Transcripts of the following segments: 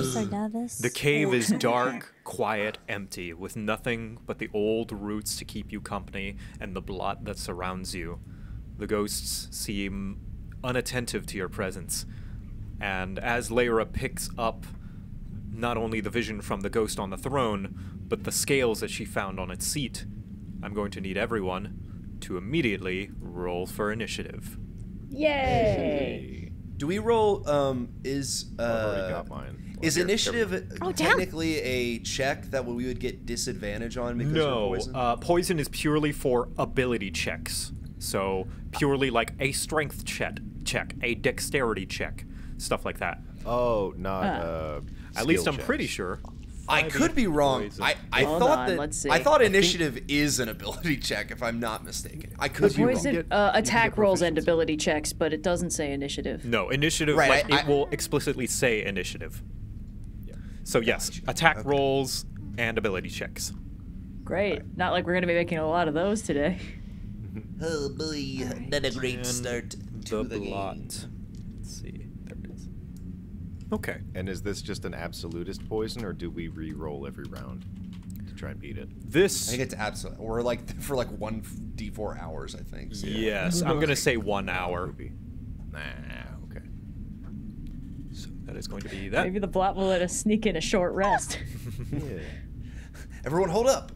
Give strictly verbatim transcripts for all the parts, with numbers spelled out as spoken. Ghosts are nervous. The cave is dark, quiet, empty, with nothing but the old roots to keep you company and the blot that surrounds you. The ghosts seem unattentive to your presence. And as Lyra picks up not only the vision from the ghost on the throne, but the scales that she found on its seat, I'm going to need everyone to immediately roll for initiative. Yay! Do we roll, um, is, uh, I've already got mine. Well, is here, initiative oh, technically a check that we would get disadvantage on because no, we're poison? No, uh, poison is purely for ability checks. So, purely like a strength check, check, a dexterity check, stuff like that. Oh, not, uh, uh at least I'm checks. pretty sure. I could be wrong. Poison. I, I thought on, that I thought initiative I think... is an ability check, if I'm not mistaken. I could be wrong. Get, uh, attack rolls and ability checks, but it doesn't say initiative. No, initiative. Right, like, I, it I, will explicitly say initiative. Yeah. So yes, attack okay. rolls and ability checks. Great. Right. Not like we're going to be making a lot of those today. Oh boy, right. Not a great and start to the, the game. Let's see. Okay. And is this just an absolutist poison, or do we re-roll every round to try and beat it? This I think it's absolute, or like for like one d four hours, I think. So. Yes, I'm gonna say one hour. Nah, okay. So that is going to be that. Maybe the blot will let us sneak in a short rest. Yeah. Everyone, hold up.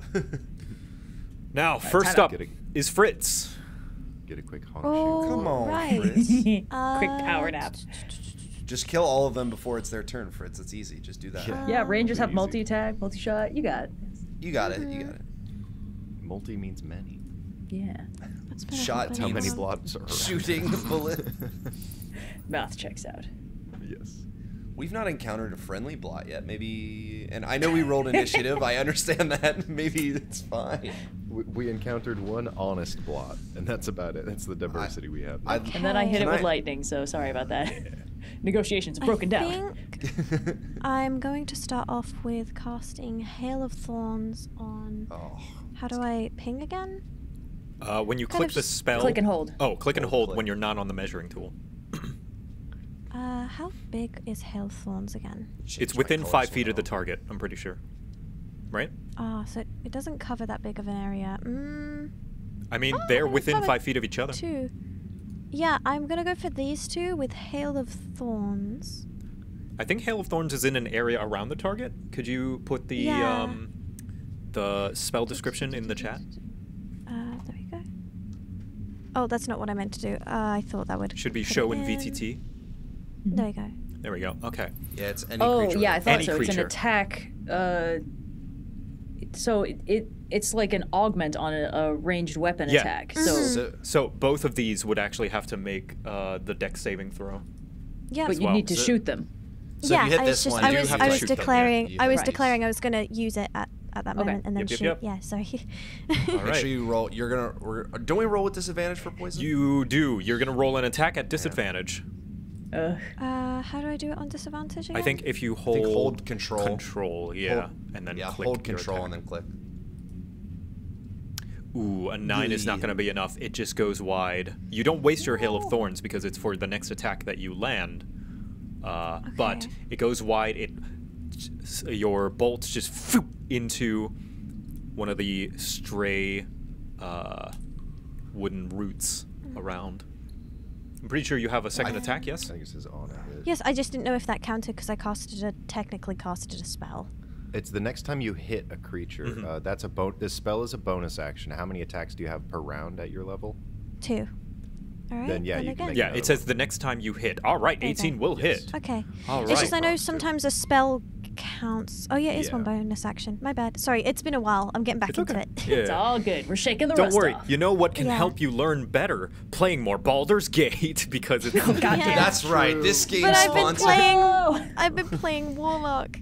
Now, first up is Fritz. Get a quick honk. Oh, come on, right. Fritz. Quick power nap. Just kill all of them before it's their turn, Fritz. It's easy. Just do that. Yeah, yeah Rangers have multi-attack, multi-shot. You got it. You got mm-hmm. it. You got it. Multi means many. Yeah. That's shot how many blobs are shooting the bullet. Mouth checks out. Yes. We've not encountered a friendly blot yet. Maybe, and I know we rolled initiative. I understand that. Maybe it's fine. We, we encountered one honest blot, and that's about it. That's the diversity I, we have. I, and then I hit it with I, lightning, so sorry about that. Yeah. Negotiations have broken I down. Think I'm going to start off with casting Hail of Thorns on. Oh, how do I ping again? Uh, when you kind click the spell. Click and hold. Oh, click and hold click. when you're not on the measuring tool. Uh, how big is Hail Thorns again? It's within five feet of the target, I'm pretty sure. Right? Ah, oh, so it doesn't cover that big of an area. Mm. I mean, oh, they're within five feet of each other. Two. Yeah, I'm gonna go for these two with Hail of Thorns. I think Hail of Thorns is in an area around the target. Could you put the yeah. um, the spell description in the chat? Uh, there we go. Oh, that's not what I meant to do. Uh, I thought that would. Should be show in V T T. There you go. There we go. Okay. Yeah, it's any oh, creature. Oh yeah, I thought any so. Creature. It's an attack. Uh, so it. it It's like an augment on a, a ranged weapon yeah. attack. So. Mm-hmm. so, so both of these would actually have to make uh, the dex saving throw. Yeah, but you well. need to so, shoot them. So yeah, if you hit I this was just, one, I was, I was declaring, yeah, I was right. declaring, I was gonna use it at, at that okay. moment and then yep, yep, shoot. Yep. Yeah, sorry. All right. Make sure you roll. You're gonna. We're, don't we roll with disadvantage for poison? You do. You're gonna roll an attack at disadvantage. Uh, uh, how do I do it on disadvantage again? I think if you hold, hold control, control, yeah, hold, and then yeah, click hold control and then click. Ooh, a nine is not going to be enough. It just goes wide. You don't waste your Hail of Thorns because it's for the next attack that you land. Uh, okay. But it goes wide. It your bolts just phoop, into one of the stray uh, wooden roots around. I'm pretty sure you have a second I, attack. Yes. I think it says on it. Yes, I just didn't know if that counted because I casted a technically casted a spell. It's the next time you hit a creature. Mm-hmm. uh, that's a bo this spell is a bonus action. How many attacks do you have per round at your level? Two. All right. Then yeah, you can make yeah. It says one. the next time you hit. All right, okay. eighteen will yes. hit. Okay. All right. It's just I know sometimes a spell counts. Oh yeah, it is yeah. one bonus action. My bad. Sorry, it's been a while. I'm getting back it's into okay. it. Yeah. It's all good. We're shaking the. Don't rust worry. Off. You know what can yeah. help you learn better? Playing more Baldur's Gate because it's. Oh, yeah. That's right. This game. But I've been playing. I've been playing Warlock.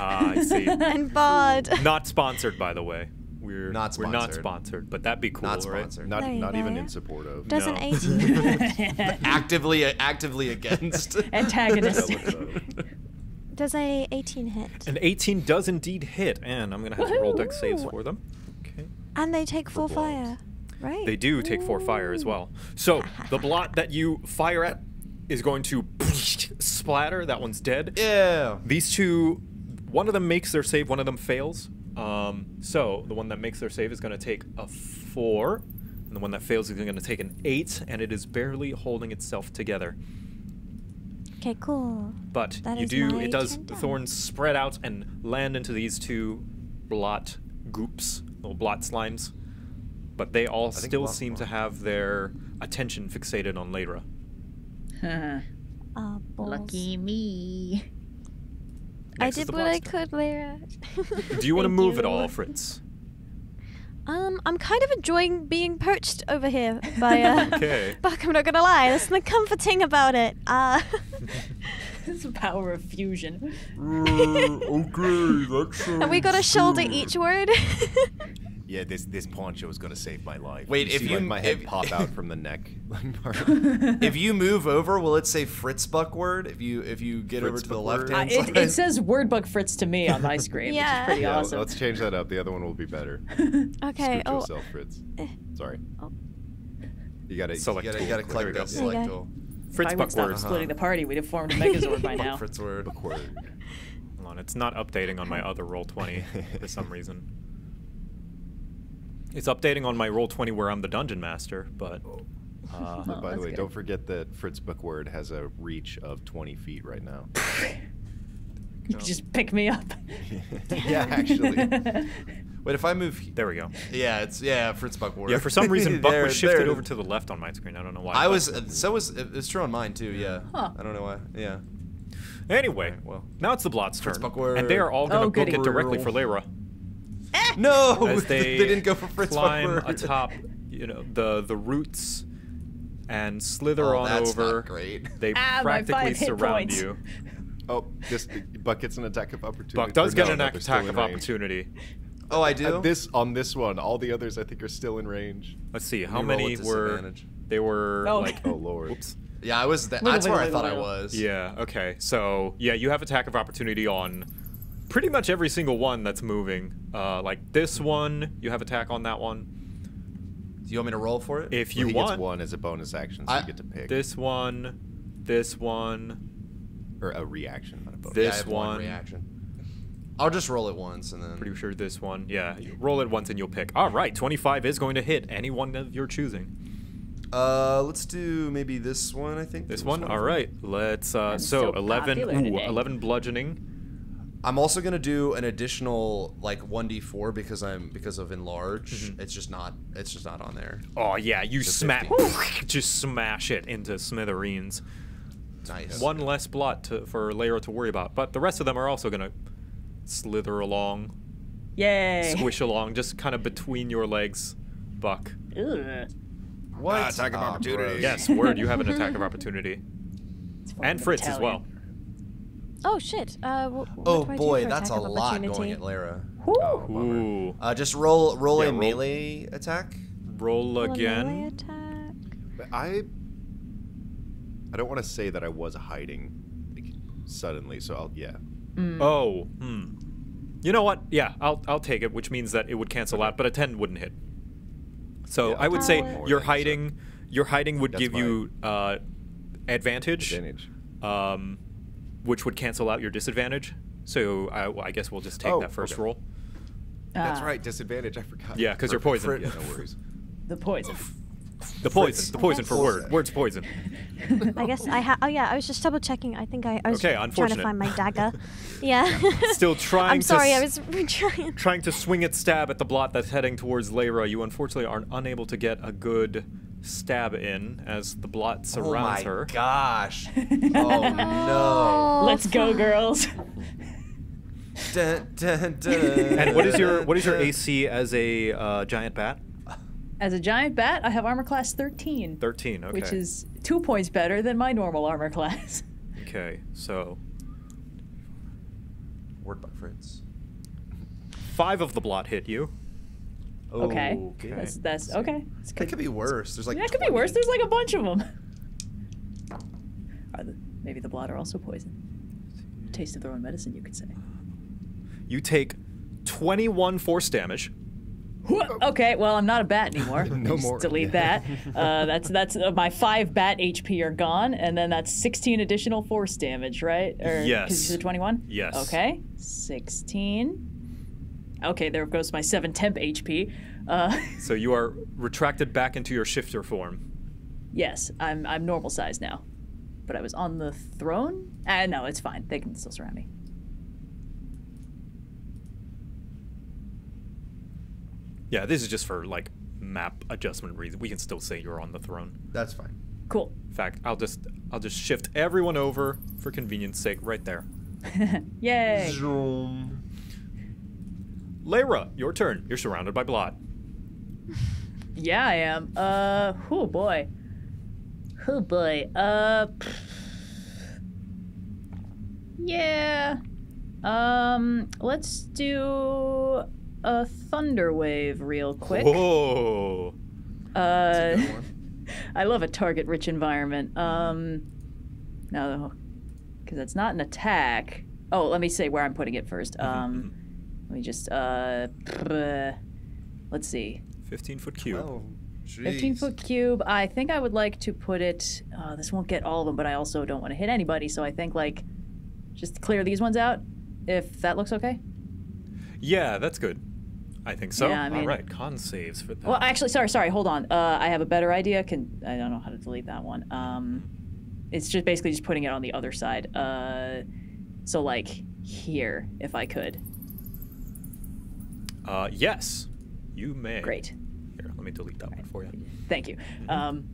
Ah, I see. And Bard. Not sponsored, by the way. We're not sponsored. We're not sponsored, but that'd be cool, not right? Not, not go, even yeah. in support of. Doesn't no. eighteen. actively, actively against. Antagonist. Does a eighteen hit? An eighteen does indeed hit, and I'm gonna have to roll dex saves for them. Okay. And they take four fire, right? They do take four fire as well. So the blot that you fire at is going to splatter. That one's dead. Yeah. These two, one of them makes their save, one of them fails. Um, so the one that makes their save is going to take a four, and the one that fails is going to take an eight, and it is barely holding itself together. Okay, cool. But that you do, it does, the thorns spread out and land into these two blot goops, little blot slimes. But they all I still seem more. to have their attention fixated on Lyra. Oh, lucky me. Next I did what I could, Lyra. Do you want to move you. at all, Fritz? Um, I'm kind of enjoying being perched over here by uh, okay. Buck, I'm not gonna lie. There's something comforting about it. Uh, it's the power of fusion. Uh, okay, that's. And we got a shoulder good. each word. Yeah, this this poncho is gonna save my life. Wait, you if see, you like, my head if, pop out from the neck. If you move over, will it say Fritz Buck word? If you if you get Fritz over to the left hand uh, side, it, it says Word Buck Fritz to me on my screen, yeah. which is pretty yeah, awesome. Let's change that up. The other one will be better. Okay. Scoot oh. yourself, Fritz. Sorry. Oh. You gotta select. You gotta, you gotta collect that select tool. Fritz Buck word. If I splitting the party, we'd have formed a Megazord by now. Fritz word. Buck word. Hold on, it's not updating on my other roll twenty for some reason. It's updating on my roll twenty where I'm the dungeon master, but. Uh, oh, by the way, good. don't forget that Fritz Buckword has a reach of twenty feet right now. You no. just pick me up. Yeah, actually. Wait, if I move, there we go. Yeah, it's yeah, Fritz Buckword. Yeah, for some reason Buck there, was shifted there. over to the left on my screen. I don't know why. I was uh, so was it's true on mine too. Yeah. Huh. I don't know why. Yeah. Anyway, right, well, now it's the Blot's turn, and they are all going to oh, book it directly for Lyra. No, As they, they didn't go for Fritz climb atop, you know, the the roots, and slither oh, on that's over. Not great. They ah, practically surround you. Oh, this Buck gets an attack of opportunity. Buck does get no, an no, attack of range. opportunity. Oh, I do. At this on this one, all the others I think are still in range. Let's see how many were. They were oh. like, oh lord. Oops. Yeah, I was. That, little, that's little, where little, I thought little. I was. Yeah. Okay. So yeah, you have attack of opportunity on. Pretty much every single one that's moving. Uh, like this one, you have attack on that one. Do you want me to roll for it? If you well, he want. Gets one as a bonus action, so I, you get to pick. This one, this one. Or a reaction, not a bonus. This yeah, I have one. one reaction. I'll just roll it once and then. Pretty sure this one, yeah. You roll it once and you'll pick. All right, twenty-five is going to hit any one that you're choosing. Uh, let's do maybe this one, I think. This, this one? one? All right, let's, uh, so, so eleven, ooh, eleven bludgeoning. I'm also gonna do an additional like one d four because I'm because of enlarge. Mm-hmm. It's just not it's just not on there. Oh yeah, you smash just smash it into smithereens. Nice. One less blot to, for Lyra to worry about, but the rest of them are also gonna slither along. Yay! Squish along, just kind of between your legs, Buck. Ugh. What uh, attack of oh, opportunity? Bro. Yes, Word. You have an attack of opportunity, and Fritz Italian. as well. Oh shit! Uh, what oh do I boy, do that's a lot going at Lyra. Oh, Ooh. Uh, just roll, roll yeah, a roll. melee attack. Roll again. Roll attack. I, I don't want to say that I was hiding like, suddenly, so I'll yeah. Mm. Oh, hmm. You know what? Yeah, I'll I'll take it, which means that it would cancel out, but a ten wouldn't hit. So yeah, I would say it. you're hiding. So. Your hiding would that's give you uh, advantage. Advantage. Um. Which would cancel out your disadvantage. So I, I guess we'll just take oh, that first okay. roll. Uh, That's right, disadvantage, I forgot. Yeah, because you're poisoned. Yeah, no worries. The poison. The poison, the poison for Word. Word's poison. I guess I ha- oh yeah, I was just double checking. I think I, I was okay, trying to find my dagger. Yeah. Still trying I'm sorry, to I was trying. trying to swing its stab at the blot that's heading towards Lyra. You unfortunately are unable to get a good stab in as the blot surrounds her. Oh my her. gosh. Oh no. Let's go, girls. Dun, dun, dun, and what is your what is your A C as a uh, giant bat? As a giant bat, I have armor class thirteen. thirteen, okay. Which is two points better than my normal armor class. Okay, so. Word by Fritz. Five of the blot hit you. Okay. okay. That's, that's okay. It's good. That could be worse. There's like. That could be worse. There's like a bunch of them. Are the, maybe the blot are also poison. Taste of their own medicine, you could say. You take twenty-one force damage. Okay, well, I'm not a bat anymore. No just more. Delete yeah. that. Uh, that's that's uh, my five bat H P are gone, and then that's sixteen additional force damage, right? Or, yes. Because you're twenty-one? Yes. Okay, sixteen. Okay, there goes my seven temp H P. Uh, so you are retracted back into your shifter form. Yes, I'm I'm normal size now. But I was on the throne? Uh, no, it's fine. They can still surround me. Yeah, this is just for, like, map adjustment reasons. We can still say you're on the throne. That's fine. Cool. In fact, I'll just I'll just shift everyone over for convenience sake right there. Yay! Zoom. Lyra, your turn. You're surrounded by blood. Yeah, I am. Uh, oh boy. Oh boy. Uh, pff. Yeah. Um, let's do a Thunderwave real quick. Whoa. Uh, I love a target-rich environment. Um, no, because that's not an attack. Oh, let me say where I'm putting it first. Um. Mm-hmm. Let me just, uh, let's see. fifteen-foot cube. Oh, fifteen-foot cube. I think I would like to put it, uh, this won't get all of them, but I also don't want to hit anybody, so I think, like, just clear these ones out, if that looks okay? Yeah, that's good. I think so. Yeah, I mean, all right, con saves for that. Well, actually, sorry, sorry, hold on. Uh, I have a better idea. Can I don't know how to delete that one. Um, it's just basically just putting it on the other side. Uh, so, like, here, if I could. Uh, yes, you may. Great. Here, let me delete that right. one for you. Thank you. Mm-hmm. Um,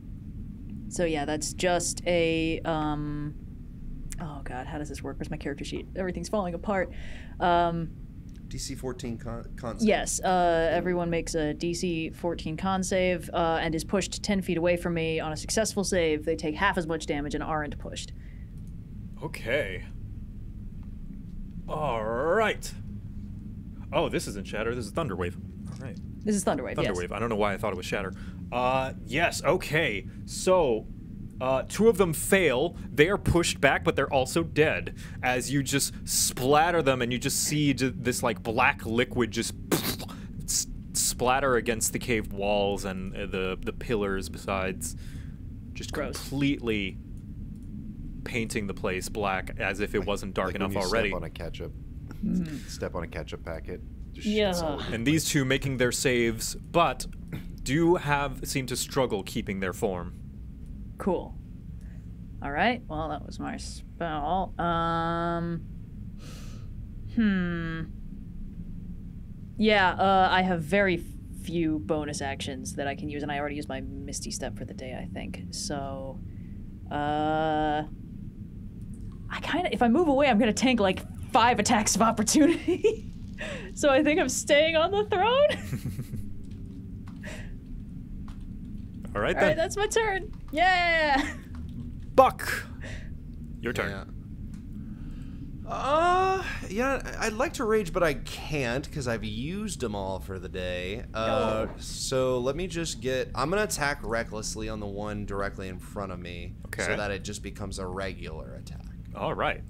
so yeah, that's just a, um, oh God, how does this work? Where's my character sheet? Everything's falling apart. Um, D C fourteen con, con save. Yes, uh, everyone makes a D C fourteen con save uh, and is pushed ten feet away from me. On a successful save, they take half as much damage and aren't pushed. Okay. All right. Oh, this isn't Shatter. This is Thunderwave. All right. This is Thunderwave. Thunderwave. Yes. I don't know why I thought it was Shatter. Uh, yes. Okay. So, uh, two of them fail. They are pushed back, but they're also dead. As you just splatter them, and you just see this like black liquid just splatter against the cave walls and the the pillars. Besides, just Gross. completely painting the place black as if it wasn't dark like enough when you already. Step on a ketchup. Mm-hmm. Step on a ketchup packet. Yeah. And these two making their saves, but do have seem to struggle keeping their form. Cool. All right. Well, that was my spell. Um. Hmm. Yeah. Uh, I have very few bonus actions that I can use, and I already used my Misty Step for the day, I think. So. Uh. I kind of, if I move away, I'm gonna tank like. Five attacks of opportunity. So I think I'm staying on the throne. All right, All then. right, that's my turn. Yeah. Buck, your turn. Yeah. Uh, yeah, I'd like to rage, but I can't because I've used them all for the day. Uh, oh. So let me just get, I'm gonna attack recklessly on the one directly in front of me okay. so that it just becomes a regular attack. All right.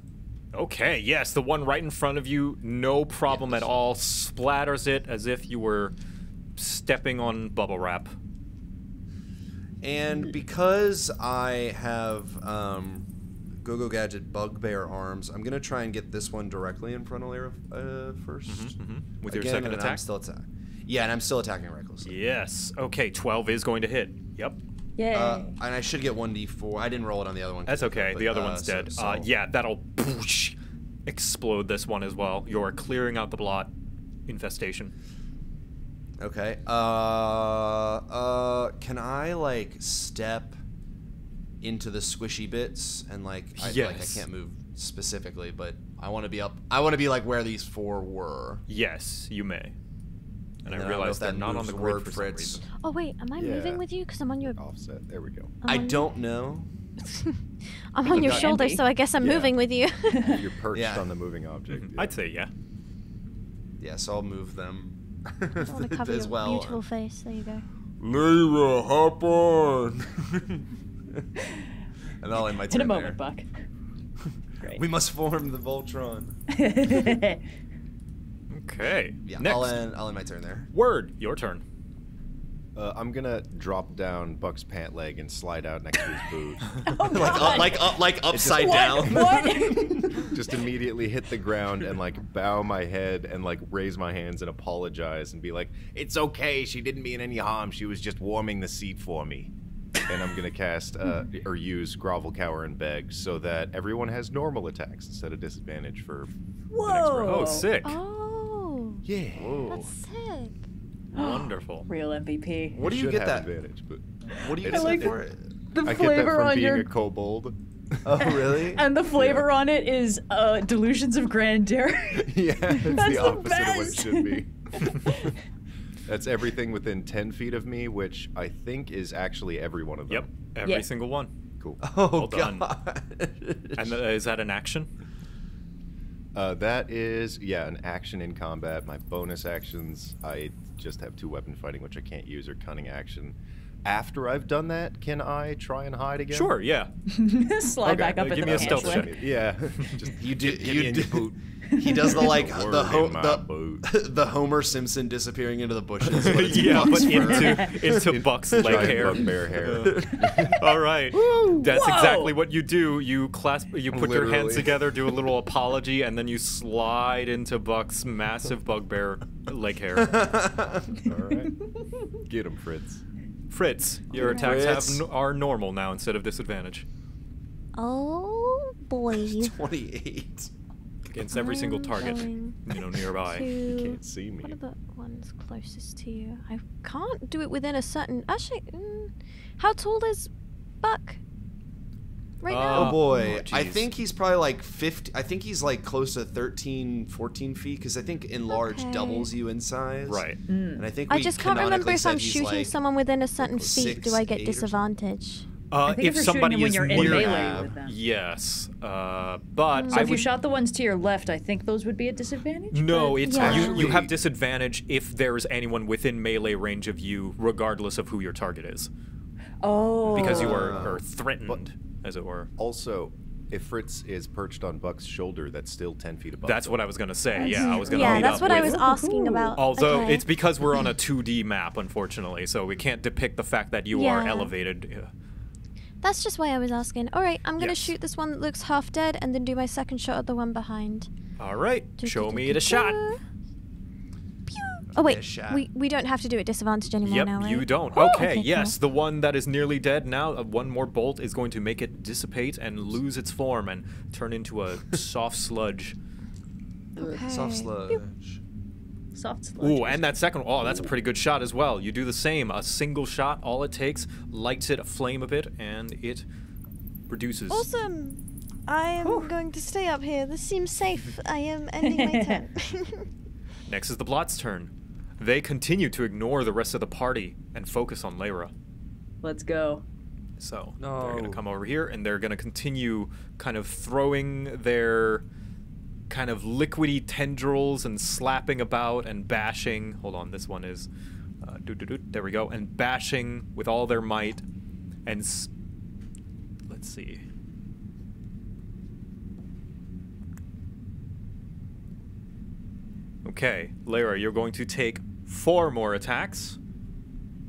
Okay, yes, the one right in front of you, no problem yes. at all, splatters it as if you were stepping on bubble wrap. And because I have um, Go-Go Gadget bugbear arms, I'm going to try and get this one directly in front of Lyra uh, first. Mm-hmm, mm-hmm. With Again, your second attack? I'm still atta yeah, and I'm still attacking recklessly. Yes, okay, twelve is going to hit. Yep. Yeah. Uh, and I should get one D four. I didn't roll it on the other one. That's okay. But, the other uh, one's dead. So, so. Uh, yeah, that'll poosh, explode this one as well. You're clearing out the blot infestation. Okay. Uh, uh, can I, like, step into the squishy bits? And, like, I, yes. like, I can't move specifically, but I want to be up. I want to be, like, where these four were. Yes, you may. And, and I realized that not on the grid for some reason. Oh wait, am I yeah. moving with you? Because I'm on your offset. There we go. I don't know. I'm on your shoulder, so I guess I'm yeah. moving with you. You're perched yeah. on the moving object. Mm-hmm. yeah. I'd say yeah. Yeah, so I'll move them as well. Cover your well. Beautiful face. There you go. Lyra, hop on. And I'll end my turn. In a moment, there. Buck. Great. We must form the Voltron. Okay. Yeah, next. I'll end, I'll end my turn there. Word, your turn. Uh, I'm gonna drop down Buck's pant leg and slide out next to his boot. Oh, like up, like up, like upside just, down. What? What? Just immediately hit the ground and like bow my head and like raise my hands and apologize and be like, "It's okay. She didn't mean any harm. She was just warming the seat for me." And I'm gonna cast uh, or use Grovel, Cower, and Beg so that everyone has normal attacks instead of disadvantage for Whoa. the next round. Oh, sick. Oh. Yeah. Whoa. That's sick. Wonderful. Real M V P. What do you get that? But what do you I get like for it? The I flavor get that from on being your... a kobold. Oh, really? And the flavor yeah. on it is uh, delusions of grandeur. Yeah, it's That's the opposite the of what it should be. That's everything within ten feet of me, which I think is actually every one of them. Yep, every yeah. single one. Cool. Oh, well done. And uh, is that an action? Uh, that is, yeah, an action in combat. My bonus actions, I just have two weapon fighting, which I can't use, or cunning action. After I've done that, can I try and hide again? Sure, yeah. Slide okay. back up uh, in the pants leg. Yeah. Just you do, you, you do. Boot. He does the, like, the, ho the, the Homer Simpson disappearing into the bushes. But yeah, Buck's but into, into Buck's leg hair. Bear hair. All right. Woo, That's whoa. exactly what you do. You clasp, you put Literally. your hands together, do a little apology, and then you slide into Buck's massive bugbear leg hair. All right. Get him, Fritz. Fritz, your right. attacks Fritz. Have, are normal now instead of disadvantage. Oh, boy. twenty-eight. Against every I'm single target, you know, nearby. You can't see me. What about one's closest to you? I can't do it within a certain... Actually, mm, how tall is Buck right uh, now? Oh boy, oh, I think he's probably like fifty. I think he's like close to thirteen, fourteen feet, because I think enlarge okay. doubles you in size. Right. Mm. And I think I just can't remember if I'm shooting like someone within a certain six, feet, do I get disadvantage? Uh, I think if, if somebody is when you're near, in melee with them. Yes, uh, but so I if would, you shot the ones to your left, I think those would be at disadvantage. No, it's yeah. you, you have disadvantage if there is anyone within melee range of you, regardless of who your target is. Oh, because you are, are threatened, but, as it were. Also, if Fritz is perched on Buck's shoulder, that's still ten feet above. That's him. What I was gonna say. That's yeah, I was gonna. Yeah, that's what with, I was asking about. Although okay. it's because we're on a two D map, unfortunately, so we can't depict the fact that you yeah. are elevated. Yeah. That's just why I was asking. All right, I'm gonna yes. shoot this one that looks half dead, and then do my second shot at the one behind. All right, do, show do, do, me do, the do. shot. Pew. Oh wait, shot. we we don't have to do it disadvantage anymore yep, now. Yep, right? you don't. Oh, okay, okay, yes, cool. The one that is nearly dead now. Uh, one more bolt is going to make it dissipate and lose its form and turn into a soft sludge. Okay. Soft sludge. Pew. Soft sludge. Ooh, and that second, oh, that's a pretty good shot as well. You do the same, a single shot, all it takes, lights it, a flame a bit, and it reduces. Awesome! I am Ooh. going to stay up here. This seems safe. I am ending my turn. Next is the Blot's turn. They continue to ignore the rest of the party and focus on Lyra. Let's go. So, no. they're going to come over here, and they're going to continue kind of throwing their... kind of liquidy tendrils and slapping about and bashing. Hold on, this one is uh, doo -doo -doo, there we go, and bashing with all their might. And s let's see. Okay, Lyra, you're going to take four more attacks.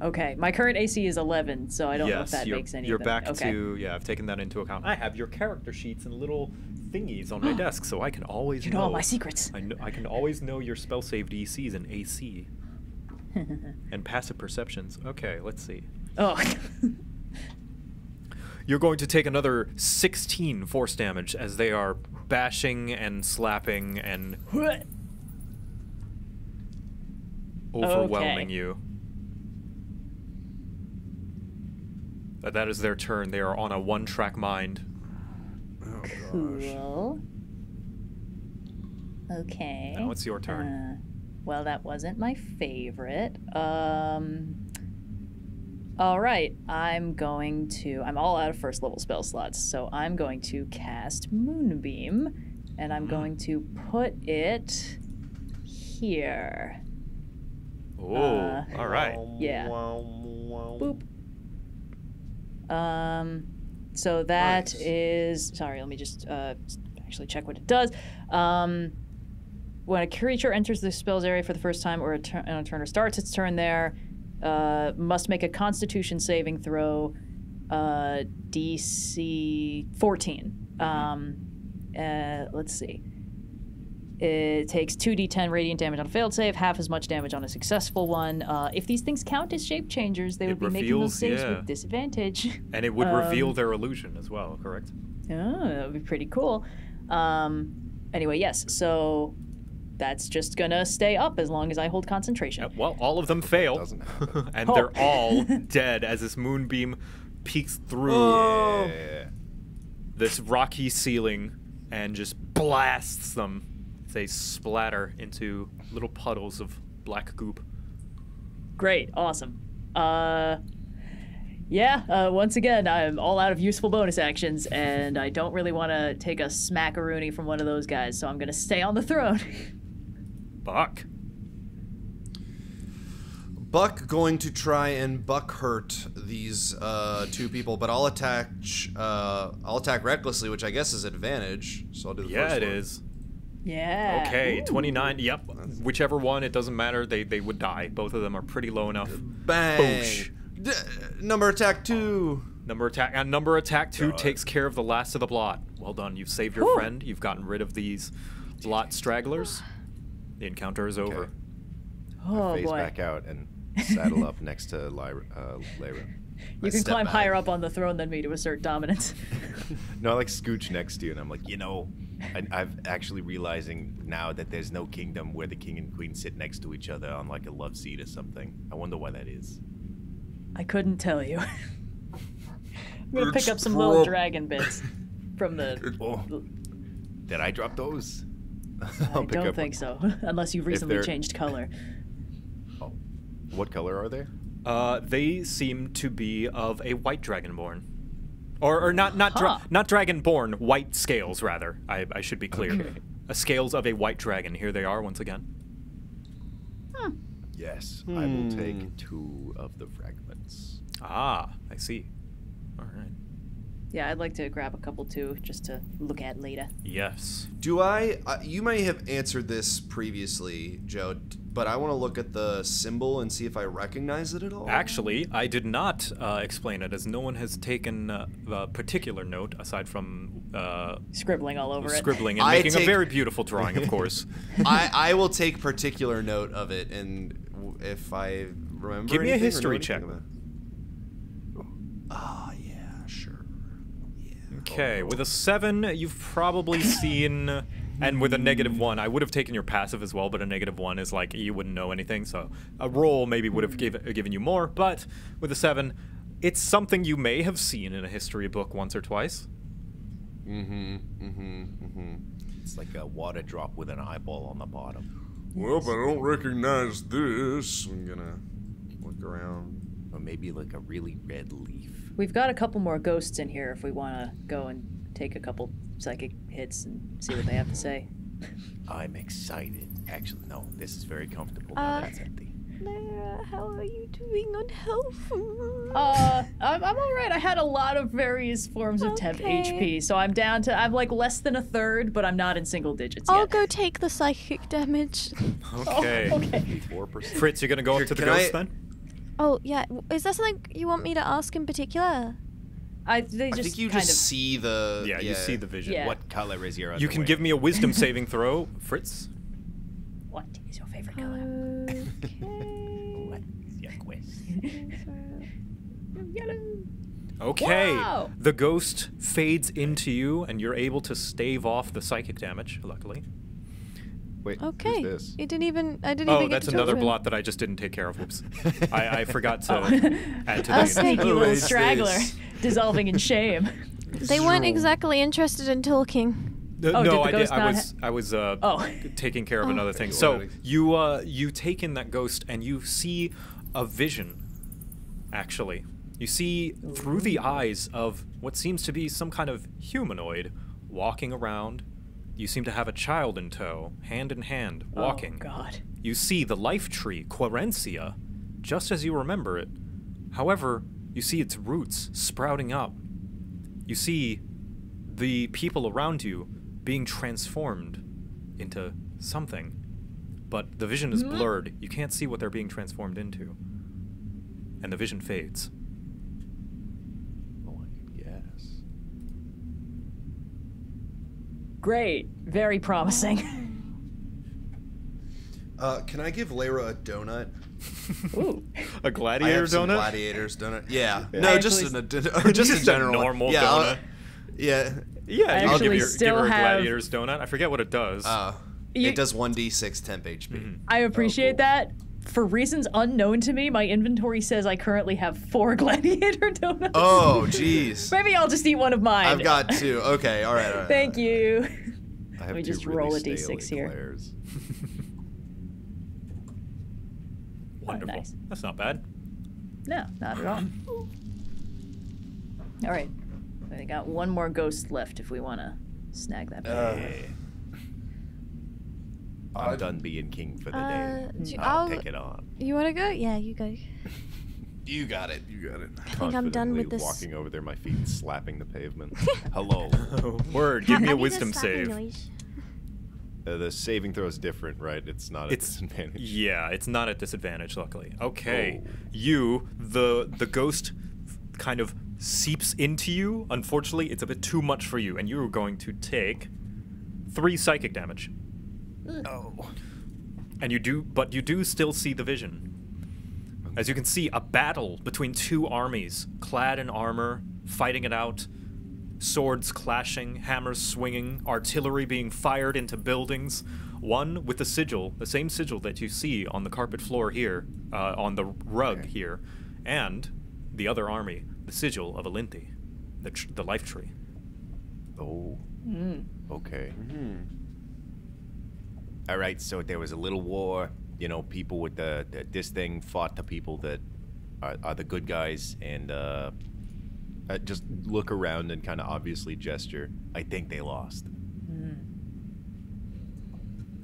Okay, my current A C is eleven, so I don't yes, know if that you're, makes any. You're back okay. to yeah. I've taken that into account. I have your character sheets and little thingies on my desk, so I can always you know, know all my secrets. I, know, I can always know your spell save D Cs and A C, and passive perceptions. Okay, let's see. Oh, you're going to take another sixteen force damage as they are bashing and slapping and overwhelming okay. you. That is their turn. They are on a one-track mind. Oh, cool. Gosh. Okay. Now it's your turn. Uh, well, that wasn't my favorite. Um. All right. I'm going to... I'm all out of first-level spell slots, so I'm going to cast Moonbeam, and I'm going to put it here. Oh, uh, all right. Yeah. Boop. Um, so that nice. is, sorry, let me just, uh, actually check what it does. Um, When a creature enters the spell's area for the first time or a turn, on a turn or starts its turn there, uh, must make a Constitution saving throw, uh, D C fourteen. Um, uh, let's see. It takes two d ten radiant damage on a failed save, half as much damage on a successful one. Uh, if these things count as shape changers, they it would be reveals, making those saves yeah. with disadvantage. And it would um, reveal their illusion as well, correct? Oh, that would be pretty cool. Um, anyway, yes, so that's just gonna stay up as long as I hold concentration. Uh, well, all of them fail, doesn't and oh. they're all dead as this moonbeam peeks through oh. yeah. this rocky ceiling and just blasts them. They splatter into little puddles of black goop. Great, awesome. Uh, yeah, uh, once again, I'm all out of useful bonus actions, and I don't really want to take a smackaroony from one of those guys, so I'm going to stay on the throne. Buck. Buck going to try and buck hurt these uh, two people, but I'll attack. Uh, I'll attack recklessly, which I guess is advantage. So I'll do the yeah, first one. Yeah, it is. Yeah. Okay, ooh. twenty-nine, yep. Whichever one, it doesn't matter. They they would die. Both of them are pretty low enough. Bang. D number attack two. Number attack and uh, number attack two God. takes care of the last of the blot. Well done. You've saved your ooh. friend. You've gotten rid of these blot stragglers. The encounter is over. Okay. Oh, I phase boy. back out and saddle up next to Lyra. Uh, Lyra. You I can climb back. higher up on the throne than me to assert dominance. No, I like scooch next to you, and I'm like, you know, I, I'm actually realizing now that there's no kingdom where the king and queen sit next to each other on like a love seat or something. I wonder why that is. I couldn't tell you. I'm gonna it's pick up some little dragon bits from the. Oh. Did I drop those? I'll I don't think one. so, unless you've recently changed color. Oh, what color are they? Uh, they seem to be of a white dragonborn, or or not not dra huh. not dragonborn, white scales rather. I I should be clear. Okay. A scales of a white dragon. Here they are once again. Huh. Yes, hmm. I will take two of the fragments. Ah, I see. All right. Yeah, I'd like to grab a couple too, just to look at later. Yes. Do I? Uh, you may have answered this previously, Joe, but I want to look at the symbol and see if I recognize it at all. Actually, I did not uh, explain it, as no one has taken uh, a particular note aside from uh, scribbling all over scribbling it. Scribbling and I making take... a very beautiful drawing, of course. I, I will take particular note of it, and if I remember, give me a history check. Ah. Okay, with a seven, you've probably seen, and with a negative one, I would have taken your passive as well, but a negative one is like, you wouldn't know anything, so a roll maybe would have give, given you more, but with a seven, it's something you may have seen in a history book once or twice. Mm-hmm, mm-hmm, mm-hmm. It's like a water drop with an eyeball on the bottom. Well, if I don't recognize this, I'm gonna look around. Or maybe like a really red leaf. We've got a couple more ghosts in here if we want to go and take a couple psychic hits and see what they have to say. I'm excited. Actually, no, this is very comfortable. Uh, now Lyra, how are you doing on health? Uh, I'm, I'm all right. I had a lot of various forms of okay. temp H P, so I'm down to, I'm like less than a third, but I'm not in single digits I'll yet. I'll go take the psychic damage. Okay. Oh, okay. four percent. Fritz, you're going to go up to the Can ghost I... then? Oh, yeah. Is there something you want me to ask in particular? I, they just I think you kind just of... see the... Yeah, yeah, you see the vision. Yeah. What color is your underwear? You can give me a wisdom saving throw, Fritz. What is your favorite color? Okay. What is your quest? Yellow. Okay. Wow. The ghost fades into you, and you're able to stave off the psychic damage, luckily. Wait, okay. Who's this? You didn't even. I didn't oh, even get to Oh, that's another blot that I just didn't take care of. Whoops. I, I forgot to add to the. A sneaky little straggler, dissolving in shame. They weren't exactly interested in talking. Uh, oh, no, did the ghost I did. I was. I was uh, oh. taking care of oh. another thing. So you, uh, you take in that ghost and you see a vision. Actually, you see through the eyes of what seems to be some kind of humanoid walking around. You seem to have a child in tow, hand in hand, walking. Oh, God. You see the life tree, Querencia, just as you remember it. However, you see its roots sprouting up. You see the people around you being transformed into something, but the vision is blurred. You can't see what they're being transformed into. And the vision fades. Oh, I can guess. Great. Very promising. Uh, can I give Lyra a donut? Ooh. A gladiator donut? Some gladiators donut. Yeah. yeah. No, I just in a just, just a general normal yeah, donut. I'll, yeah. Yeah, I I'll give, your, give her a gladiator's have... donut. I forget what it does. Uh, you... It does one d six temp H P. Mm-hmm. I appreciate oh, cool. that. For reasons unknown to me, my inventory says I currently have four gladiator donuts. Oh, jeez. Maybe I'll just eat one of mine. I've got two. Okay, all right. All right Thank all right. you. I have Let me just really roll a d six here. Wonderful. Oh, nice. That's not bad. No, not at all. All right. I got one more ghost left if we want to snag that. Uh, I'm done being king for the uh, day. I'll, I'll pick it on. You want to go? Yeah, you go. You got it. You got it. I think I'm done with this. Walking over there, my feet and slapping the pavement. Hello. Word, give me a wisdom save. Noise. Uh, the saving throw is different, right? It's not at it's, disadvantage. Yeah, it's not at disadvantage, luckily. Okay, oh. you, the the ghost kind of seeps into you. Unfortunately, it's a bit too much for you, and you're going to take three psychic damage. Mm. Oh. And you do, but you do still see the vision. As you can see, a battle between two armies, clad in armor, fighting it out. Swords clashing, hammers swinging, artillery being fired into buildings. One with the sigil, the same sigil that you see on the carpet floor here, uh, on the rug okay. here, and the other army, the sigil of Elynthi, the, tr the life tree. Oh. Mm. Okay. Mm. All right, so there was a little war. You know, people with the, the this thing fought the people that are, are the good guys, and... Uh, Uh, just look around and kind of obviously gesture. I think they lost. Mm.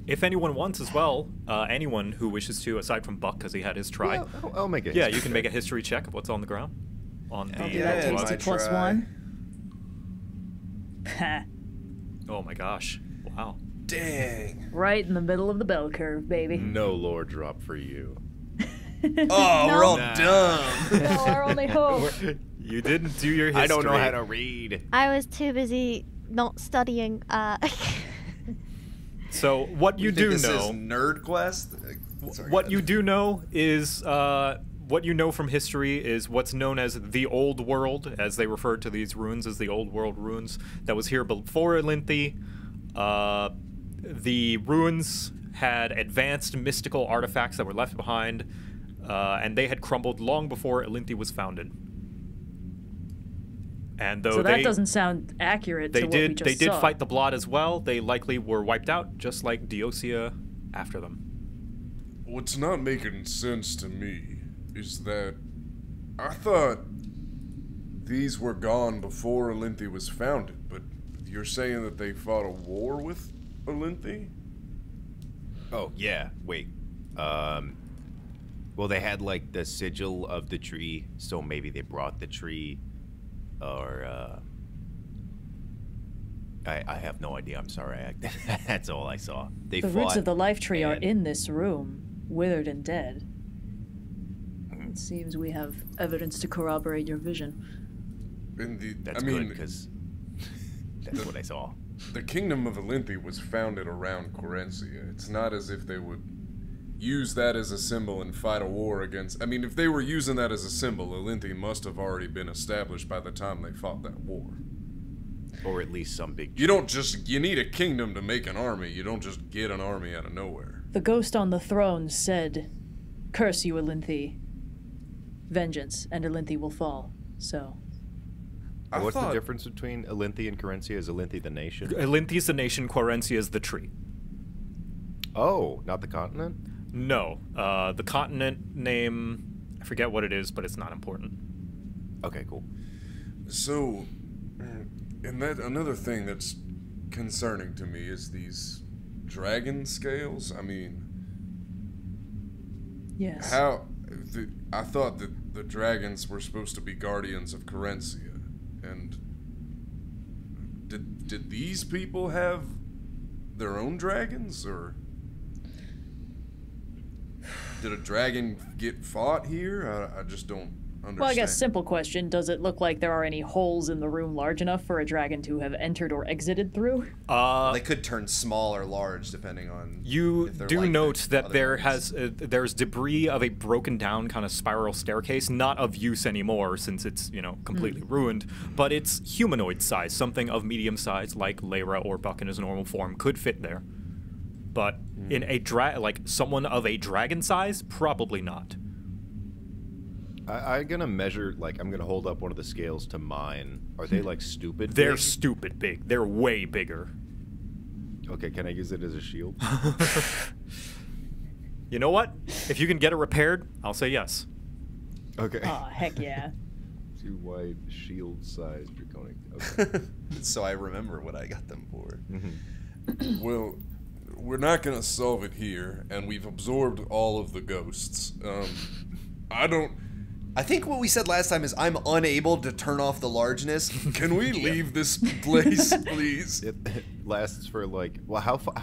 If anyone wants as well, uh, anyone who wishes to, aside from Buck, because he had his try. Yeah, I'll, I'll make it. Yeah, you can make a history check of what's on the ground. On the yeah, that takes a plus one. Oh my gosh! Wow. Dang. Right in the middle of the bell curve, baby. No lore drop for you. Oh, no. We're all nah. dumb. No, our only hope. You didn't do your history. I don't know how to read. I was too busy not studying. Uh... so what you, you do this know, is nerd quest. Sorry, what you do know is uh, what you know from history is what's known as the Old World, as they referred to these ruins as the Old World ruins that was here before Elynthi. Uh, the ruins had advanced mystical artifacts that were left behind, uh, and they had crumbled long before Elynthi was founded. And though so that they, doesn't sound accurate they to what did, we just They did saw. Fight the Blot as well. They likely were wiped out, just like Deosia after them. What's not making sense to me is that I thought these were gone before Elynthi was founded, but you're saying that they fought a war with Elynthi? Oh, yeah. Wait. Um, well, they had, like, the sigil of the tree, so maybe they brought the tree... Or, uh, I, I have no idea. I'm sorry. I, that's all I saw. They the fought roots of the life tree and... are in this room, withered and dead. It seems we have evidence to corroborate your vision. In the, that's I good, because that's the, what I saw. The kingdom of Elynthi was founded around Querencia. It's not as if they would use that as a symbol and fight a war against... I mean, if they were using that as a symbol, Elynthi must have already been established by the time they fought that war. Or at least some big... You don't just... You need a kingdom to make an army. You don't just get an army out of nowhere. The ghost on the throne said, "Curse you, Elynthi. Vengeance, and Elynthi will fall." So... I What's thought... the difference between Elynthi and Querencia? Is Elynthi the nation? Elynthi is the nation, Querencia is the tree. Oh, not the continent? No, uh, the continent name, I forget what it is, but it's not important. Okay, cool. So, and that another thing that's concerning to me is these dragon scales. I mean, yes. How the, I thought that the dragons were supposed to be guardians of Querencia, and did did these people have their own dragons or? did a dragon get fought here? I, I just don't understand. Well, I guess simple question. Does it look like there are any holes in the room large enough for a dragon to have entered or exited through? Uh, they could turn small or large depending on. You do note that there has uh, there's debris of a broken down kind of spiral staircase, not of use anymore since it's, you know, completely mm. ruined, but it's humanoid size. Something of medium size like Lyra or Buck in his normal form could fit there. But mm. in a dra like someone of a dragon size, probably not. I I'm gonna measure, like I'm gonna hold up one of the scales to mine. Are they like stupid? They're big? Stupid big. They're way bigger. Okay, can I use it as a shield? You know what? If you can get it repaired, I'll say yes. Okay. Oh heck yeah. Two wide shield size draconic. Okay. So I remember what I got them for. Mm-hmm. Well, we're not going to solve it here, and we've absorbed all of the ghosts. Um, I don't... I think what we said last time is I'm unable to turn off the largeness. Can we leave yeah. this place, please? It, it lasts for, like... Well, how far...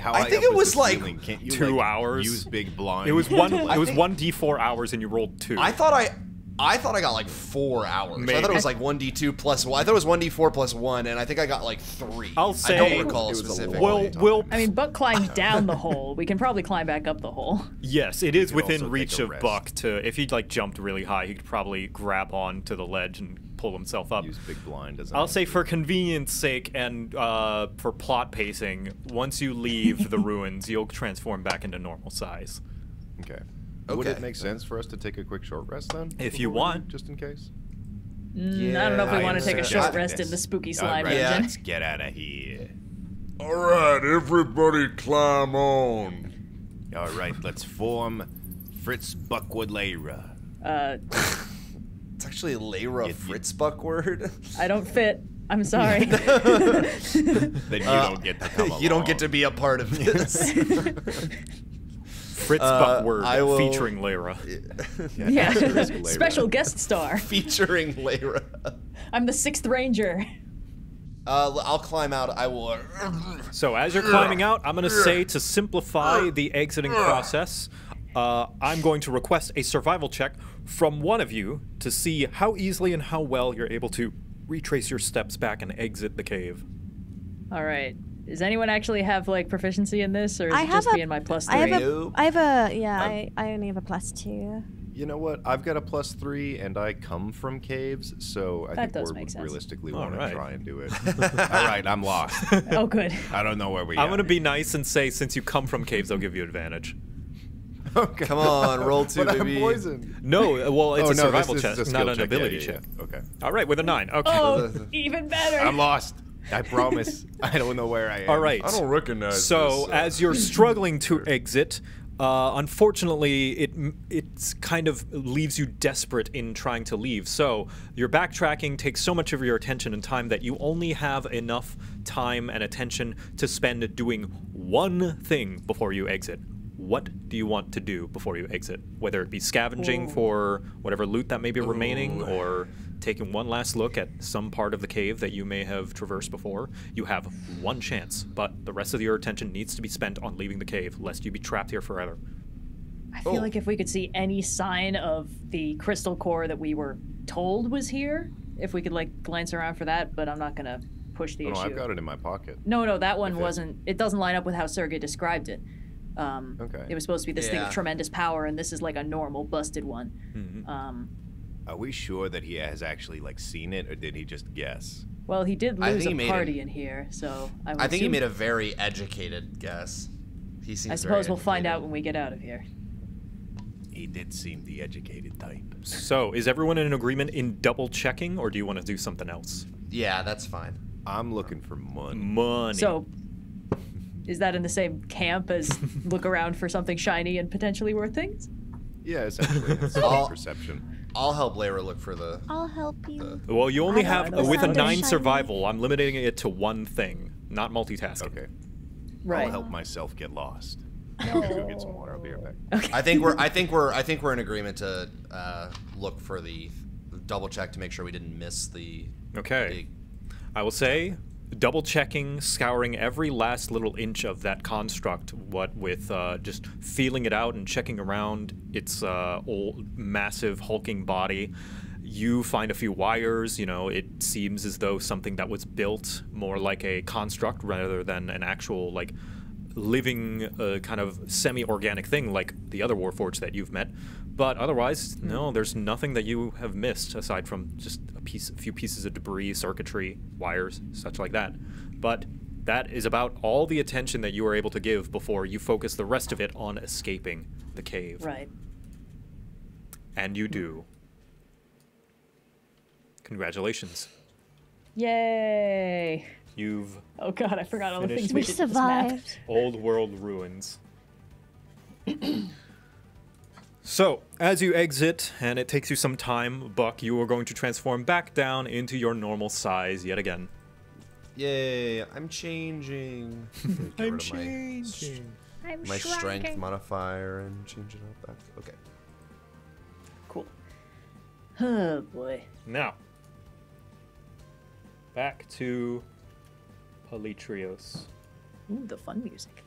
How I think it was like Can't you two like hours. Use big blind. It was one. It was one d four hours, and you rolled two. I thought I... I thought I got like four hours. Maybe. I thought it was like one d two plus one. I thought it was one d four plus one, and I think I got like three. I'll say I don't recall specifically. We'll, we'll, I mean, Buck climbed down the hole. We can probably climb back up the hole. Yes, it is within reach of Buck to, if he'd like jumped really high, he could probably grab on to the ledge and pull himself up. Use big blind as I'll say for convenience sake and uh, for plot pacing, once you leave the ruins, you'll transform back into normal size. Okay. Okay. Would it make sense for us to take a quick short rest then? If you want. Just in case? Mm, yeah, I don't know if we I want to take a short rest in the spooky slime right. yeah, let's get out of here. All right, everybody climb on. All right, let's form Fritz Buckwood Lyra. Uh, it's actually Lyra Fritz Buckward. I don't fit. I'm sorry. Then you uh, don't get to come along. You don't get to be a part of this. Fritz uh, Buckword will... featuring Lyra. Yeah, yeah. Lyra. Special guest star. Featuring Lyra. I'm the sixth ranger. Uh, I'll climb out. I will. So as you're climbing out, I'm going to say to simplify the exiting process, uh, I'm going to request a survival check from one of you to see how easily and how well you're able to retrace your steps back and exit the cave. All right. Does anyone actually have like proficiency in this, or is I it just a, being my plus three? I have a, I have a yeah. I, I only have a plus two. You know what? I've got a plus three, and I come from caves, so I that think we would realistically All want right. to try and do it. All right, I'm lost. Oh, good. I don't know where we. I'm are. gonna be nice and say, since you come from caves, I'll give you advantage. Okay. Come on, roll two, but baby. I'm poisoned. No, well, it's oh, a survival no, this, this check, not an check. ability yeah, yeah, check. Yeah, okay. All right, with a nine. Okay. Oh, even better. I'm lost. I promise. I don't know where I am. All right. I don't recognize So, this, so. as you're struggling to exit, uh, unfortunately, it it's kind of leaves you desperate in trying to leave. So your backtracking takes so much of your attention and time that you only have enough time and attention to spend doing one thing before you exit. What do you want to do before you exit? Whether it be scavenging Ooh. for whatever loot that may be Ooh. remaining, or taking one last look at some part of the cave that you may have traversed before. You have one chance, but the rest of your attention needs to be spent on leaving the cave, lest you be trapped here forever. I feel oh. like if we could see any sign of the crystal core that we were told was here, if we could like glance around for that, but I'm not gonna push the oh, issue. No, I've got it in my pocket. No, no, that one if wasn't, it... it doesn't line up with how Sergei described it. Um, okay. It was supposed to be this yeah. thing of tremendous power, and this is like a normal busted one. Mm-hmm. um, Are we sure that he has actually like seen it, or did he just guess? Well, he did lose a party a, in here, so I, would I think assume, he made a very educated guess. He seems I suppose we'll find out when we get out of here. He did seem the educated type. So, is everyone in agreement in double checking, or do you want to do something else? Yeah, that's fine. I'm looking for money. Money. So. Is that in the same camp as look around for something shiny and potentially worth things? Yeah, essentially. It's all perception. I'll help Lyra look for the... I'll help you. The, well, you only I have... With a nine survival, I'm limiting it to one thing, not multitasking. Okay. Right. I'll help myself get lost. No. I'm gonna go get some water. I'll be right back. Okay. I think we're, I think we're, I think we're in agreement to uh, look for the double check to make sure we didn't miss the... Okay. The, I will say... double-checking, scouring every last little inch of that construct, what with uh, just feeling it out and checking around its uh, old, massive, hulking body. You find a few wires, you know, it seems as though something that was built more like a construct rather than an actual, like, living uh, kind of semi-organic thing like the other Warforged that you've met. But otherwise, no, there's nothing that you have missed aside from just a piece, a few pieces of debris, circuitry, wires, such like that. But that is about all the attention that you are able to give before you focus the rest of it on escaping the cave. Right. And you do. Congratulations. Yay! You've... Oh god, I forgot all the things we did. We survived. Old world ruins. So, as you exit, and it takes you some time, Buck, you are going to transform back down into your normal size yet again. Yay, I'm changing. I'm changing. My, I'm my strength modifier and change it up back. Okay. Cool. Oh boy. Now, back to Palitrios. Ooh, the fun music.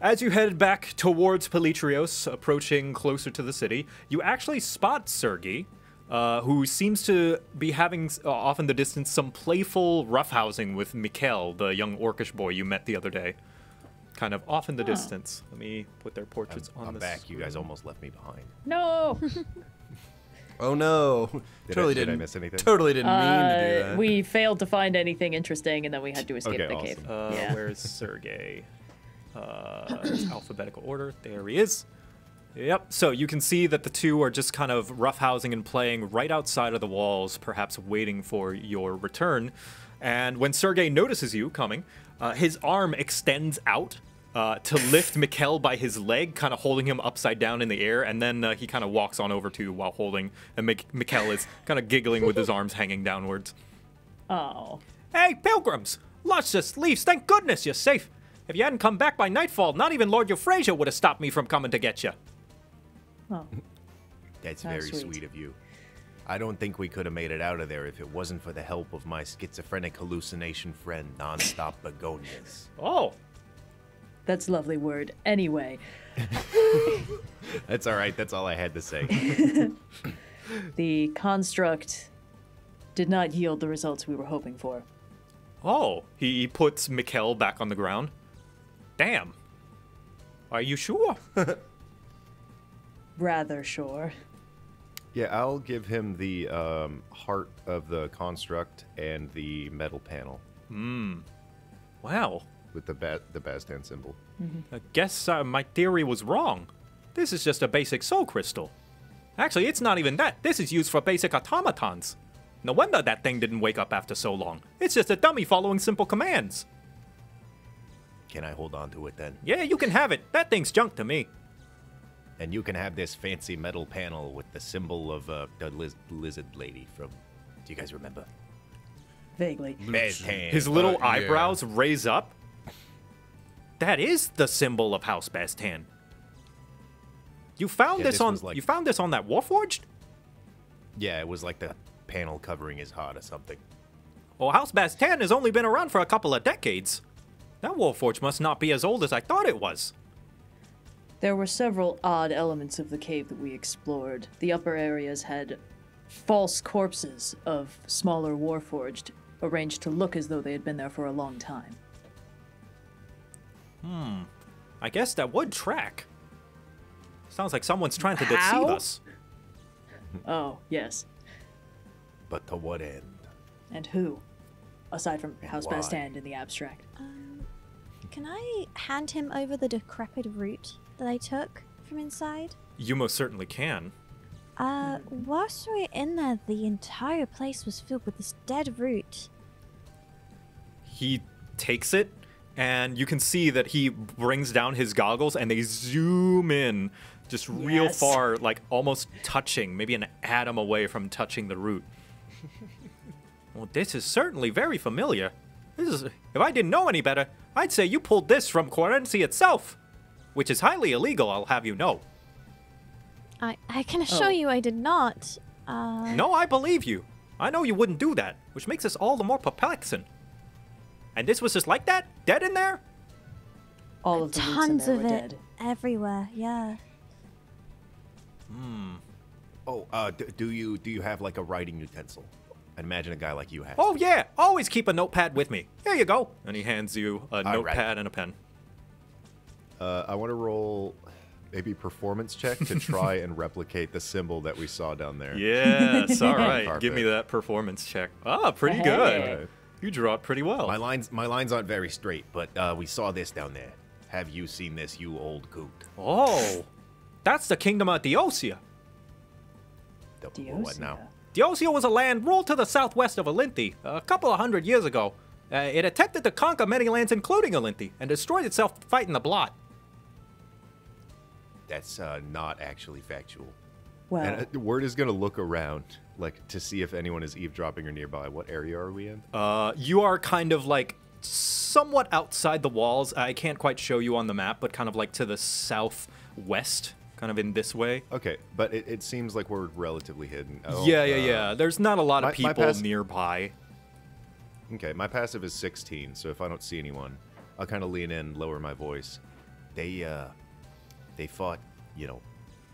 As you head back towards Palitrios, approaching closer to the city, you actually spot Sergei, uh, who seems to be having, uh, off in the distance, some playful roughhousing with Mikhail, the young orcish boy you met the other day. Kind of off in the oh. distance. Let me put their portraits I'm, on I'm the back. Screen. You guys almost left me behind. No! Oh no. Did totally I, didn't did I miss anything? Totally didn't mean uh, to do that. We failed to find anything interesting, and then we had to escape okay, the awesome. cave. Uh, yeah. Where's Sergei? Uh, it's alphabetical order. There he is. Yep. So you can see that the two are just kind of roughhousing and playing right outside of the walls, perhaps waiting for your return. And when Sergei notices you coming, uh, his arm extends out uh, to lift Mikhail by his leg, kind of holding him upside down in the air. And then uh, he kind of walks on over to you while holding, and Mikhail is kind of giggling with his arms hanging downwards. Oh. Hey, pilgrims! Lots of leaves. Thank goodness you're safe. If you hadn't come back by nightfall, not even Lord Euphrasia would have stopped me from coming to get you. Oh. That's very sweet. sweet of you. I don't think we could have made it out of there if it wasn't for the help of my schizophrenic hallucination friend, Nonstop Begonias. Oh. That's lovely, Wurd. Anyway. That's all right. That's all I had to say. The construct did not yield the results we were hoping for. Oh. He puts Mikhail back on the ground. Damn. Are you sure? Rather sure. Yeah, I'll give him the um, heart of the construct and the metal panel. Hmm. Wow. With the ba the Bastan symbol. Mm-hmm. I guess uh, my theory was wrong. This is just a basic soul crystal. Actually, it's not even that. This is used for basic automatons. No wonder that thing didn't wake up after so long. It's just a dummy following simple commands. Can I hold on to it then? Yeah, you can have it. That thing's junk to me. And you can have this fancy metal panel with the symbol of uh, the liz lizard lady from... Do you guys remember? Vaguely. Bastan. His little uh, eyebrows yeah. raise up. That is the symbol of House Bastan. You found yeah, this, this on... Like... You found this on that Warforged? Yeah, it was like the... panel covering his heart or something. Well, House Bastan has only been around for a couple of decades. That Warforged must not be as old as I thought it was. There were several odd elements of the cave that we explored. The upper areas had false corpses of smaller Warforged, arranged to look as though they had been there for a long time. Hmm. I guess that would track. Sounds like someone's trying to How? deceive us. Oh, yes. But to what end? And who? Aside from and House Bastan in the abstract. Um, can I hand him over the decrepit root that I took from inside? You most certainly can. Uh, whilst we were in there, the entire place was filled with this dead root. He takes it, and you can see that he brings down his goggles, and they zoom in just yes. real far, like almost touching, maybe an atom away from touching the root. Well, this is certainly very familiar. This is, if I didn't know any better, I'd say you pulled this from Querencia itself, which is highly illegal, I'll have you know. I, I can assure oh. you I did not. Uh... No, I believe you. I know you wouldn't do that, which makes us all the more perplexing. And this was just like that? Dead in there? All of the tons of it everywhere. Yeah. Hmm. Oh, uh, d do you do you have like a writing utensil? I'd imagine a guy like you has. Oh yeah, always keep a notepad with me. Here you go. And he hands you a All notepad right. and a pen. Uh, I want to roll maybe performance check to try and replicate the symbol that we saw down there. Yes. All right. Give me that performance check. Ah, pretty hey. good. Right. You draw it pretty well. My lines, my lines aren't very straight, but uh, we saw this down there. Have you seen this, you old goot? Oh, that's the kingdom of Deosia. The, Deosia. What now? Deosia was a land ruled to the southwest of Elynthi a couple of hundred years ago. Uh, it attempted to conquer many lands, including Elynthi, and destroyed itself fighting the blot. That's uh, not actually factual. Well, and, uh, the Wurd is going to look around, like, to see if anyone is eavesdropping or nearby. What area are we in? Uh, you are kind of, like, somewhat outside the walls. I can't quite show you on the map, but kind of, like, to the southwest, kind of in this way. Okay, but it, it seems like we're relatively hidden. Oh, yeah, yeah, uh, yeah. There's not a lot my, of people nearby. Okay, my passive is sixteen, so if I don't see anyone, I'll kind of lean in, lower my voice. They, uh, they fought, you know,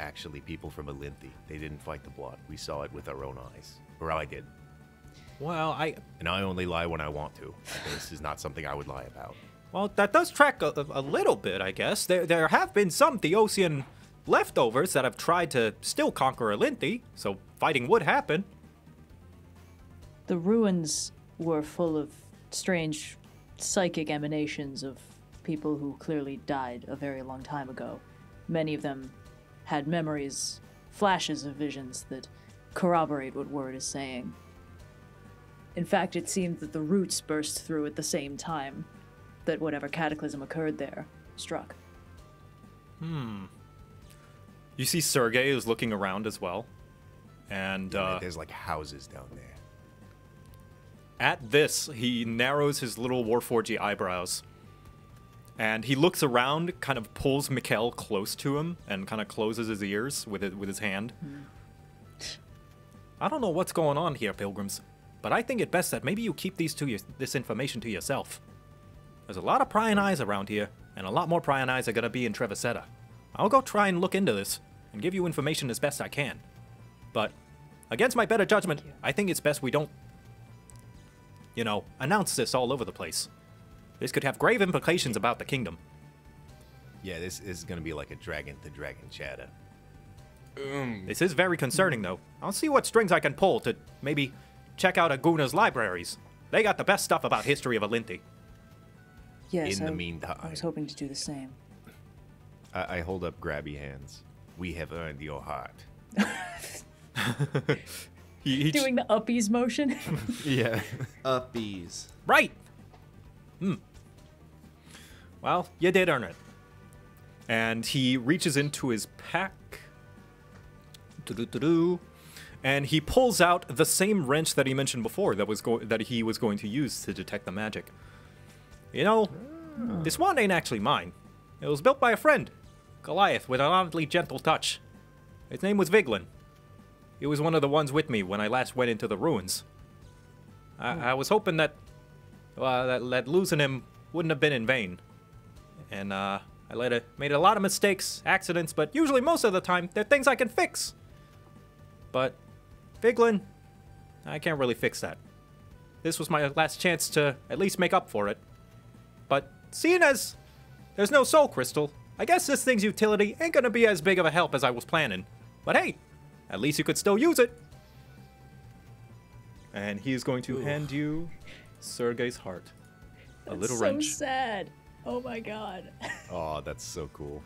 actually people from Elynthi. They didn't fight the blot. We saw it with our own eyes. Or I did. Well, I... And I only lie when I want to. This is not something I would lie about. Well, that does track a, a little bit, I guess. There, there have been some Deosian leftovers that have tried to still conquer Elynthi, so fighting would happen. The ruins were full of strange psychic emanations of people who clearly died a very long time ago. Many of them had memories, flashes of visions that corroborate what Wurd is saying. In fact, it seemed that the roots burst through at the same time that whatever cataclysm occurred there struck. Hmm. You see Sergei is looking around as well. And uh, there's like houses down there. At this, he narrows his little Warforgy eyebrows. And he looks around, kind of pulls Mikhail close to him, and kind of closes his ears with his, with his hand. Mm. I don't know what's going on here, pilgrims, but I think it best that maybe you keep these to your, this information to yourself. There's a lot of prying eyes around here, and a lot more prying eyes are going to be in Trevisetta. I'll go try and look into this, and give you information as best I can. But, against my better judgment, I think it's best we don't, you know, announce this all over the place. This could have grave implications about the kingdom. Yeah, this is going to be like a dragon-to-dragon chatter. Um. This is very concerning, though. I'll see what strings I can pull to maybe check out Aguna's libraries. They got the best stuff about history of Elynthi. Yes, In I, the meantime, I was hoping to do the same. I, I hold up grabby hands. We have earned your heart. he, he Doing the uppies motion? Yeah. Uppies. Right! Hmm. Well, you did earn it. And he reaches into his pack. Do-do-do-do. And he pulls out the same wrench that he mentioned before that was go that he was going to use to detect the magic. You know, oh. this wand ain't actually mine. It was built by a friend, Goliath, with an oddly gentle touch. His name was Viglin. He was one of the ones with me when I last went into the ruins. I, oh. I was hoping that Uh, that, that losing him wouldn't have been in vain. And uh, I later made a lot of mistakes, accidents, but usually most of the time, they're things I can fix. But Viglin, I can't really fix that. This was my last chance to at least make up for it. But seeing as there's no soul crystal, I guess this thing's utility ain't gonna be as big of a help as I was planning. But hey, at least you could still use it. And he's going to Ooh. hand you Sergei's heart. A that's little so wrench. So sad. Oh my god. Oh, that's so cool.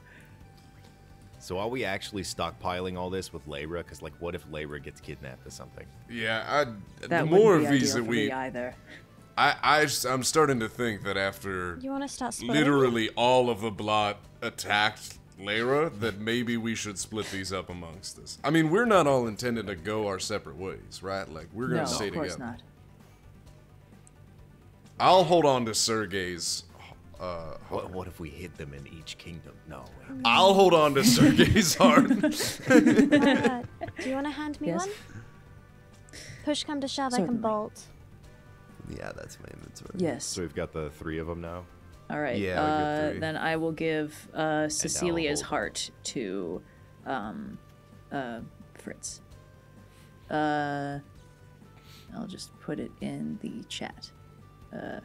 So are we actually stockpiling all this with Lyra? Because like, what if Lyra gets kidnapped or something? Yeah, I, the more of these that we either. I, I I'm starting to think that after you want to start literally all of the blot attacked Lyra, that maybe we should split these up amongst us. I mean, we're not all intended to go our separate ways, right? Like we're gonna no, stay together. No, of course not. I'll hold on to Sergei's. Uh, what, what if we hid them in each kingdom? No. Wait. I'll hold on to Sergei's heart. uh, do you want to hand me yes. one? Push come to shove, Certainly. I can bolt. Yeah, Yeah, that's my inventory. Yes. So we've got the three of them now. All right. Yeah. Uh, then I will give uh, Cecilia's heart to um, uh, Fritz. Uh, I'll just put it in the chat. Uh,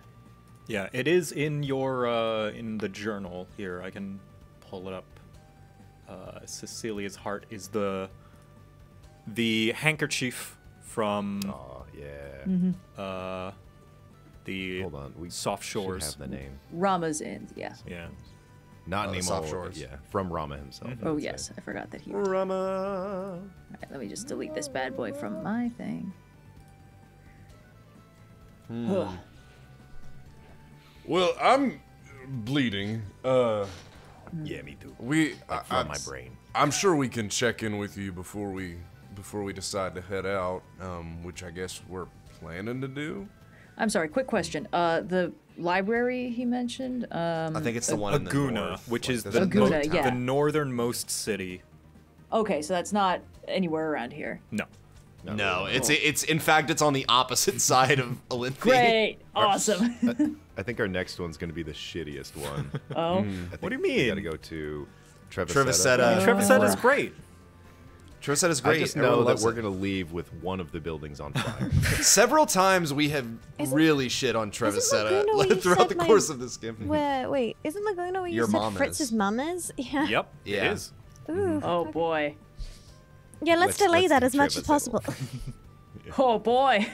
yeah, it is in your uh, in the journal here. I can pull it up. Uh, Cecilia's heart is the the handkerchief from. Oh yeah. Mm-hmm. Uh, the Hold on. We Soft Shores. Have the name. Rama's End. Yeah. Yeah. Not uh, name Soft Shores. Yeah. From Rama himself. Mm-hmm. Oh yes, say. I forgot that he. Was. Rama. All right, let me just delete this bad boy from my thing. Hmm. Well, I'm bleeding. Uh, yeah, me too. We like from my brain. I'm sure we can check in with you before we before we decide to head out, um, which I guess we're planning to do. I'm sorry. Quick question. Uh, the library he mentioned. Um, I think it's the one in Laguna, the north, which like is the, Laguna, yeah. the northernmost city. Okay, so that's not anywhere around here. No. Not no, really. It's cool. It's in fact it's on the opposite side of Elynthi. Great, awesome. Our, I think our next one's going to be the shittiest one. Oh, mm, what do you mean? We got to go to Trevisetta. Trevisetta. Trevisetta is great. Trevisetta is great. I just know that we're going to leave with one of the buildings on fire. Several times we have isn't, really shit on Trevisetta throughout the my, course of this game. Wait, wait, isn't Laguna where you Your said mama's. Fritz's mom is? Yeah. Yep. Yeah. It is. Ooh, oh okay. boy. Yeah, let's, let's delay let's that as much as possible. Yeah. Oh boy.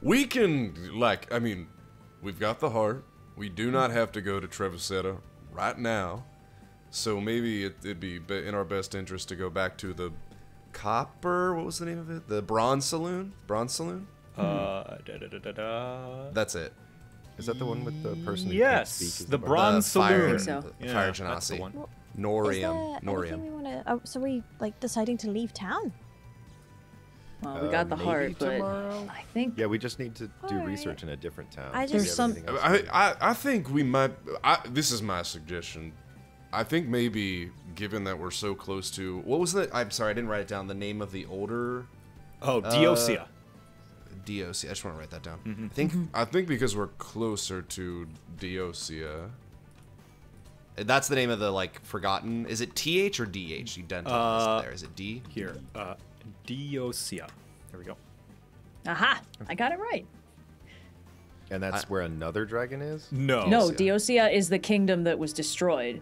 We can, like, I mean, we've got the heart. We do not have to go to Trevisetta right now. So maybe it, it'd be in our best interest to go back to the Copper, what was the name of it? The Bronze Saloon? Bronze Saloon? Uh, da, da, da, da, da. That's it. Is that the one with the person who yes, can't speak? Yes, the, the Bronze the Saloon. Fire, I think so. The yeah, Fire Genasi. That's the one. Norim. Norim. We wanna, oh, so are we like deciding to leave town? Well, we uh, got the heart, tomorrow? But I think yeah, we just need to do right. research in a different town. I just some. I, I I think we might. I, this is my suggestion. I think maybe given that we're so close to what was the? I'm sorry, I didn't write it down. The name of the older. Oh, Deosia. Uh, Deosia. I just want to write that down. Mm-hmm. I think mm-hmm. I think because we're closer to Deosia. That's the name of the like forgotten. Is it T H or D H? You don't uh, there. Is it D? Here, uh, Deosia. There we go. Aha! I got it right. And that's I, where another dragon is. No, no. Deosia is the kingdom that was destroyed.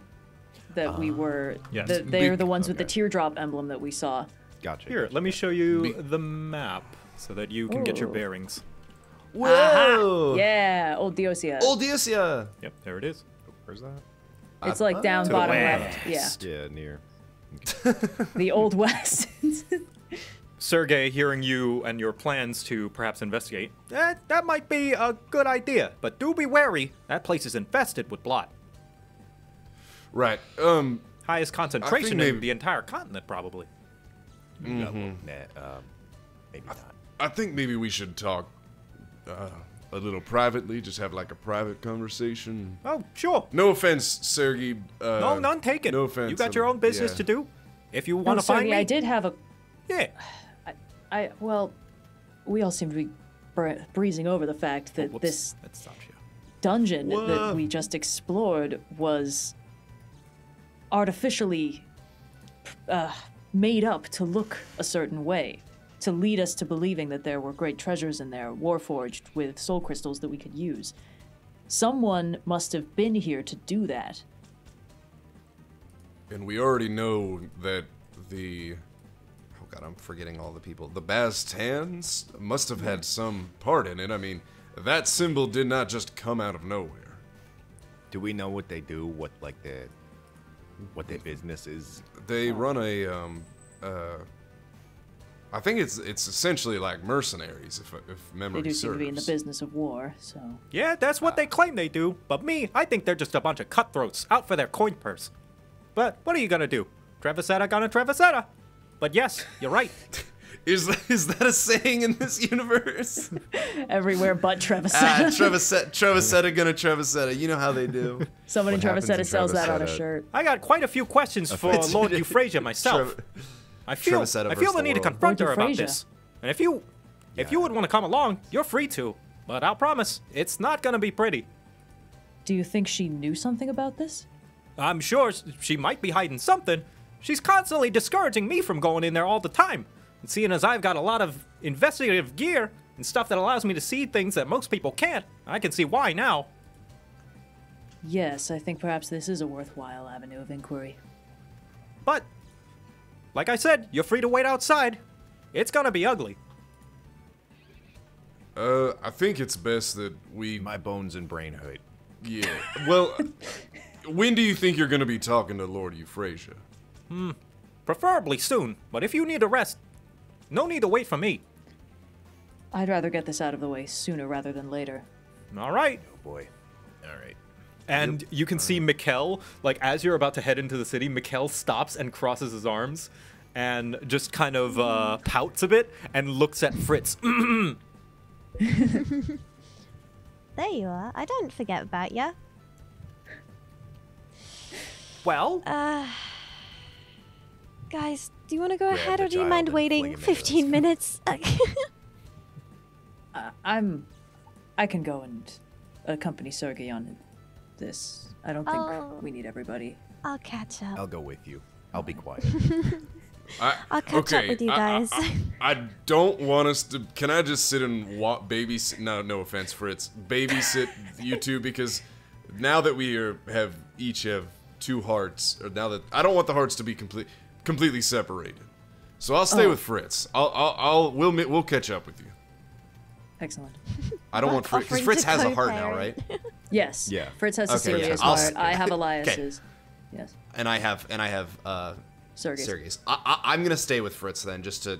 That uh, we were. Yes. The, they are the ones okay. with the teardrop emblem that we saw. Gotcha. Here, gotcha. Let me show you Be the map so that you can Ooh. Get your bearings. Whoa! Aha. Yeah, old Deosia. Old Deosia. Yep, there it is. Where's that? It's like down bottom left. Yeah. Yeah, near. The Old West. Sergei, hearing you and your plans to perhaps investigate, eh, that might be a good idea, but do be wary. That place is infested with blood. Right. Um. Highest concentration in maybe... the entire continent, probably. Mm-hmm. no, nah, um, maybe I, not. I think maybe we should talk. Uh, A little privately, just have like a private conversation. Oh, sure. No offense, Sergei. Uh, no, none taken. No offense. You got your own business yeah. to do. If you want no, to Sergei, find me, I did have a. Yeah. I, I well, we all seem to be breezing over the fact that oh, this that dungeon Whoa. That we just explored was artificially uh, made up to look a certain way. To lead us to believing that there were great treasures in there, warforged with soul crystals that we could use. Someone must have been here to do that. And we already know that the... Oh god, I'm forgetting all the people. The Bastans must have had some part in it. I mean, that symbol did not just come out of nowhere. Do we know what they do? What, like, their... What their business is? They run a, um... Uh... I think it's it's essentially like mercenaries, if, if memory serves. They do seem to be in the business of war, so... Yeah, that's what uh, they claim they do, but me, I think they're just a bunch of cutthroats out for their coin purse. But what are you gonna do? Trevisetta gonna Trevisetta! But yes, you're right. is, is that a saying in this universe? Everywhere but Trevisetta. Ah, Trevisetta, Trevisetta gonna Trevisetta, you know how they do. Someone in Trevisetta sells that on a shirt. I got quite a few questions for Lord Euphrasia myself. Trev I feel, I feel the, the need world. to confront Lord her Euphrasia. About this. And if you, if yeah. you would want to come along, you're free to. but I'll promise it's not gonna be pretty. Do you think she knew something about this? I'm sure she might be hiding something. She's constantly discouraging me from going in there all the time. And seeing as I've got a lot of investigative gear and stuff that allows me to see things that most people can't, I can see why now. Yes, I think perhaps this is a worthwhile avenue of inquiry. But, like I said, you're free to wait outside. It's gonna be ugly. Uh, I think it's best that we... My bones and brain hurt. Yeah, well, when do you think you're gonna be talking to Lord Euphrasia? Hmm, preferably soon, but if you need a rest, no need to wait for me. I'd rather get this out of the way sooner rather than later. All right. Oh boy. All right. And you can see Mikhail, like, as you're about to head into the city, Mikhail stops and crosses his arms and just kind of uh, pouts a bit and looks at Fritz. There you are. I don't forget about you. Well? Uh, guys, do you want to go ahead or do you mind waiting fifteen minutes? uh, I'm... I can go and accompany Sergei on it. This. I don't think oh. we need everybody. I'll catch up. I'll go with you. I'll be quiet. I, I'll catch okay. up with you guys. I, I, I, I don't want us to... Can I just sit and walk, babysit? No, no offense, Fritz. Babysit you two, because now that we are, have each have two hearts, or now that I don't want the hearts to be complete, completely separated. So I'll stay oh. with Fritz. I'll, I'll, I'll, we'll, we'll catch up with you. Excellent. I don't what? want Fritz, because Fritz has a heart now, right? Yes. Yeah. Fritz has okay, a serious yeah. heart. I have Elias's. Okay. Yes. And I have, and I have, uh, Sergei's. Sergei's. I, I, I'm gonna stay with Fritz then, just to,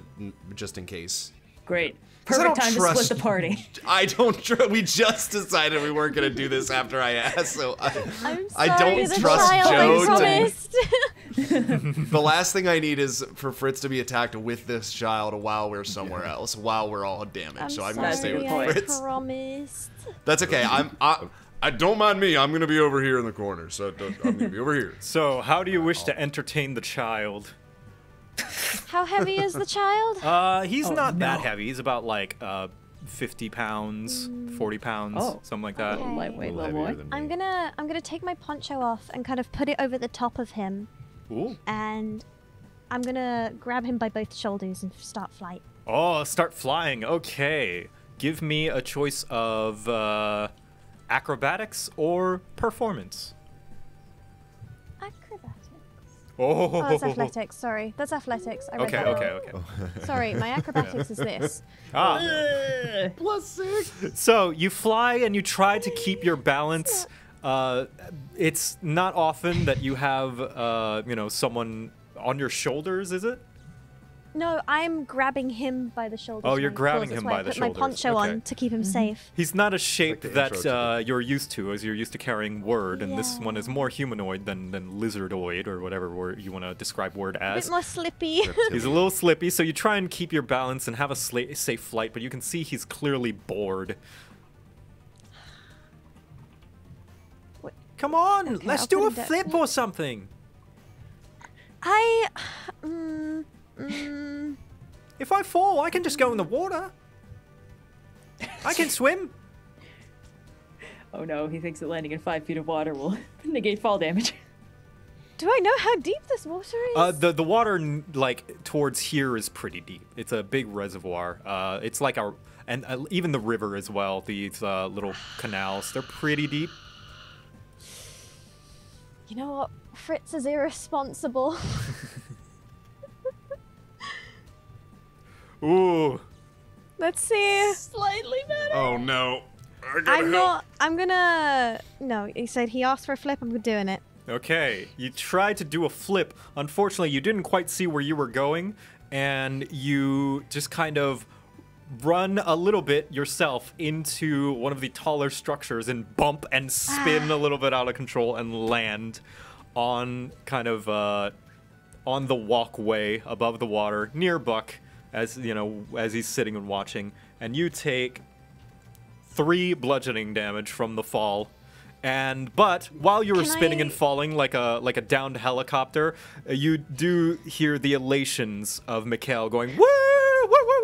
just in case. Great. Perfect time to split the party. I don't trust. We just decided we weren't gonna do this after I asked, so I, I'm sorry, I don't trust Joe. To, the last thing I need is for Fritz to be attacked with this child while we're somewhere else, while we're all damaged. I'm so I'm sorry, gonna stay with I Fritz. Promised. That's okay. I'm. I, I don't mind me. I'm gonna be over here in the corner, so I'm gonna be over here. So, how do you wish to entertain the child? How heavy is the child? Uh, he's oh, not no. that heavy. He's about like uh, fifty pounds, mm. forty pounds, oh. something like that. Okay. Lightweight, little boy. I'm gonna, I'm gonna take my poncho off and kind of put it over the top of him, Ooh. and I'm gonna grab him by both shoulders and start flight. Oh, start flying. Okay, give me a choice of uh, acrobatics or performance. Oh. oh, that's athletics. Sorry, that's athletics. I read okay, that okay, okay, okay. Sorry, my acrobatics yeah. is this. Ah, uh, plus six. So you fly and you try to keep your balance. Uh, it's not often that you have, uh, you know, someone on your shoulders, is it? No, I'm grabbing him by the shoulders. Oh, you're grabbing him by the shoulders. I put my poncho okay. on to keep him mm-hmm. safe. He's not a shape like that uh, you're used to, as you're used to carrying Wurd, and yeah. this one is more humanoid than, than lizardoid, or whatever word you want to describe Wurd as. A bit more slippy. He's a little slippy, so you try and keep your balance and have a sla safe flight, but you can see he's clearly bored. What? Come on, okay, let's I'll do a flip or something. I... Um, Mm. If I fall, I can just go in the water. I can swim. Oh no, he thinks that landing in five feet of water will negate fall damage. Do I know how deep this water is? Uh, the, the water, like, towards here is pretty deep. It's a big reservoir. Uh, it's like our... And uh, even the river as well, these uh, little canals, they're pretty deep. You know what? Fritz is irresponsible. Ooh. Let's see. Slightly better. Oh no. I'm help. not. I'm gonna. No, he said he asked for a flip. I'm doing it. Okay. You tried to do a flip. Unfortunately, you didn't quite see where you were going, and you just kind of run a little bit yourself into one of the taller structures and bump and spin ah. a little bit out of control and land on kind of uh, on the walkway above the water near Buck. As you know, as he's sitting and watching, and you take three bludgeoning damage from the fall, and but while you were Can spinning I... and falling like a like a downed helicopter, you do hear the elations of Mikhail going woo woo woo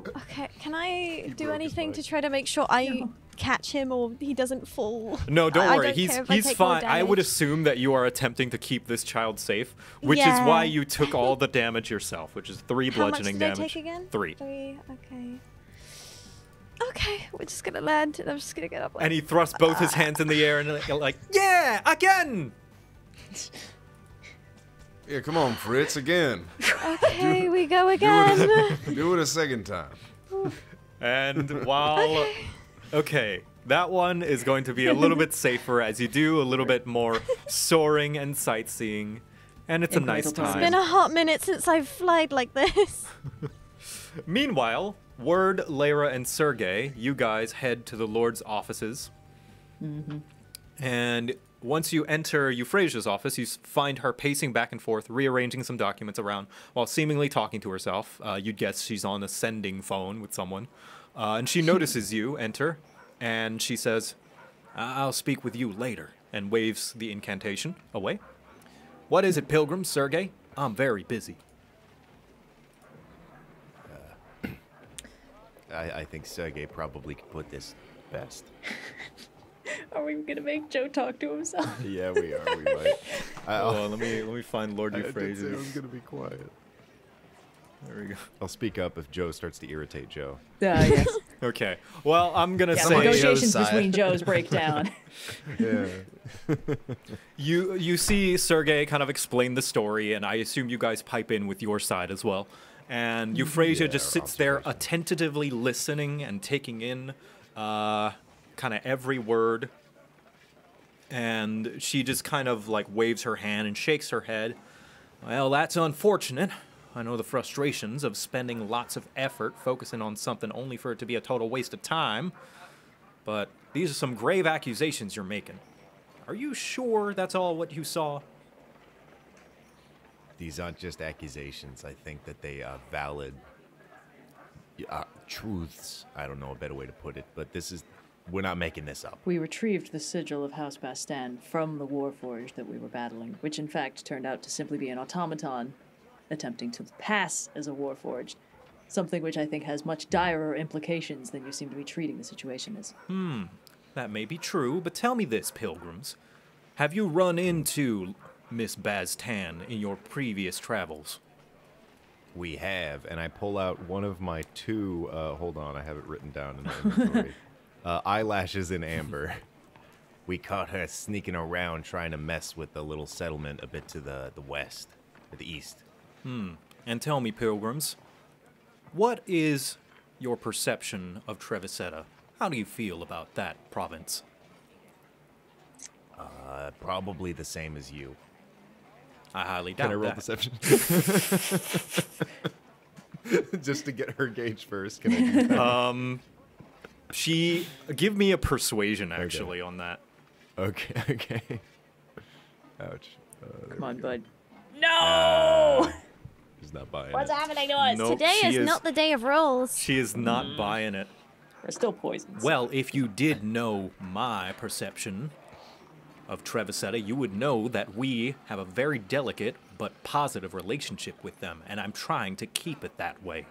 woo. Okay, can I do anything to try to make sure I no. catch him or he doesn't fall? No, don't I, worry. I don't he's he's I fine. I would assume that you are attempting to keep this child safe, which yeah. is why you took all the damage yourself, which is three How bludgeoning much did damage. I take again? Three. Three. Okay. Okay, we're just gonna land, and I'm just gonna get up. Like, and he thrusts both uh, his hands in the air and like, like yeah, again. Yeah, come on, Fritz, again. Okay, do, we go again. Do it, do it a second time. And while... Okay. okay, that one is going to be a little bit safer as you do, a little bit more soaring and sightseeing. And it's it a nice time. It's been a hot minute since I've flied like this. Meanwhile, Wurd, Lyra, and Sergei, you guys head to the Lord's offices. Mm-hmm. And... once you enter Euphrasia's office, you find her pacing back and forth, rearranging some documents around while seemingly talking to herself. Uh, you'd guess she's on a sending phone with someone. Uh, and she notices you enter, and she says, "I'll speak with you later," and waves the incantation away. "What is it, pilgrim, Sergei? I'm very busy." Uh, I, I think Sergei probably could put this best. Are we gonna make Joe talk to himself? Yeah, we are. We might. Hold on, let me let me find Lord Euphrasia. I'm gonna be quiet. There we go. I'll speak up if Joe starts to irritate Joe. Uh, yes. Okay. Well, I'm gonna yeah, say negotiations Joe's between Joes break down. Yeah. you you see Sergei kind of explain the story, and I assume you guys pipe in with your side as well. And Euphrasia yeah, just sits there, attentively listening and taking in. Uh, kind of every word, and she just kind of like waves her hand and shakes her head. "Well, that's unfortunate. I know the frustrations of spending lots of effort focusing on something only for it to be a total waste of time, but these are some grave accusations you're making. Are you sure that's all what you saw?" "These aren't just accusations. I think that they are valid uh, truths. I don't know a better way to put it, but this is... we're not making this up. We retrieved the sigil of House Bastan from the warforge that we were battling, which in fact turned out to simply be an automaton attempting to pass as a warforge, something which I think has much direr implications than you seem to be treating the situation as." "Hmm, that may be true, but tell me this, pilgrims. Have you run into Miss Bastan in your previous travels?" "We have," and I pull out one of my two, uh, hold on, I have it written down in my inventory. Uh, eyelashes in amber. "We caught her sneaking around trying to mess with the little settlement a bit to the, the west, or the east." "Hmm. And tell me, pilgrims, what is your perception of Trevisetta? How do you feel about that province?" Uh, probably the same as you." "I highly doubt that." "Can I roll deception?" Just to get her gauge first. Can I do that? Um... She, give me a persuasion, actually, okay. on that. Okay, okay. Ouch. Uh, Come on, bud. No! Uh, she's not buying What's it. What's happening to us? Nope, Today is, is not the day of rolls. She is not mm. buying it. We're still poisoned. "Well, if you did know my perception of Trevisetta, you would know that we have a very delicate but positive relationship with them, and I'm trying to keep it that way.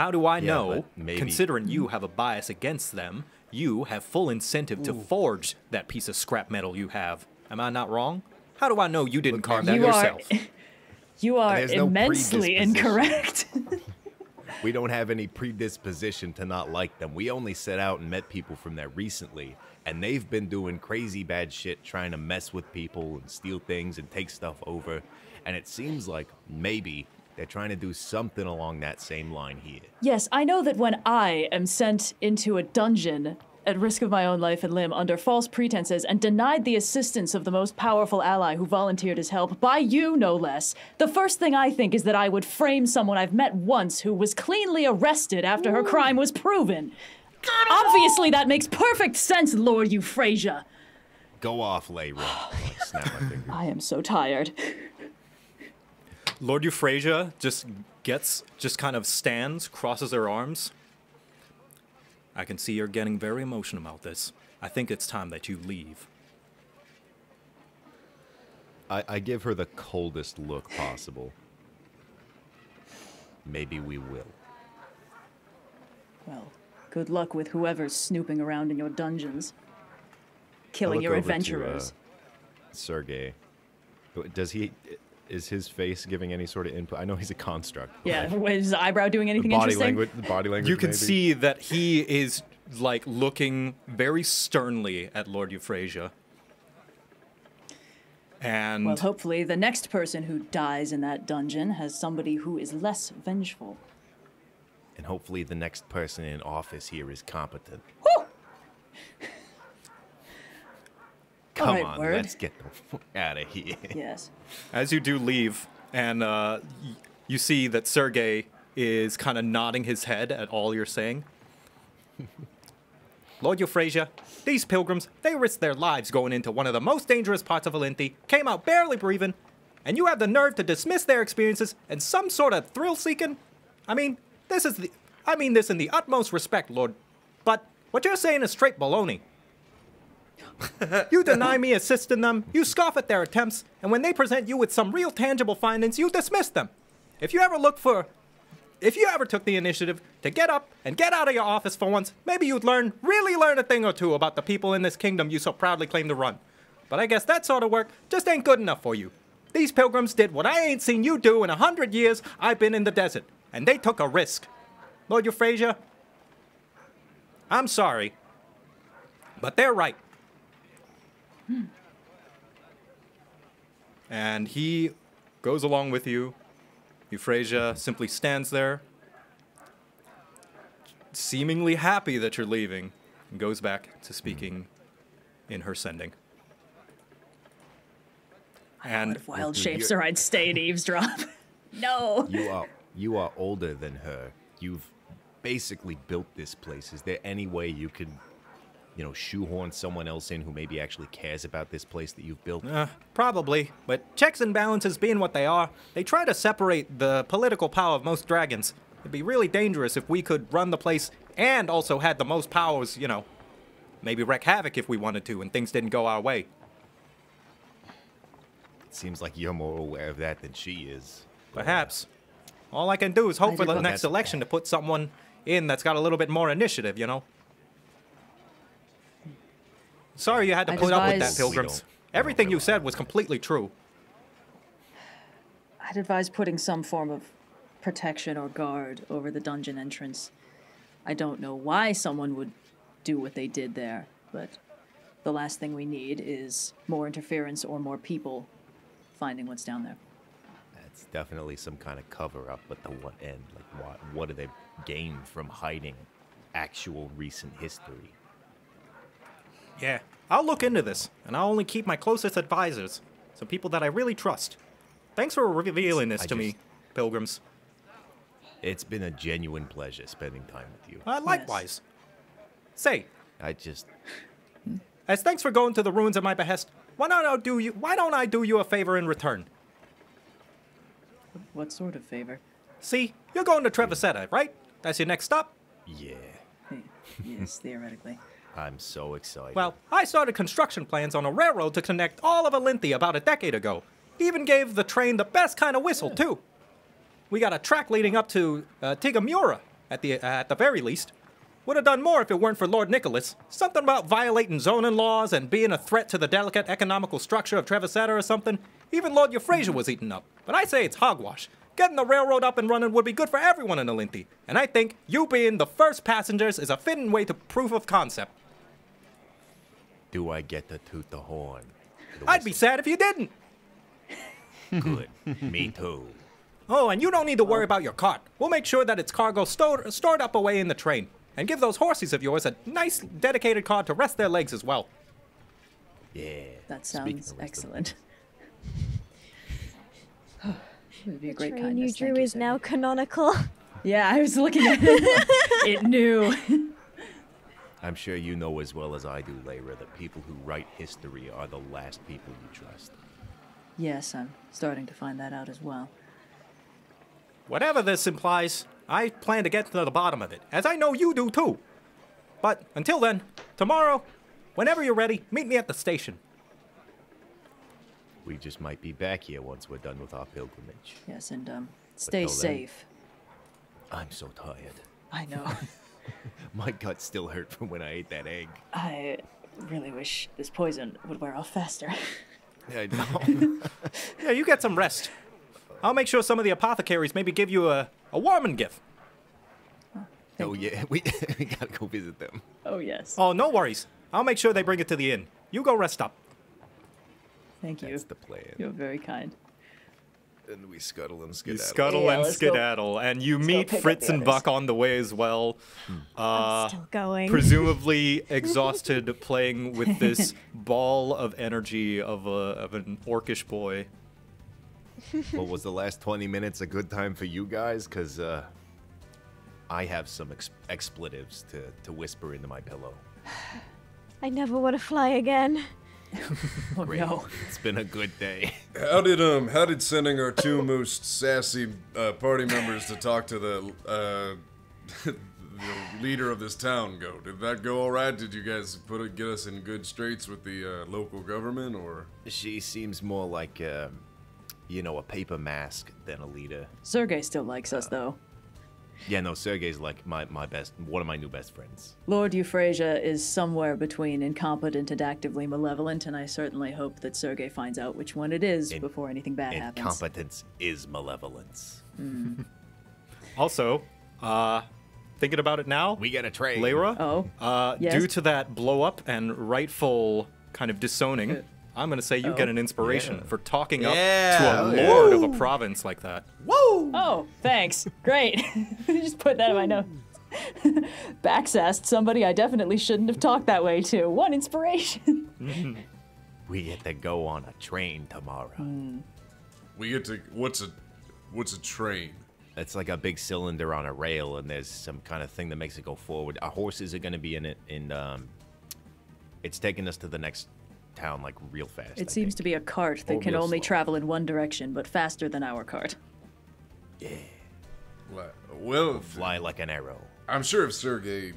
How do I yeah, know, considering you have a bias against them, you have full incentive Ooh. to forge that piece of scrap metal you have? Am I not wrong? How do I know you didn't Look, carve that you yourself? Are, you are immensely no incorrect. We don't have any predisposition to not like them. We only set out and met people from there recently, and they've been doing crazy bad shit, trying to mess with people and steal things and take stuff over. And it seems like maybe... they're trying to do something along that same line here." "Yes, I know that when I am sent into a dungeon at risk of my own life and limb under false pretenses and denied the assistance of the most powerful ally who volunteered his help, by you no less, the first thing I think is that I would frame someone I've met once who was cleanly arrested after Ooh. her crime was proven. Obviously that makes perfect sense, Lord Euphrasia." "Go off, Lyra." I snap my fingers. I am so tired. Lord Euphrasia just gets, just kind of stands, crosses her arms. "I can see you're getting very emotional about this. I think it's time that you leave." I, I give her the coldest look possible. "Maybe we will." Well, good luck with whoever's snooping around in your dungeons. Killing your adventurers. To, uh, Sergei. Does he... Is his face giving any sort of input? I know he's a construct. Yeah, like, is his eyebrow doing anything body interesting? Language, the body language, You can maybe. see that he is, like, looking very sternly at Lord Euphrasia. And... Well, hopefully the next person who dies in that dungeon has somebody who is less vengeful. And hopefully the next person in office here is competent. Woo! Come right, on, Wurd. Let's get the fuck out of here. Yes. As you do leave, and uh, y you see that Sergei is kind of nodding his head at all you're saying. Lord Euphrasia, these pilgrims, they risked their lives going into one of the most dangerous parts of Elynthi, came out barely breathing, and you have the nerve to dismiss their experiences and some sort of thrill-seeking? I mean, this is the... I mean this in the utmost respect, Lord, but what you're saying is straight baloney. You deny me assisting them, you scoff at their attempts, and when they present you with some real tangible findings, you dismiss them. If you ever look for... If you ever took the initiative to get up and get out of your office for once, maybe you'd learn, really learn a thing or two about the people in this kingdom you so proudly claim to run. But I guess that sort of work just ain't good enough for you. These pilgrims did what I ain't seen you do in a hundred years I've been in the desert, and they took a risk. Lord Euphrasia, I'm sorry, but they're right. Hmm. And he goes along with you. Euphrasia simply stands there, seemingly happy that you're leaving, and goes back to speaking mm. in her sending. And if wild shapes or I'd stay and eavesdrop. No. You are you are older than her. You've basically built this place. Is there any way you could, you know, shoehorn someone else in who maybe actually cares about this place that you've built? Uh, probably, but checks and balances being what they are, they try to separate the political power of most dragons. It'd be really dangerous if we could run the place and also had the most powers, you know, maybe wreak havoc if we wanted to and things didn't go our way. It seems like you're more aware of that than she is. Perhaps. All I can do is hope for the next election to put someone in that's got a little bit more initiative, you know? Sorry you had to I put up with that, pilgrims. Everything you said was completely true. I'd advise putting some form of protection or guard over the dungeon entrance. I don't know why someone would do what they did there, but the last thing we need is more interference or more people finding what's down there. That's definitely some kind of cover-up, but the what end? Like, what, what do they gain from hiding actual recent history? Yeah, I'll look into this, and I'll only keep my closest advisors, some people that I really trust. Thanks for revealing this I to just, me, pilgrims. It's been a genuine pleasure spending time with you. Uh, likewise. Yes. Say. I just... As thanks for going to the ruins at my behest, why don't I do you, why don't I do you a favor in return? What sort of favor? See, you're going to Trevisetta, right? That's your next stop? Yeah. Yes, theoretically. I'm so excited. Well, I started construction plans on a railroad to connect all of Elynthi about a decade ago. Even gave the train the best kind of whistle, too. We got a track leading up to uh, Tigamura, at the, uh, at the very least. Would have done more if it weren't for Lord Nicholas. Something about violating zoning laws and being a threat to the delicate economical structure of Trevisetta or something. Even Lord Euphrasia was eaten up. But I say it's hogwash. Getting the railroad up and running would be good for everyone in Elynthi. And I think you being the first passengers is a fitting way to proof of concept. Do I get to toot the horn? The I'd be sad if you didn't. Good. Me too. Oh, and you don't need to worry about your cart. We'll make sure that its cargo stored stored up away in the train. And give those horses of yours a nice, dedicated cart to rest their legs as well. Yeah. That sounds excellent. It would be a great kindness. The train you drew is now canonical. Yeah, I was looking at it. It knew. I'm sure you know as well as I do, Lyra, that people who write history are the last people you trust. Yes, I'm starting to find that out as well. Whatever this implies, I plan to get to the bottom of it, as I know you do too. But until then, tomorrow, whenever you're ready, meet me at the station. We just might be back here once we're done with our pilgrimage. Yes, and um, stay safe. Then, I'm so tired. I know. My gut still hurt from when I ate that egg. I really wish this poison would wear off faster. I know. Yeah, you get some rest. I'll make sure some of the apothecaries maybe give you a, a warming gift. Oh, yeah. We, we gotta go visit them. Oh, yes. Oh, no worries. I'll make sure they bring it to the inn. You go rest up. Thank you. That's the plan. You're very kind. And we scuttle and skedaddle. You scuttle yeah, and skedaddle. Go. And you let's meet Fritz and Buck on the way as well. Hmm. Uh, I'm still going. Presumably exhausted playing with this ball of energy of, a, of an orcish boy. Well, was the last twenty minutes a good time for you guys? Because uh, I have some ex expletives to, to whisper into my pillow. I never want to fly again. Oh, no. It's been a good day. How did um how did sending our two most sassy uh, party members to talk to the uh the leader of this town go? Did that go all right? Did you guys put it, get us in good straits with the uh, local government, or? She seems more like uh, you know, a paper mask than a leader. Sergei still likes uh, us though. Yeah, no, Sergei's like my, my best, one of my new best friends. Lord Euphrasia is somewhere between incompetent and actively malevolent, and I certainly hope that Sergei finds out which one it is in, before anything bad happens. Incompetence is malevolence. Mm. Also, uh, thinking about it now, we get a trade. Lyra, oh, uh, yes. Due to that blow up and rightful kind of disowning, uh, I'm going to say you oh. get an inspiration yeah. for talking up yeah. to a lord Woo. Of a province like that. Whoa! Oh, thanks. Great. Just put that in my notes. Backsassed somebody I definitely shouldn't have talked that way to. One inspiration. Mm-hmm. We get to go on a train tomorrow. Mm. We get to, what's a, what's a train? It's like a big cylinder on a rail, and there's some kind of thing that makes it go forward. Our horses are going to be in it, and um, it's taking us to the next town like real fast. It I seems think. To be a cart that or can only slow. Travel in one direction, but faster than our cart. Yeah. Well, we'll fly like an arrow. I'm sure if Sergei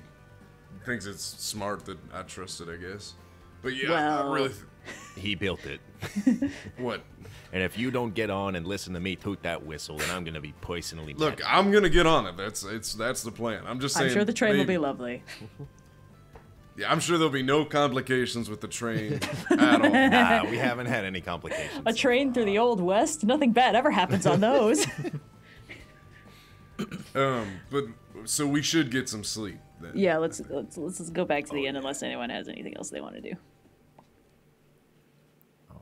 thinks it's smart that I trust it, I guess. But yeah, well, I really th he built it. What? And if you don't get on and listen to me toot that whistle, then I'm gonna be personally mad. Look, I'm gonna get on it. That's it's that's the plan. I'm just saying. I'm sure the train maybe. Will be lovely. Yeah, I'm sure there'll be no complications with the train at all. Nah, we haven't had any complications. A train through the Old West? Nothing bad ever happens on those. um, but so we should get some sleep then. Yeah, let's let's let's go back to the oh, end unless anyone has anything else they want to do. I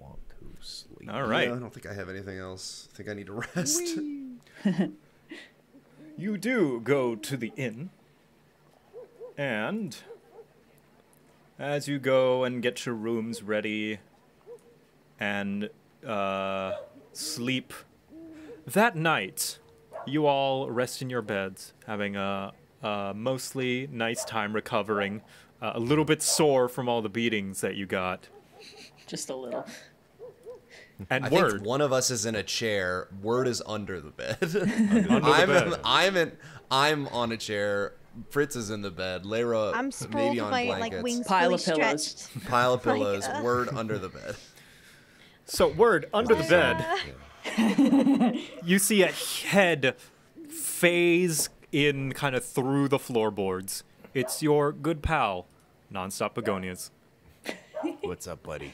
want to sleep. All right. Yeah, I don't think I have anything else. I think I need to rest. You do go to the inn, and as you go and get your rooms ready and uh, sleep, that night you all rest in your beds, having a, a mostly nice time recovering, uh, a little bit sore from all the beatings that you got. Just a little. And I Wurd. Think one of us is in a chair. Wurd is under the bed. Under I'm, the bed. In, I'm, in, I'm on a chair. Fritz is in the bed. Lyra, I'm maybe on by, blankets. Like, wings pile of pillows. Stretched. Pile of pillows. Like, uh... Wurd under the bed. So Wurd under the bed. You see a head phase in kind of through the floorboards. It's your good pal, Nonstop Begonias. What's up, buddy?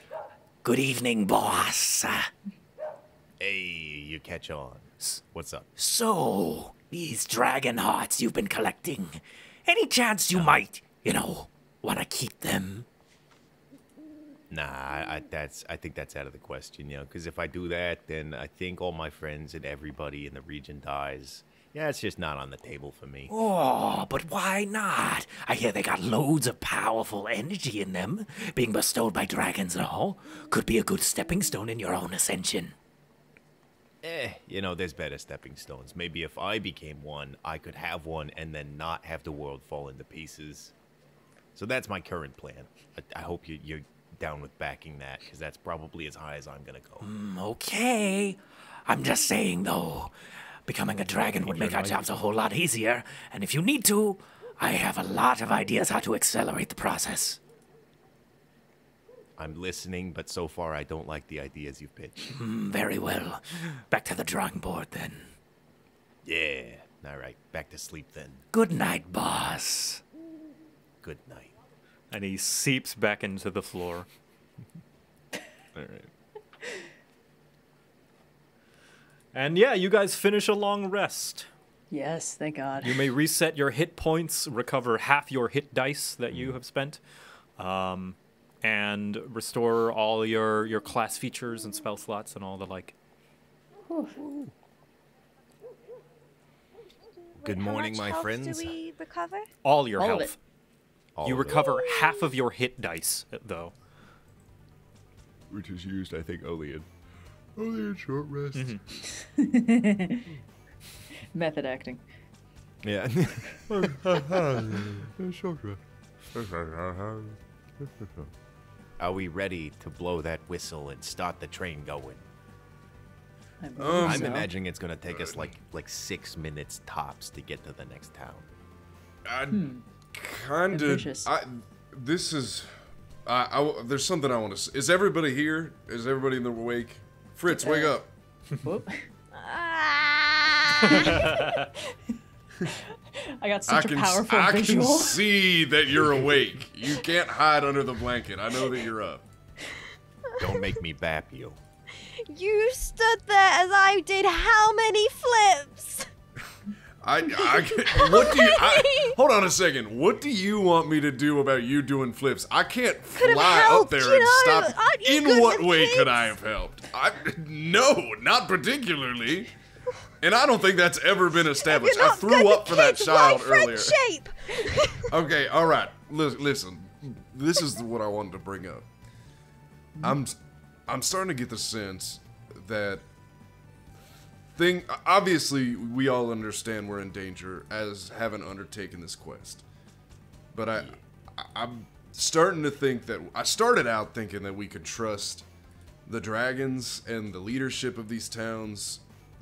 Good evening, boss. Hey, you catch on. What's up? So, these dragon hearts you've been collecting. Any chance you might, you know, want to keep them? Nah, I, that's, I think that's out of the question, you know, because if I do that, then I think all my friends and everybody in the region dies. Yeah, it's just not on the table for me. Oh, but why not? I hear they got loads of powerful energy in them, being bestowed by dragons and all. Could be a good stepping stone in your own ascension. Eh, you know, there's better stepping stones. Maybe if I became one, I could have one and then not have the world fall into pieces. So that's my current plan. I, I hope you, you're down with backing that, because that's probably as high as I'm going to go. Mm, okay. I'm just saying, though, becoming a dragon would make our jobs a whole lot easier. And if you need to, I have a lot of ideas how to accelerate the process. I'm listening, but so far I don't like the ideas you've pitched. Mm, very well. Back to the drawing board, then. Yeah. All right, back to sleep then. Good night, boss. Good night. And he seeps back into the floor. All right. And yeah, you guys finish a long rest. Yes, thank God. You may reset your hit points, recover half your hit dice that you have spent, um, and restore all your, your class features and spell slots and all the like. Ooh. Good morning, my friends. How much health do we recover? All your health. You recover half of your hit dice, though. Which is used, I think, only in, only in short rests. Mm-hmm. Method acting. Yeah. Are we ready to blow that whistle and start the train going? I mean, um, I'm so. imagining it's gonna take us like like six minutes tops to get to the next town. I hmm. kind of. This is. I, I there's something I want to. Say. Is everybody here? Is everybody in the wake? Fritz, uh, wake up. Whoop. I got such I can, a powerful I visual. I can see that you're awake. You can't hide under the blanket. I know that you're up. Don't make me bap you. You stood there as I did how many flips? I, I what do you, I, hold on a second. What do you want me to do about you doing flips? I can't fly helped, up there and know, stop. In what way flips? Could I have helped? I, no, not particularly. And I don't think that's ever been established. I threw up for that child earlier. Shape. Okay, all right. L listen, this is what I wanted to bring up. I'm. I'm starting to get the sense that thing. Obviously, we all understand we're in danger as having undertaken this quest, but I, yeah. I, I'm starting to think that I started out thinking that we could trust the dragons and the leadership of these towns.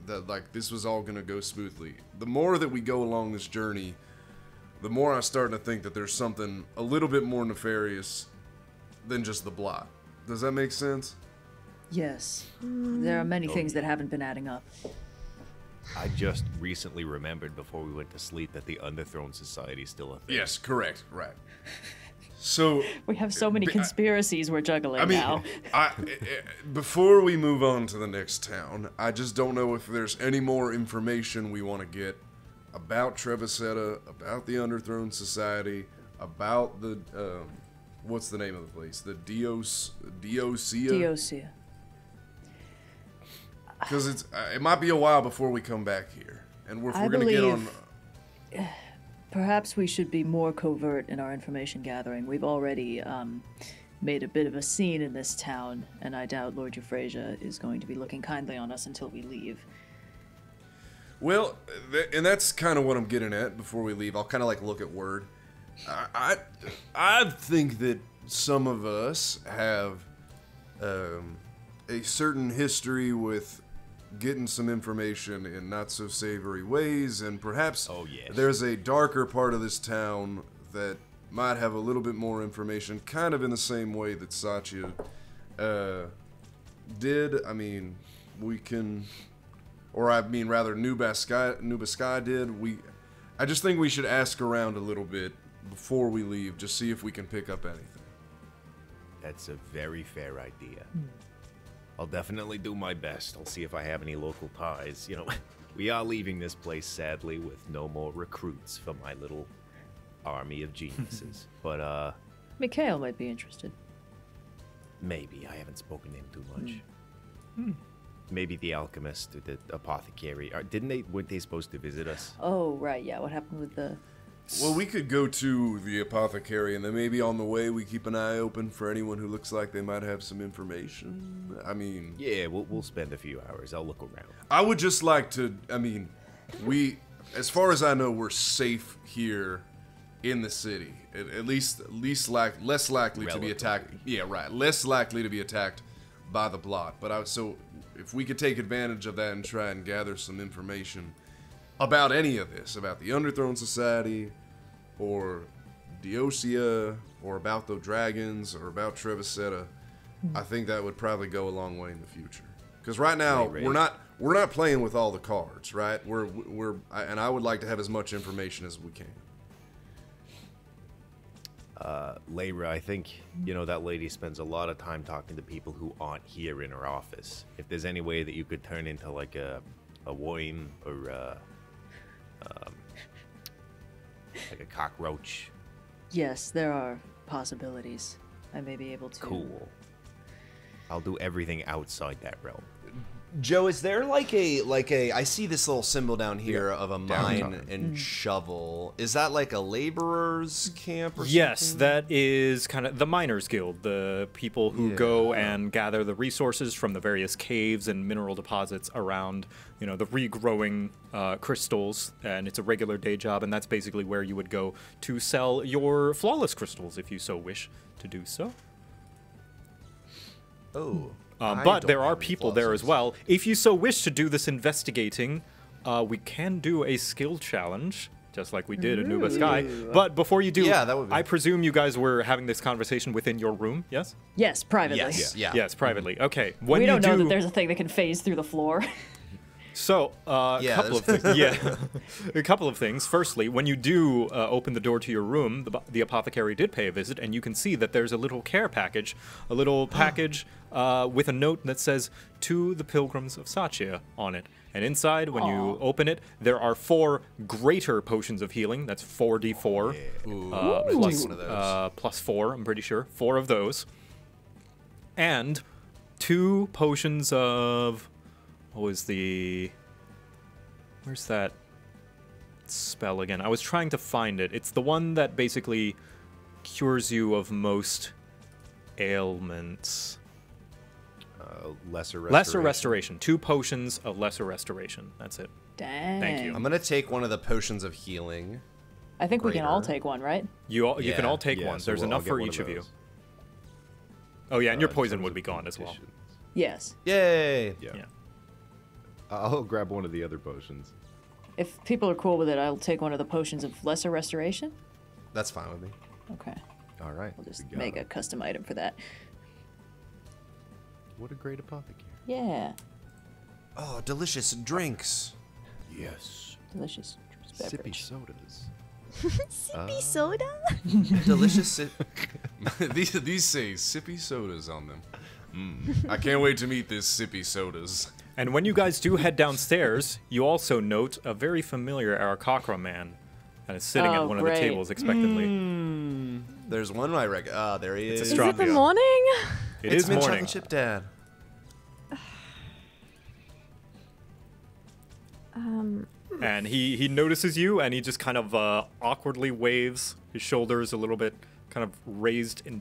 That like this was all gonna go smoothly. The more that we go along this journey, the more I'm starting to think that there's something a little bit more nefarious than just the blot. Does that make sense? Yes. There are many oh. things that haven't been adding up. I just recently remembered before we went to sleep that the Underthrone Society is still a thing. Yes, correct. Right. So we have so many conspiracies I, we're juggling I mean, now. I, before we move on to the next town, I just don't know if there's any more information we want to get about Trevisetta, about the Underthrone Society, about the... Um, what's the name of the place? The Deos, Deosia? Deosia. Because it's uh, it might be a while before we come back here. And we're, if we're going to get on... Uh, perhaps we should be more covert in our information gathering. We've already um, made a bit of a scene in this town, and I doubt Lord Euphrasia is going to be looking kindly on us until we leave. Well, th and that's kind of what I'm getting at before we leave. I'll kind of like look at Wurd. I, I think that some of us have um, a certain history with getting some information in not so savory ways, and perhaps oh, yes. there's a darker part of this town that might have a little bit more information, kind of in the same way that Satya uh, did. I mean, we can, or I mean rather Nubaskai, Nubaskai did. We, I just think we should ask around a little bit before we leave, just see if we can pick up anything. That's a very fair idea. Mm. I'll definitely do my best. I'll see if I have any local ties. You know, we are leaving this place, sadly, with no more recruits for my little army of geniuses. But, uh... Mikhail might be interested. Maybe. I haven't spoken to him too much. Mm. Mm. Maybe the alchemist or the apothecary. Or didn't they... Weren't they supposed to visit us? Oh, right, yeah. What happened with the... Well, we could go to the apothecary, and then maybe on the way we keep an eye open for anyone who looks like they might have some information. I mean... Yeah, we'll, we'll spend a few hours. I'll look around. I would just like to... I mean, we... As far as I know, we're safe here in the city. At, at least least like, less likely Relatively. to be attacked... Yeah, right. Less likely to be attacked by the blot. But I, so if we could take advantage of that and try and gather some information about any of this, about the Underthrone Society, or Deosia, or about the dragons, or about Trevisetta, mm. I think that would probably go a long way in the future. Because right now, we're not we're not playing with all the cards, right? We're we're and I would like to have as much information as we can. Uh, Lyra, I think, you know, that lady spends a lot of time talking to people who aren't here in her office. If there's any way that you could turn into like a a worm or a, um, like a cockroach. Yes, there are possibilities. I may be able to. Cool. I'll do everything outside that realm. Joe, is there like a like a? I see this little symbol down here yeah, of a mine and mm. shovel. Is that like a laborers' camp or yes, something? Yes, that is kind of the miners' guild, the people who yeah. go and gather the resources from the various caves and mineral deposits around, you know, the regrowing uh, crystals. And it's a regular day job, and that's basically where you would go to sell your flawless crystals if you so wish to do so. Oh. Um, but there are people there as well. If you so wish to do this investigating, uh, we can do a skill challenge, just like we did at Nubaskai. But before you do, yeah, that would be... I presume you guys were having this conversation within your room, yes? Yes, privately. Yes, yeah. yes privately. Okay. When we don't you know do... that there's a thing that can phase through the floor. So, uh, yeah, couple of things. yeah. a couple of things. Firstly, when you do uh, open the door to your room, the, the apothecary did pay a visit, and you can see that there's a little care package, a little package uh, with a note that says, "To the Pilgrims of Satya" on it. And inside, when Aww. you open it, there are four greater potions of healing. That's four d four. Yeah. Ooh. Uh, plus, one of those. Uh, plus four, I'm pretty sure. Four of those. And two potions of... What was the... Where's that spell again? I was trying to find it. It's the one that basically cures you of most ailments. Uh, lesser restoration. Lesser restoration. Two potions of lesser restoration. That's it. Dang. Thank you. I'm going to take one of the potions of healing. I think Greater. we can all take one, right? You all, you yeah, can all take yeah, one. So There's we'll enough for each of, of you. Oh, yeah, and uh, your poison would be gone as well. Yes. Yay! Yeah. yeah. I'll grab one of the other potions. If people are cool with it, I'll take one of the potions of lesser restoration. That's fine with me. Okay. All right. We'll just make it. a custom item for that. What a great apothecary. Yeah. Oh, delicious drinks. Yes. Delicious beverage. Sippy sodas. Sippy uh, soda? Delicious sip. these, these say sippy sodas on them. Mm. I can't wait to meet this sippy sodas. And when you guys do head downstairs, you also note a very familiar Arakakra man that is sitting oh, at one great. of the tables expectantly. Mm. There's one I rec- Ah, oh, there he it's is. Is it the morning? It it's is morning. It's mint chocolate chip dad. um. And he, he notices you, and he just kind of uh, awkwardly waves his shoulders a little bit, kind of raised in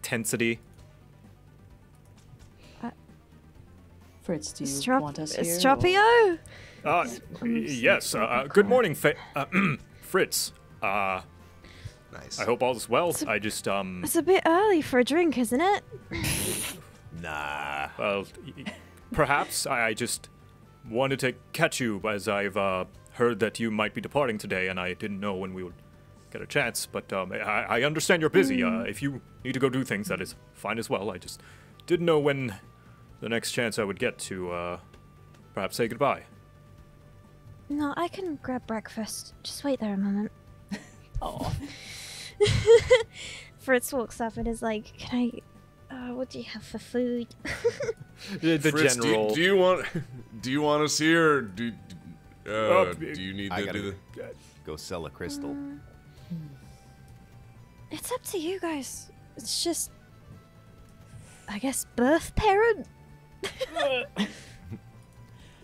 intensity. Fritz, do you Astrap want us here? Astrapio? Uh, yes. Uh, good morning, Fa uh, Fritz. Uh, nice. I hope all is well. A, I just um. It's a bit early for a drink, isn't it? Nah. Well, perhaps I, I just wanted to catch you as I've uh, heard that you might be departing today, and I didn't know when we would get a chance. But um, I, I understand you're busy. Mm. Uh, if you need to go do things, that is fine as well. I just didn't know when. The next chance I would get to, uh, perhaps say goodbye. No, I can grab breakfast. Just wait there a moment. Oh. Fritz walks up and is like, "Can I? Uh, what do you have for food?" the the Fritz, general. Do, do you want? Do you want us here? Or do, uh, oh, do you need I to do the? Go sell a crystal. Um, it's up to you guys. It's just, I guess, birth parent.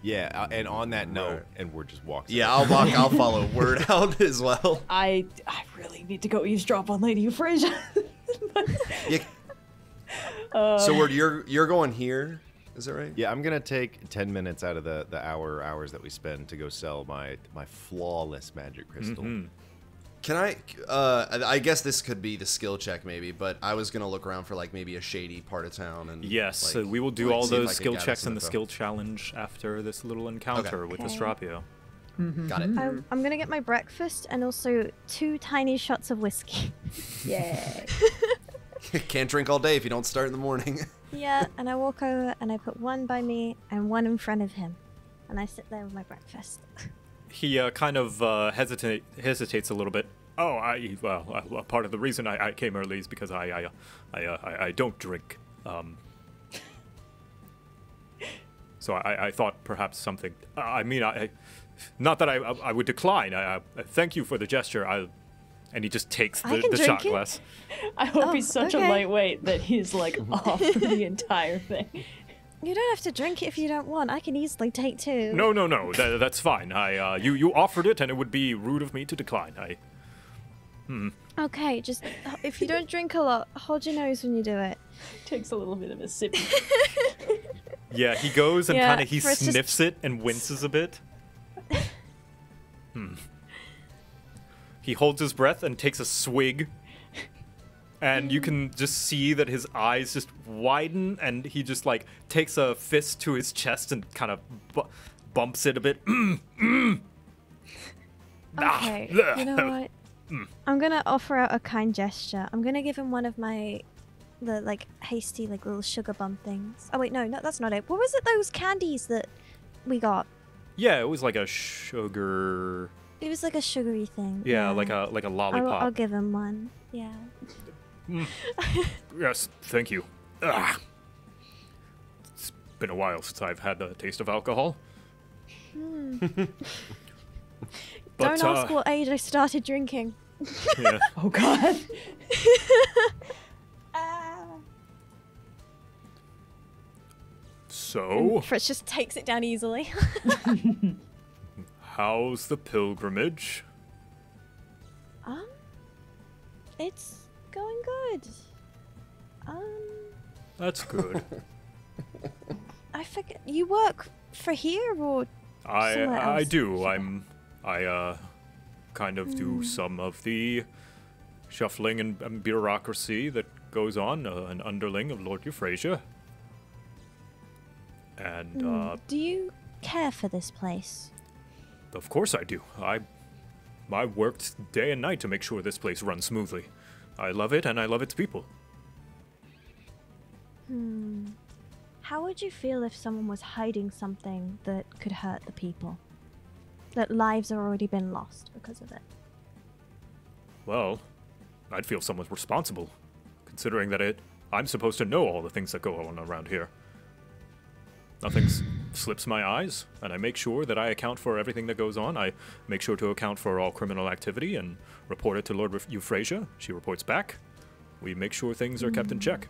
Yeah, and on that note, and we're just walking. Yeah, I'll walk. I'll follow Wurd out as well. I I really need to go eavesdrop on Lady Euphrasia. yeah. uh, so Wurd, you're you're going here, is that right? Yeah, I'm gonna take ten minutes out of the the hour hours that we spend to go sell my my flawless magic crystal. Mm-hmm. Can I, uh, I guess this could be the skill check maybe, but I was going to look around for like maybe a shady part of town. And yes, like, so we will do like all those skill checks and the skill challenge after this little encounter okay. with okay. Astrapio. Mm-hmm. Got it. I'm, I'm going to get my breakfast and also two tiny shots of whiskey. Yeah. Can't drink all day if you don't start in the morning. Yeah, and I walk over and I put one by me and one in front of him. And I sit there with my breakfast. He uh, kind of uh, hesitate, hesitates a little bit. Oh, I, well, uh, part of the reason I, I came early is because I, I, I, uh, I, I don't drink. Um, so I, I thought perhaps something, uh, I mean, I, I not that I, I, I would decline. I, I thank you for the gesture. I, and he just takes the, the shot it. glass. I hope oh, he's such okay. a lightweight that he's like off the entire thing. You don't have to drink it if you don't want. I can easily take two. No, no, no. Th that's fine. I, uh, you, you offered it, and it would be rude of me to decline. I. Hmm. Okay, just if you don't drink a lot, hold your nose when you do it. Takes a little bit of a sip. Yeah, he goes and yeah, kind of he sniffs just... it and winces a bit. Hmm. He holds his breath and takes a swig. And you can just see that his eyes just widen, and he just, like, takes a fist to his chest and kind of bu bumps it a bit. Mm, mm. Okay, ah, you know what? Mm. I'm going to offer out a kind gesture. I'm going to give him one of my, the, like, hasty, like, little sugar bump things. Oh, wait, no, no, that's not it. What was it, those candies that we got? Yeah, it was like a sugar... It was like a sugary thing. Yeah, yeah. like a like a lollipop. I'll, I'll give him one, yeah. Mm. Yes, thank you. Ugh. It's been a while since I've had the taste of alcohol. Mm. But, don't uh, ask what age I started drinking. Yeah. Oh God. uh. So. And Fritz just takes it down easily. How's the pilgrimage? Um, it's. Going good. Um. That's good. I forget. You work for here or? I somewhere else? I do. I'm. I uh, kind of mm. do some of the shuffling and, and bureaucracy that goes on. Uh, an underling of Lord Euphrasia. And mm. uh. Do you care for this place? Of course I do. I, I worked day and night to make sure this place runs smoothly. I love it, and I love its people. Hmm. How would you feel if someone was hiding something that could hurt the people? That lives have already been lost because of it? Well, I'd feel someone's responsible, considering that it, I'm supposed to know all the things that go on around here. Nothing slips my eyes, and I make sure that I account for everything that goes on. I make sure to account for all criminal activity and report it to Lord Euphrasia. She reports back. We make sure things are kept in check.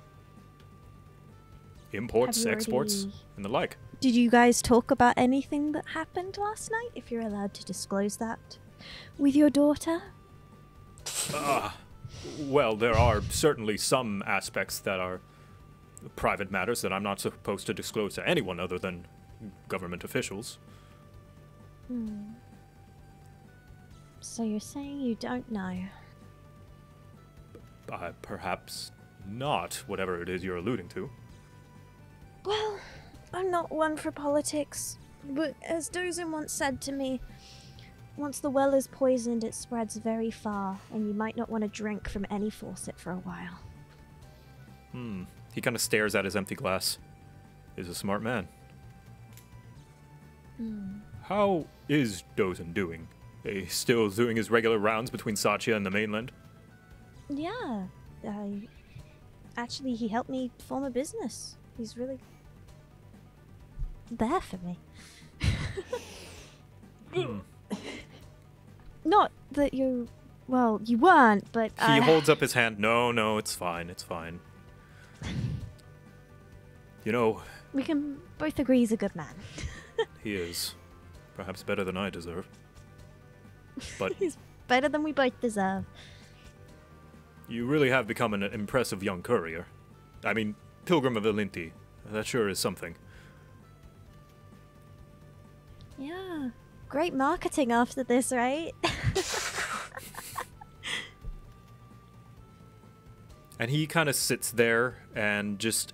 Imports, already... exports, and the like. Did you guys talk about anything that happened last night, if you're allowed to disclose that? With your daughter? Uh, well, there are certainly some aspects that are private matters that I'm not supposed to disclose to anyone other than government officials. Hmm. So you're saying you don't know? Uh, perhaps not, whatever it is you're alluding to. Well, I'm not one for politics, but as Dozen once said to me, once the well is poisoned, it spreads very far, and you might not want to drink from any faucet for a while. Hmm. He kind of stares at his empty glass. He's a smart man. Mm. How is Dozen doing? He's still doing his regular rounds between Satya and the mainland? Yeah. I, actually, he helped me form a business. He's really there for me. Mm. Not that you... Well, you weren't, but... He I... holds up his hand. No, no, it's fine. It's fine. You know, we can both agree he's a good man. He is. Perhaps better than I deserve. But he's better than we both deserve. You really have become an impressive young courier. I mean, Pilgrim of Elynthi. That sure is something. Yeah. Great marketing after this, right? And he kind of sits there and just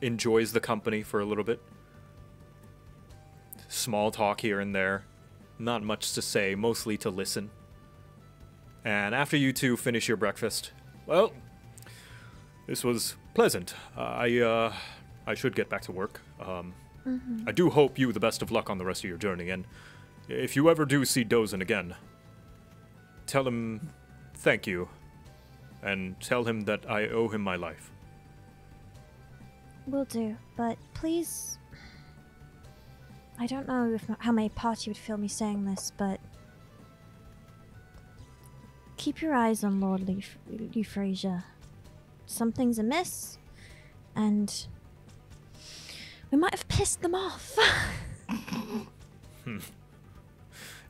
enjoys the company for a little bit. Small talk here and there. Not much to say, mostly to listen. And after you two finish your breakfast, well, this was pleasant. Uh, I uh, I should get back to work. Um, mm-hmm. I do hope you the best of luck on the rest of your journey, and if you ever do see Dozen again, tell him thank you, and tell him that I owe him my life. Will do, but please... I don't know if, how my party would feel me saying this, but... keep your eyes on Lord Euphrasia. Something's amiss, and... we might have pissed them off. hmm.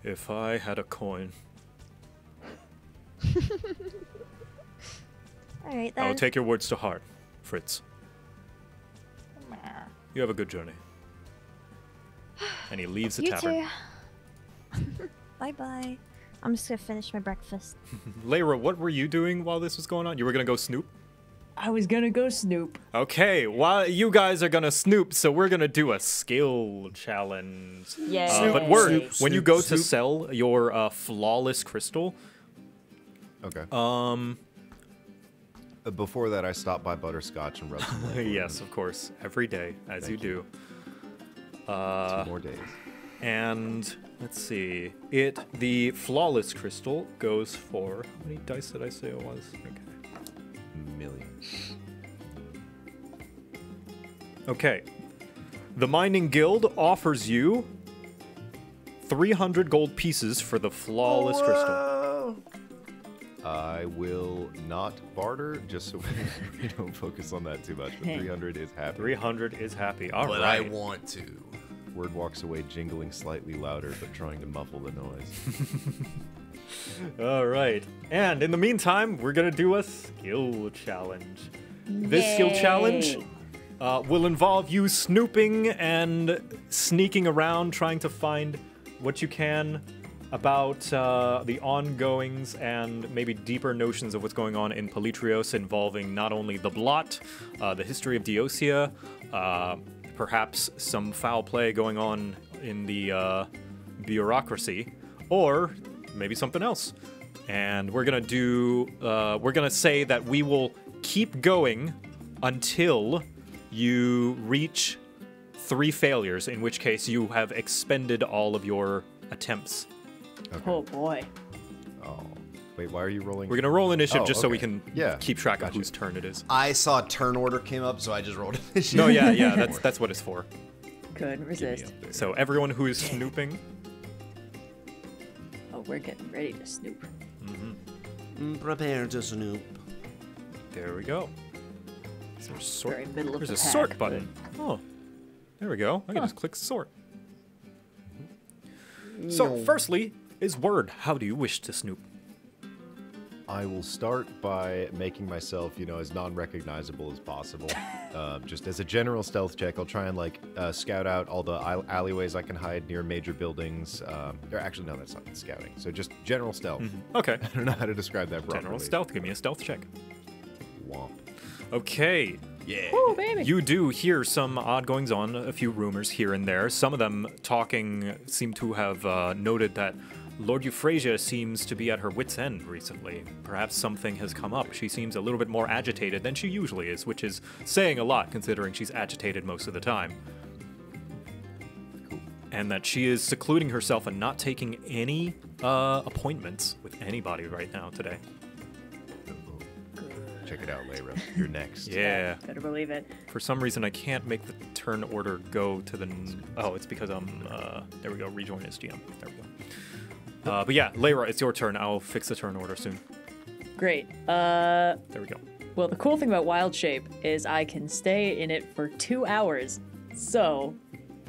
If I had a coin... Alright then. I'll take your words to heart, Fritz. You have a good journey. And he leaves the you tavern. Bye-bye. I'm just going to finish my breakfast. Lyra, what were you doing while this was going on? You were going to go snoop? I was going to go snoop. Okay, while you guys are going to snoop, so we're going to do a skill challenge. Yeah. Uh, but Wurd, snoop, when you go snoop. to sell your uh, flawless crystal... Okay. Um... Before that, I stopped by Butterscotch and rubbed some labor. Yes, of course. Every day, as Thank you, you do. Uh, Two more days. And let's see. It the flawless crystal goes for how many dice did I say it was? Okay. Million. Okay. The Mining Guild offers you three hundred gold pieces for the flawless Whoa. crystal. I will not barter, just so we don't focus on that too much, but three hundred is happy. three hundred is happy, all but right. But I want to. Wurd walks away jingling slightly louder, but trying to muffle the noise. All right. And in the meantime, we're going to do a skill challenge. Yay. This skill challenge uh, will involve you snooping and sneaking around, trying to find what you can about uh, the ongoings and maybe deeper notions of what's going on in Palitrios, involving not only the blot, uh, the history of Deosia, uh, perhaps some foul play going on in the uh, bureaucracy, or maybe something else. And we're gonna do, uh, we're gonna say that we will keep going until you reach three failures, in which case you have expended all of your attempts. Okay. Oh boy. Oh. Wait, why are you rolling? We're going to roll initiative oh, just okay. so we can yeah. keep track gotcha. of whose turn it is. I saw turn order came up, so I just rolled initiative. No, yeah, yeah, that's that's what it's for. Couldn't resist. So everyone who is snooping. Oh, we're getting ready to snoop. Mm-hmm. Prepare to snoop. There we go. Is there a sort? Very middle of There's the a pack, sort button. But... Oh, there we go. I can huh. just click sort. So, firstly, is Wurd. How do you wish to snoop? I will start by making myself, you know, as non-recognizable as possible. uh, just as a general stealth check, I'll try and, like, uh, scout out all the alleyways I can hide near major buildings. Um, or actually, no, that's not scouting. So just general stealth. Mm-hmm. Okay. I don't know how to describe that properly. General stealth. Give me a stealth check. Womp. Okay. Yeah. Ooh, baby. You do hear some odd goings-on, a few rumors here and there. Some of them talking seem to have uh, noted that Lord Euphrasia seems to be at her wit's end recently. Perhaps something has come up. She seems a little bit more agitated than she usually is, which is saying a lot considering she's agitated most of the time. Cool. And that she is secluding herself and not taking any uh, appointments with anybody right now today. Check it out, Lyra. You're next. Yeah. Better believe it. For some reason, I can't make the turn order go to the... N oh, it's because I'm... Uh, there we go. Rejoin as G M. There we go. Uh, but yeah, Lyra, it's your turn. I'll fix the turn order soon. Great. Uh, there we go. Well, the cool thing about Wild Shape is I can stay in it for two hours. So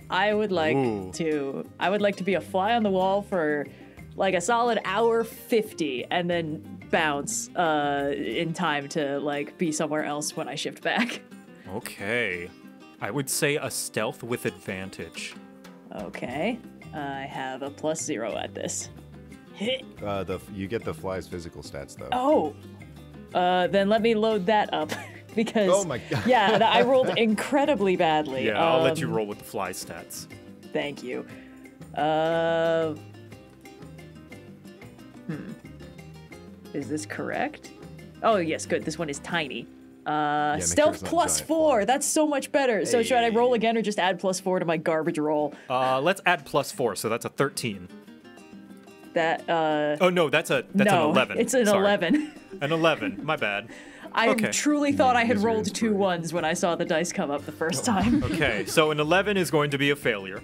I would like Ooh. to... I would like to be a fly on the wall for like a solid hour fifty and then... bounce uh, in time to like be somewhere else when I shift back. Okay. I would say a stealth with advantage. Okay. I have a plus zero at this. uh, the, you get the fly's physical stats though. Oh, uh, then let me load that up because oh my God. yeah, I rolled incredibly badly. Yeah, I'll um, let you roll with the fly stats. Thank you. Uh, hmm. Is this correct? Oh, yes, good. This one is tiny. Uh, yeah, stealth sure plus four. Fly. That's so much better. Hey. So should I roll again or just add plus four to my garbage roll? Uh, let's add plus four. So that's a thirteen. That. Uh, oh no, that's a that's no, an eleven. It's an Sorry. eleven. An eleven. My bad. I okay. truly thought I had rolled two ones when I saw the dice come up the first time. Okay, so an eleven is going to be a failure.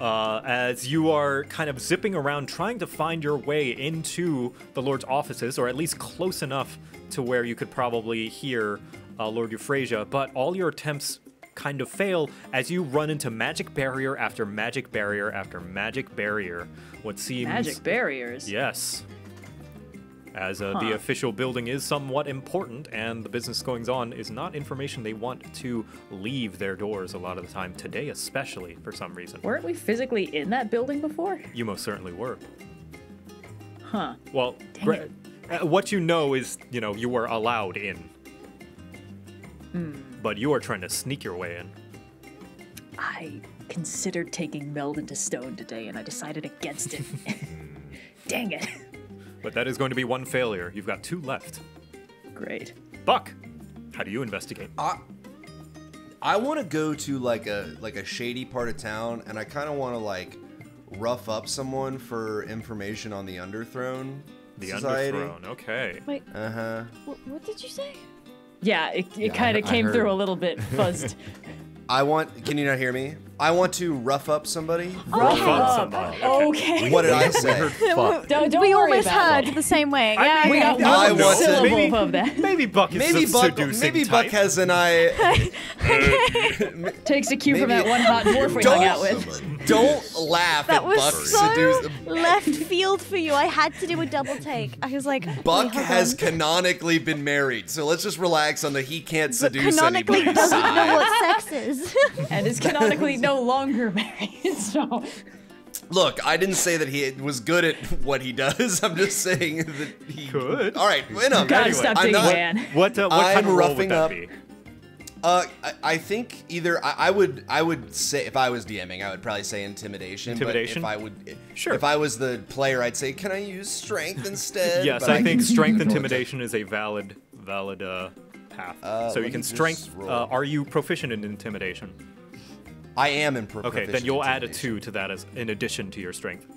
Uh, as you are kind of zipping around, trying to find your way into the Lord's offices, or at least close enough to where you could probably hear uh, Lord Euphrasia, but all your attempts kind of fail as you run into magic barrier after magic barrier after magic barrier. What seems... Magic barriers? Yes. As uh, huh. the official building is somewhat important, and the business goings on is not information they want to leave their doors a lot of the time, today especially, for some reason. Weren't we physically in that building before? You most certainly were. Huh. Well, uh, what you know is, you know, you were allowed in. Mm. But you are trying to sneak your way in. I considered taking Meld into stone today, and I decided against it. Dang it. But that is going to be one failure. You've got two left. Great. Buck, how do you investigate? I, I want to go to like a like a shady part of town, and I kind of want to like rough up someone for information on the Underthrone the Society. The Underthrone, okay. Wait. Uh huh. What, what did you say? Yeah, it, it yeah, kind of came through a little bit fuzzed. I want. Can you not hear me? I want to rough up somebody. Oh, rough okay. up somebody. Okay. What did I say? don't, don't we almost heard it. the same way. I yeah. Mean, we got I one want syllable maybe, of that. Maybe Buck is maybe Buck, seducing Maybe Buck type. has an eye. Takes a cue maybe, from that one hot dwarf we hung out with. Don't laugh that at was Buck so seducing. Left field for you. I had to do a double take. I was like, Buck oh, has on. canonically been married, so let's just relax on the he can't seduce canonically anybody. Canonically doesn't know what sex is. And is canonically no longer married, so... Look, I didn't say that he was good at what he does. I'm just saying that he... Good. All right, enough. Gotta anyway, stop digging, man. What, uh, what I'm kind of roughing role would that up, be? Uh, I, I think either... I, I would I would say, if I was DMing, I would probably say intimidation. Intimidation? But if I would, sure. If I was the player, I'd say, can I use strength instead? Yes, but I, I think strength intimidation is a valid, valid uh, path. Uh, so you can strength... Uh, are you proficient in intimidation? I am in proficiency. Okay, then you'll add a two to that as in addition to your strength,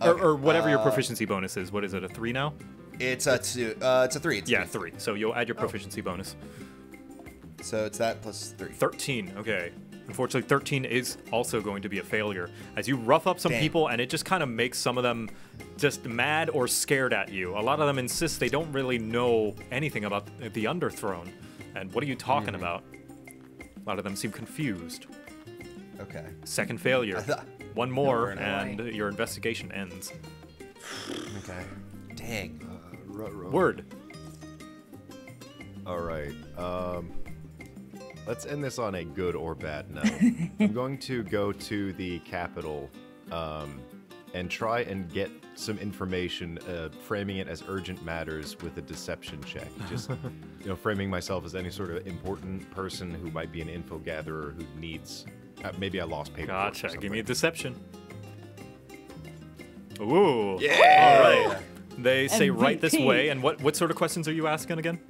okay. or, or whatever uh, your proficiency bonus is. What is it? A three now? It's a two. Uh, it's a three. It's yeah, three. three. So you'll add your proficiency oh. bonus. So it's that plus three. Thirteen. Okay. Unfortunately, thirteen is also going to be a failure as you rough up some Dang. people, and it just kind of makes some of them just mad or scared at you. A lot of them insist they don't really know anything about the Underthrone, and what are you talking mm. about? A lot of them seem confused. Okay. Second failure. One more, and your investigation ends. Okay. Dang. Uh, ro ro Word. All right. Um, let's end this on a good or bad note. I'm going to go to the capital um, and try and get some information, uh, framing it as urgent matters with a deception check. Just, you know, framing myself as any sort of important person who might be an info gatherer who needs... Uh, maybe I lost paper. Gotcha. Give me a deception. Ooh. Yeah. All right. They M V P. Say right this way. And what, what sort of questions are you asking again?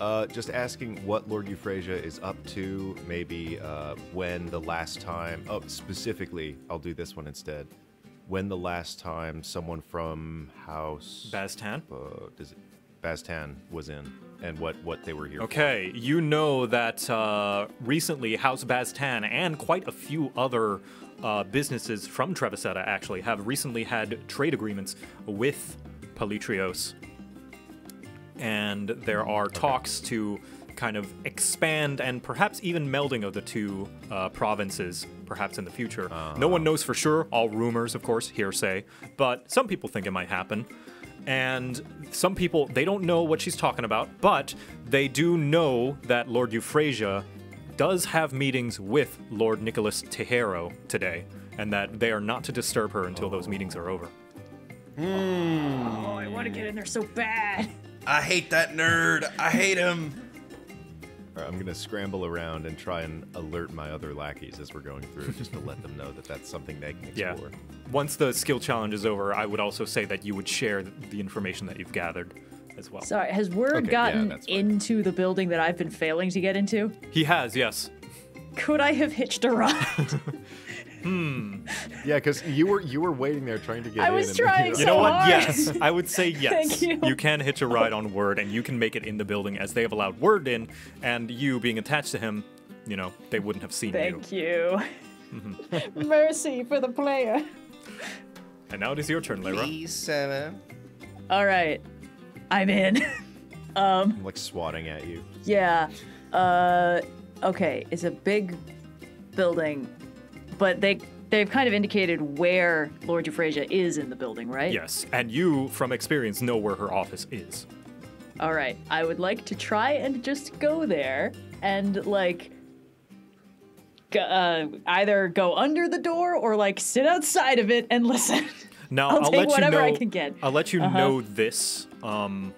Uh, just asking what Lord Euphrasia is up to. Maybe uh, when the last time. Oh, specifically, I'll do this one instead. When the last time someone from House Bastan. Uh, does it? Bastan was in, and what, what they were here okay, for. Okay, you know that uh, recently House Bastan and quite a few other uh, businesses from Trevisetta actually have recently had trade agreements with Palitrios. And there are talks okay. to kind of expand and perhaps even melding of the two uh, provinces, perhaps in the future. Uh, no one knows for sure, all rumors, of course, hearsay, but some people think it might happen. And some people, they don't know what she's talking about, but they do know that Lord Euphrasia does have meetings with Lord Nicholas Tehero today, and that they are not to disturb her until oh. those meetings are over. Mm. Oh, I want to get in there so bad. I hate that nerd. I hate him. All right, I'm going to scramble around and try and alert my other lackeys as we're going through, just to let them know that that's something they can explore. Yeah. Once the skill challenge is over, I would also say that you would share the information that you've gathered as well. Sorry, has Wurd okay, gotten yeah, into the building that I've been failing to get into? He has, yes. Could I have hitched a ride? Hmm. Yeah, because you were you were waiting there trying to get I in. I was trying and, you know, so You know what? Hard. Yes. I would say yes. Thank you. You can hitch a ride on Wurd, and you can make it in the building as they have allowed Wurd in, and you being attached to him, you know, they wouldn't have seen Thank you. Thank you. Mm-hmm. Mercy for the player. And now it is your turn, Lyra. Please, uh... All right. I'm in. um, I'm, like, swatting at you. Yeah. Uh, okay, it's a big building, but they, they've kind of indicated where Lord Euphrasia is in the building, right? Yes, and you, from experience, know where her office is. All right, I would like to try and just go there and, like, uh, either go under the door or, like, sit outside of it and listen. Now, I'll, I'll take let whatever you know, I can get. I'll let you uh-huh. know this um,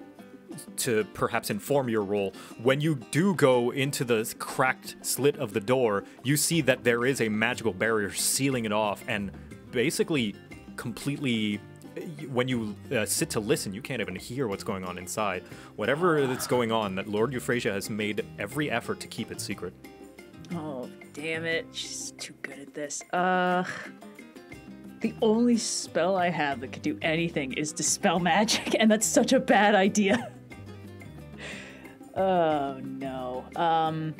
to perhaps inform your role. When you do go into the cracked slit of the door, you see that there is a magical barrier sealing it off and basically completely... When you uh, sit to listen, you can't even hear what's going on inside. Whatever that's going on, that Lord Euphrasia has made every effort to keep it secret. Oh, damn it. She's too good at this. Uh... The only spell I have that could do anything is Dispel Magic, and that's such a bad idea. Oh, no. Um,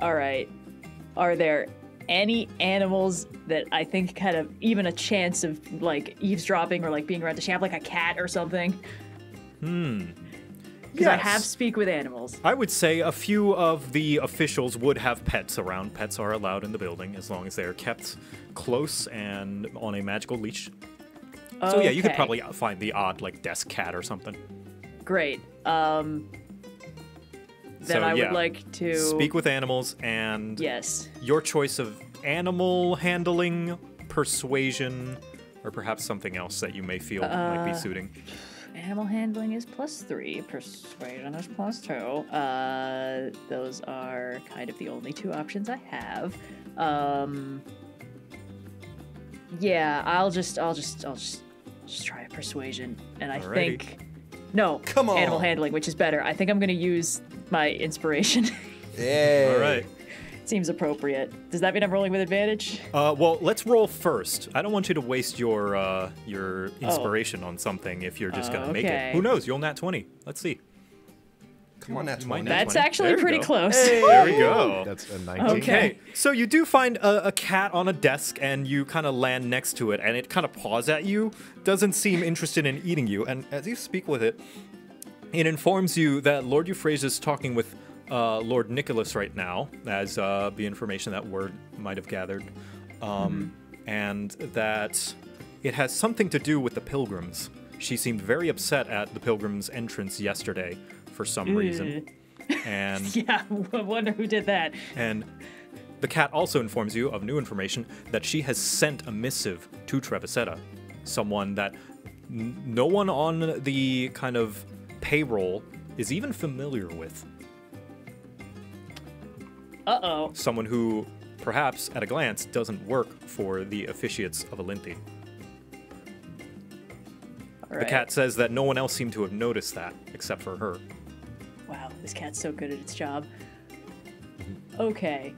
all right. Are there any animals that I think kind of even a chance of, like, eavesdropping or, like, being around the shop, like a cat or something? Hmm. Because yes. I have speak with animals. I would say a few of the officials would have pets around. Pets are allowed in the building as long as they are kept close and on a magical leash. Okay. So yeah, you could probably find the odd, like, desk cat or something. Great. Um, then so, I yeah. would like to... Speak with animals and... Yes. Your choice of animal handling, persuasion, or perhaps something else that you may feel uh, might be suiting. Animal handling is plus three. Persuasion is plus two. Uh, those are kind of the only two options I have. Um, yeah, I'll just, I'll just, I'll just, just try a persuasion. And I Alrighty. think, no, Come on. animal handling, which is better. I think I'm gonna use my inspiration. Yeah. All right. Seems appropriate. Does that mean I'm rolling with advantage? Uh, well, let's roll first. I don't want you to waste your uh, your inspiration oh. on something if you're just uh, gonna okay. make it. Who knows? You'll nat twenty. Let's see. Come on, nat twenty. That's nat twenty. Actually there pretty close. Hey, there we go. That's a nineteen. Okay. okay. So you do find a, a cat on a desk, and you kind of land next to it, and it kind of paws at you. Doesn't seem interested in eating you, and as you speak with it, it informs you that Lord Euphrasia is talking with. Uh, Lord Nicholas right now, as uh, the information that Wurd might have gathered, um, mm-hmm. and that it has something to do with the pilgrims. She seemed very upset at the pilgrims' entrance yesterday for some Ooh. reason. And yeah, I wonder who did that. And the cat also informs you of new information that she has sent a missive to Trevisetta, someone that n no one on the kind of payroll is even familiar with. Uh-oh. Someone who, perhaps, at a glance, doesn't work for the officiates of Elynthi. Right. The cat says that no one else seemed to have noticed that, except for her. Wow, this cat's so good at its job. Okay.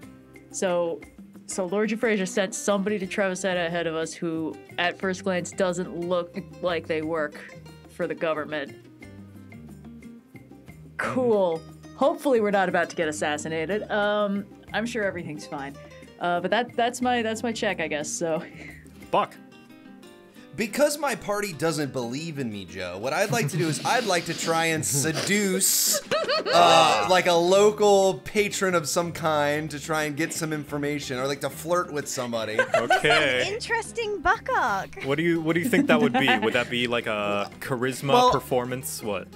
So, so Lord Euphrasia sent somebody to Trevisetta ahead of us who, at first glance, doesn't look like they work for the government. Cool. Hopefully we're not about to get assassinated. Um, I'm sure everything's fine. Uh, but that that's my that's my check, I guess, so. Buck. Because my party doesn't believe in me, Joe, what I'd like to do is I'd like to try and seduce uh, like a local patron of some kind to try and get some information or like to flirt with somebody. Okay. Interesting buckock. What do you what do you think that would be? Would that be like a charisma well, performance? What?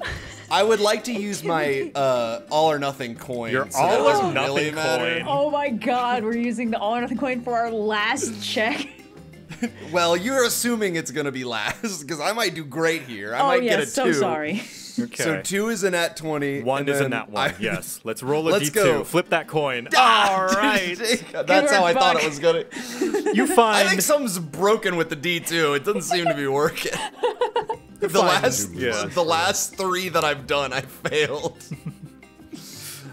I would like to use my uh, all or nothing coin. Your so all or nothing really coin. Matter. Oh my God, we're using the all or nothing coin for our last check. Well, you're assuming it's gonna be last because I might do great here. I oh, might yes, get a so two. Oh, so sorry. Okay. So two is a nat twenty. One is a nat one. I, yes. Let's roll a let's d two. Go. Flip that coin. Ah, all right. That's how I Buck. thought it was gonna. You find. I think something's broken with the d two. It doesn't seem to be working. the last, yeah, the last three that I've done, I failed.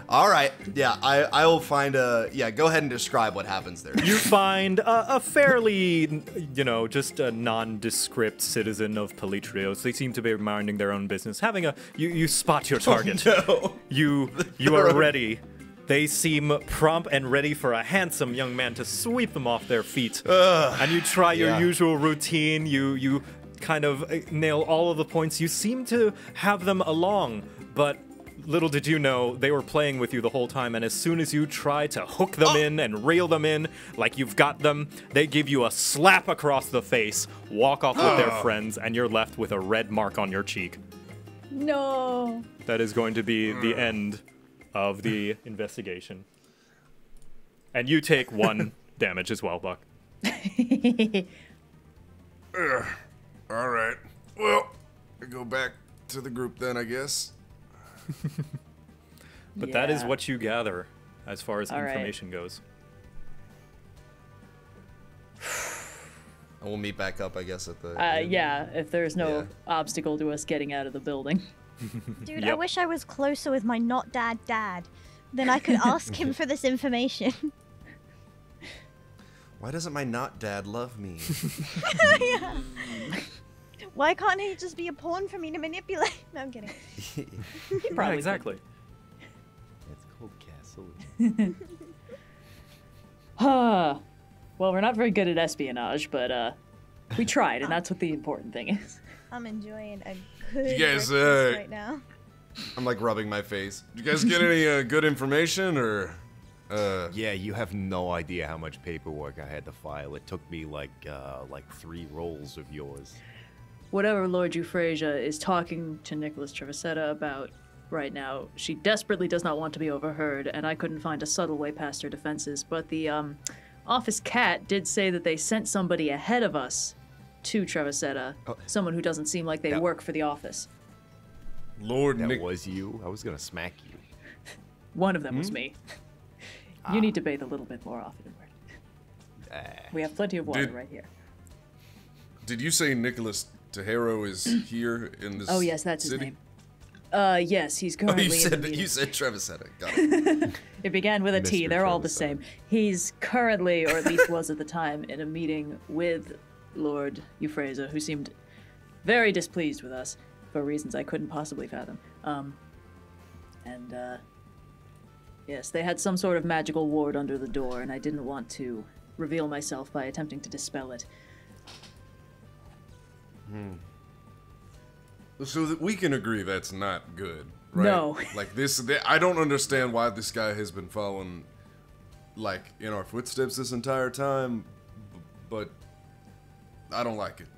All right, yeah, I, I will find a, yeah, go ahead and describe what happens there. You find a, a fairly, you know, just a nondescript citizen of Palitrios. They seem to be minding their own business. Having a, you, you spot your target. Oh, no. You, you are ready. They seem prompt and ready for a handsome young man to sweep them off their feet. Ugh, and you try your yeah. usual routine. You, you kind of nail all of the points. You seem to have them along, but... little did you know, they were playing with you the whole time, and as soon as you try to hook them oh. in and reel them in, like you've got them, they give you a slap across the face, walk off oh. with their friends, and you're left with a red mark on your cheek. No. That is going to be the end of the investigation. And you take one damage as well, Buck. uh, all right. Well, I go back to the group then, I guess. But yeah. that is what you gather as far as All information right. goes. And we'll meet back up, I guess, at the uh, end. Yeah, if there's no yeah. obstacle to us getting out of the building. Dude, yep. I wish I was closer with my not dad dad. Then I could ask him for this information. Why doesn't my not dad love me? yeah. Why can't he just be a pawn for me to manipulate? No, I'm kidding. Probably yeah, exactly. That's called castling. uh, well, we're not very good at espionage, but uh, we tried, and that's what the important thing is. I'm enjoying a good you guys, uh, right now. I'm like rubbing my face. Did you guys get any uh, good information, or? Uh, yeah, you have no idea how much paperwork I had to file. It took me like uh, like three rolls of yours. Whatever Lord Euphrasia is talking to Nicholas Trevisetta about right now, she desperately does not want to be overheard, and I couldn't find a subtle way past her defenses. But the um, office cat did say that they sent somebody ahead of us to Trevisetta, oh, someone who doesn't seem like they that, work for the office. Lord, that Nick was you. I was gonna smack you. One of them hmm? was me. You ah. need to bathe a little bit more often. Uh, we have plenty of water did, right here. Did you say Nicholas Tehero is here in this. Oh yes, that's city? His name. Uh, yes, he's currently. Oh, you said in the you said Trevisetta. Got it. It began with a Mister T. They're Trevisetta. All the same. He's currently, or at least was at the time, in a meeting with Lord Euphrasia, who seemed very displeased with us for reasons I couldn't possibly fathom. Um, and uh, yes, they had some sort of magical ward under the door, and I didn't want to reveal myself by attempting to dispel it. Hmm. So that we can agree that's not good, right? No. Like this, they, I don't understand why this guy has been following, like, in our footsteps this entire time, but I don't like it.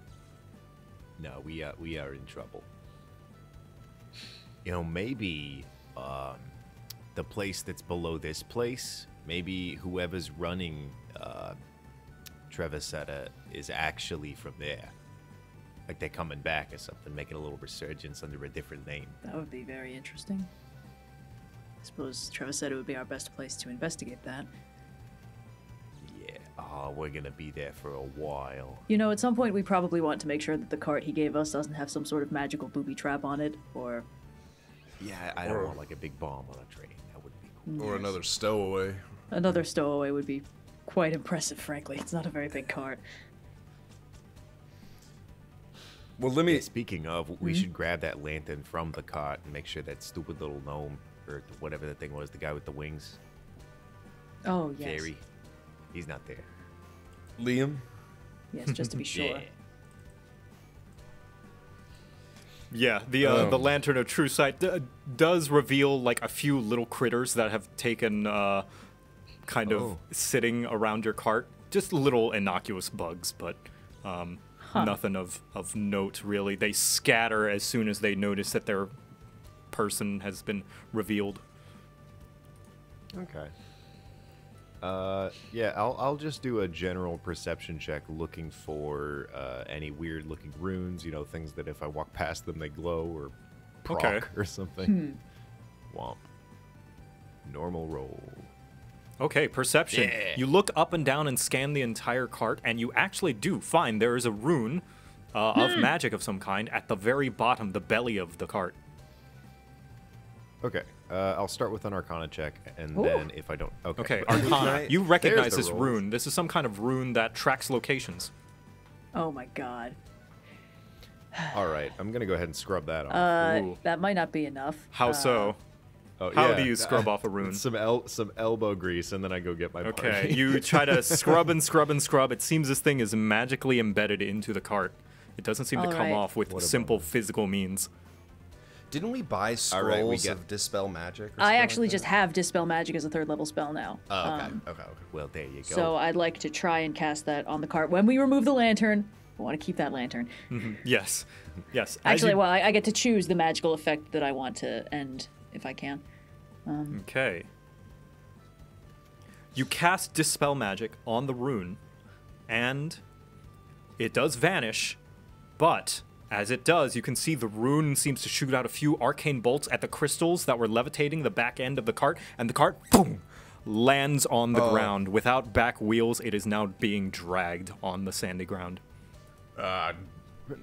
No, we are we are in trouble. You know, maybe um, the place that's below this place, maybe whoever's running uh, Trevisetta is actually from there. Like they're coming back or something, making a little resurgence under a different name. That would be very interesting. I suppose Trevor said it would be our best place to investigate that. Yeah, oh, we're gonna be there for a while. You know, at some point we probably want to make sure that the cart he gave us doesn't have some sort of magical booby trap on it, or... Yeah, I don't or... want like a big bomb on a train. That would be cool. Or yes. another stowaway. Another stowaway would be quite impressive, frankly. It's not a very big cart. Well, let me. Yeah, speaking of, we mm-hmm. should grab that lantern from the cart and make sure that stupid little gnome or whatever the thing was, the guy with the wings. Oh yes. Jerry, he's not there. Liam. Yes, just to be sure. Yeah. Yeah, the uh, um. the lantern of true sight d does reveal like a few little critters that have taken uh, kind oh. of sitting around your cart, just little innocuous bugs, but. Um, Huh. Nothing of, of note, really. They scatter as soon as they notice that their person has been revealed. Okay. Uh, yeah, I'll, I'll just do a general perception check looking for uh, any weird-looking runes, you know, things that if I walk past them, they glow or proc okay. or something. Hmm. Womp. Normal roll. Okay, perception. Yeah. You look up and down and scan the entire cart, and you actually do find there is a rune uh, of hmm. magic of some kind at the very bottom, the belly of the cart. Okay, uh, I'll start with an Arcana check, and Ooh. then if I don't... Okay, okay Arcana. You recognize this rules. rune. This is some kind of rune that tracks locations. Oh my god. All right, I'm going to go ahead and scrub that off. Uh, that might not be enough. How uh, so? Oh, How yeah. do you scrub off a rune? Some el some elbow grease, and then I go get my party. Okay, you try to scrub and scrub and scrub. It seems this thing is magically embedded into the cart. It doesn't seem All to come right. off with simple that? physical means. Didn't we buy scrolls right, we of Dispel Magic? Or I actually like just have Dispel Magic as a third level spell now. Oh, okay. Um, okay, okay. Well, there you go. So I'd like to try and cast that on the cart. When we remove the lantern, I want to keep that lantern. Mm-hmm. Yes, yes. Actually, you... well, I, I get to choose the magical effect that I want to end if I can. Um, okay. You cast Dispel Magic on the rune, and it does vanish, but... As it does, you can see the rune seems to shoot out a few arcane bolts at the crystals that were levitating the back end of the cart, and the cart, boom, lands on the oh. ground. Without back wheels, it is now being dragged on the sandy ground. Uh,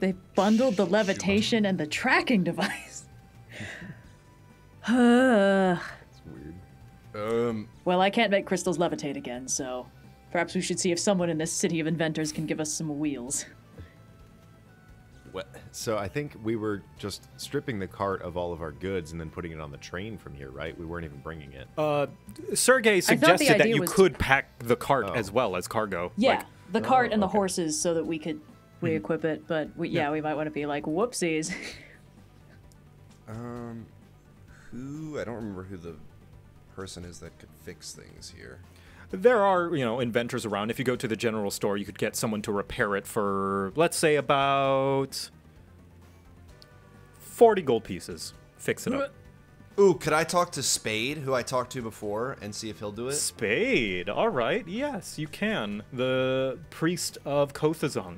they bundled the levitation and the tracking device. That's weird. Um, well, I can't make crystals levitate again, so perhaps we should see if someone in this city of inventors can give us some wheels. What? So I think we were just stripping the cart of all of our goods and then putting it on the train from here, right? We weren't even bringing it. Uh, Sergei suggested that you could pack the cart oh. as well as cargo. Yeah, like, the cart oh, and the okay. horses so that we could re-equip it, but we, yeah, yeah, we might want to be like, whoopsies. um, who? I don't remember who the person is that could fix things here. There are, you know, inventors around. If you go to the general store, you could get someone to repair it for, let's say, about forty gold pieces. Fix it up. Ooh, could I talk to Spade, who I talked to before, and see if he'll do it? Spade, all right. Yes, you can. The priest of Kothazong.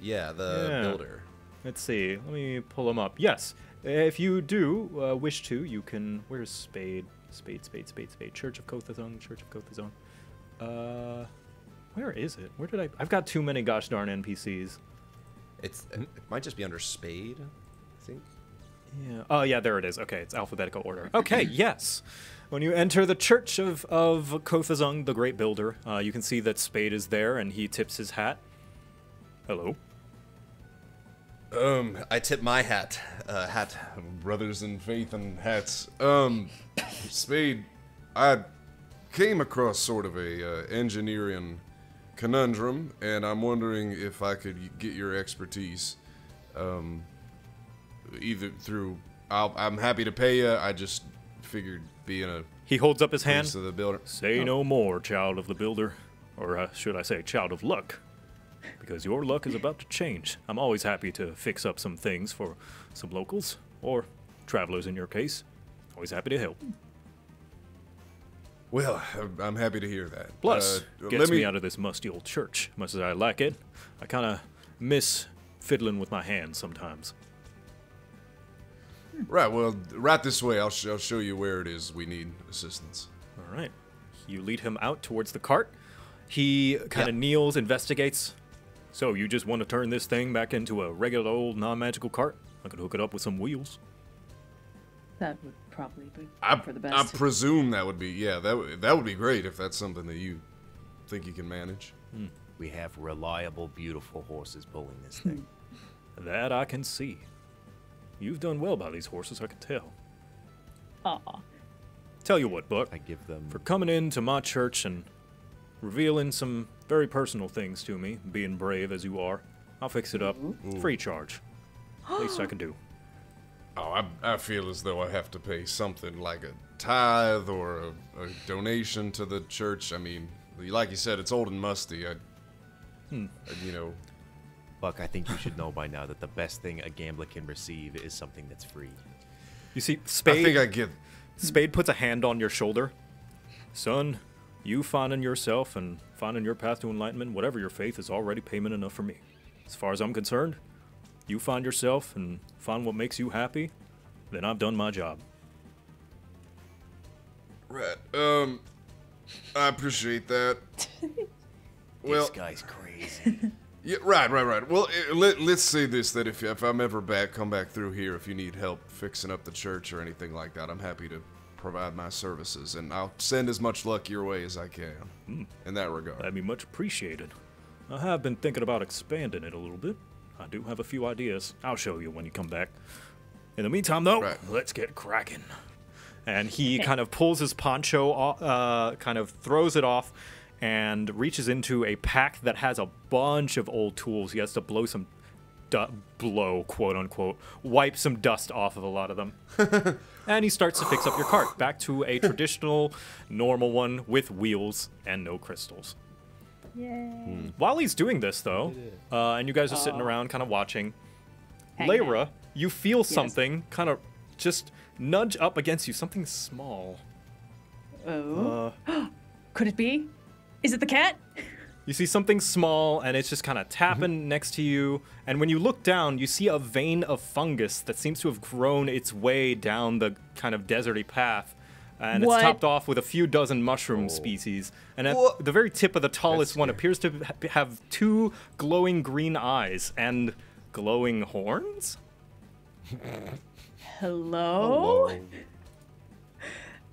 Yeah, the yeah. builder. Let's see. Let me pull him up. Yes, if you do uh, wish to, you can... Where's Spade? Spade, Spade, Spade, Spade. Church of Kothazong, Church of Kothazong. Uh, where is it? Where did I? I've got too many gosh darn N P Cs. It's it might just be under Spade, I think. Yeah. Oh yeah, there it is. Okay, it's alphabetical order. Okay, yes. When you enter the Church of of Kothazong, the Great Builder, uh, you can see that Spade is there, and he tips his hat. Hello. Um, I tip my hat. Uh, hat. Brothers in faith and hats. Um, Spade, I came across sort of a uh, engineering conundrum, and I'm wondering if I could get your expertise. Um, either through, I'll, I'm happy to pay you, I just figured being a... He holds up his hand. To the builder. Say oh. no more, child of the builder. Or uh, should I say, child of luck. Because your luck is about to change. I'm always happy to fix up some things for some locals, or travelers in your case. Always happy to help. Well, I'm happy to hear that. Plus, uh, gets let me... me out of this musty old church. Much as I like it, I kind of miss fiddling with my hands sometimes. Right, well, right this way. I'll, sh I'll show you where it is we need assistance. All right. You lead him out towards the cart. He kind of yep. kneels, investigates. So you just want to turn this thing back into a regular old non-magical cart? I could hook it up with some wheels. That would probably be I, for the best. I presume that would be, yeah, that, w that would be great if that's something that you think you can manage. Mm. We have reliable, beautiful horses pulling this thing. That I can see. You've done well by these horses, I can tell. Aw. Tell you what, Buck. I give them... For coming into my church and revealing some... very personal things to me, being brave as you are. I'll fix it up. Ooh. Free charge. Least I can do. Oh, I, I feel as though I have to pay something like a tithe or a, a donation to the church. I mean, like you said, it's old and musty. I, hmm. I, you know. Buck, I think you should know by now that the best thing a gambler can receive is something that's free. You see, Spade... I think I get... Spade puts a hand on your shoulder. Son... You finding yourself and finding your path to enlightenment, whatever your faith, is already payment enough for me. As far as I'm concerned, you find yourself and find what makes you happy, then I've done my job. Right. Um, I appreciate that. Well, this guy's crazy. Yeah, right, right, right. Well, let, let's say this, that if, if I'm ever back, come back through here if you need help fixing up the church or anything like that. I'm happy to provide my services, and I'll send as much luck your way as I can, mm. in that regard. That'd be much appreciated. I have been thinking about expanding it a little bit. I do have a few ideas. I'll show you when you come back. In the meantime, though, right. let's get cracking. And he kind of pulls his poncho, uh, kind of throws it off, and reaches into a pack that has a bunch of old tools. He has to blow some, du blow, quote unquote, wipe some dust off of a lot of them. And he starts to fix up your cart back to a traditional, normal one with wheels and no crystals. Yay. Hmm. While he's doing this, though, uh, and you guys are sitting oh. around kind of watching, Hang Lyra, on. you feel yes. something kind of just nudge up against you, something small. Oh. Uh, Could it be? Is it the cat? You see something small, and it's just kind of tapping mm-hmm. next to you. And when you look down, you see a vein of fungus that seems to have grown its way down the kind of deserty path. And what? It's topped off with a few dozen mushroom oh. species. And at Whoa. the very tip of the tallest one appears to have two glowing green eyes and glowing horns? Hello? Hello?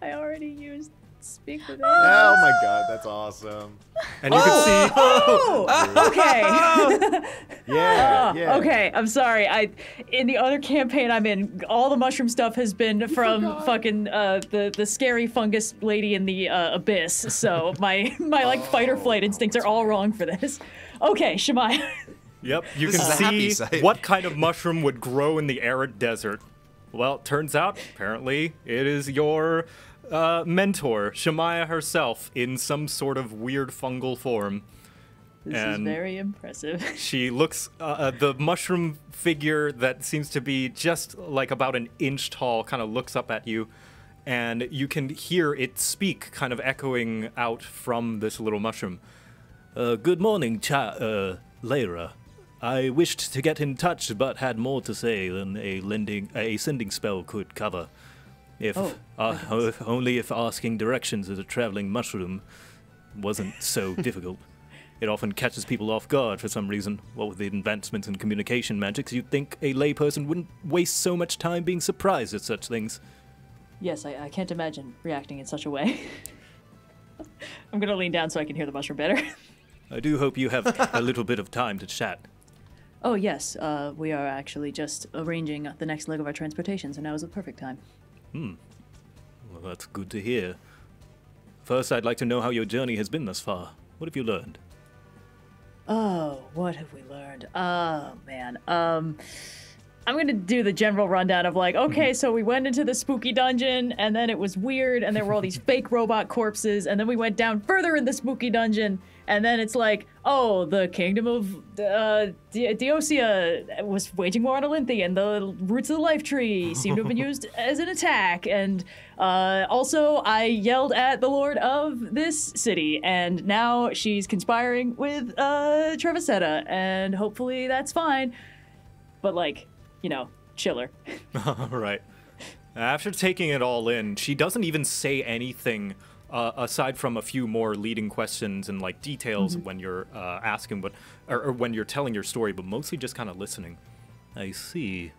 I already used Speak with it. Oh my god, that's awesome. And you oh, can see. Oh, oh okay. yeah, yeah. Okay, I'm sorry. I in the other campaign I'm in, all the mushroom stuff has been from fucking uh, the the scary fungus lady in the uh, abyss. So my my like oh, fight or flight instincts are all wrong for this. Okay, Shemaya. Yep, you this can see what kind of mushroom would grow in the arid desert. Well, it turns out apparently it is your Uh, mentor, Shemaya herself, in some sort of weird fungal form. This and is very impressive. She looks, uh, uh, the mushroom figure that seems to be just like about an inch tall kind of looks up at you, and you can hear it speak, kind of echoing out from this little mushroom. Uh, good morning, Cha uh, Lyra. I wished to get in touch, but had more to say than a, lending, a sending spell could cover. If, oh, uh, if only if asking directions as a traveling mushroom wasn't so difficult. It often catches people off guard for some reason. What with the advancements in communication magics, you'd think a layperson wouldn't waste so much time being surprised at such things. Yes, I, I can't imagine reacting in such a way. I'm going to lean down so I can hear the mushroom better. I do hope you have a little bit of time to chat. Oh, yes. Uh, we are actually just arranging the next leg of our transportation, so now is the perfect time. Hmm. Well, that's good to hear. First, I'd like to know how your journey has been thus far. What have you learned? Oh, what have we learned? Oh, man. Um, I'm going to do the general rundown of like, okay, so we went into the spooky dungeon, and then it was weird, and there were all these fake robot corpses, and then we went down further in the spooky dungeon, and then it's like, oh, the kingdom of uh, De Deosia was waging war on Elynthi, and the roots of the life tree seem to have been used as an attack. And uh, also, I yelled at the lord of this city, and now she's conspiring with uh, Trevisetta, and hopefully that's fine. But, like, you know, chiller. All right. After taking it all in, she doesn't even say anything. Uh, aside from a few more leading questions and like details mm-hmm. when you're uh, asking, but or, or when you're telling your story, but mostly just kind of listening. I see.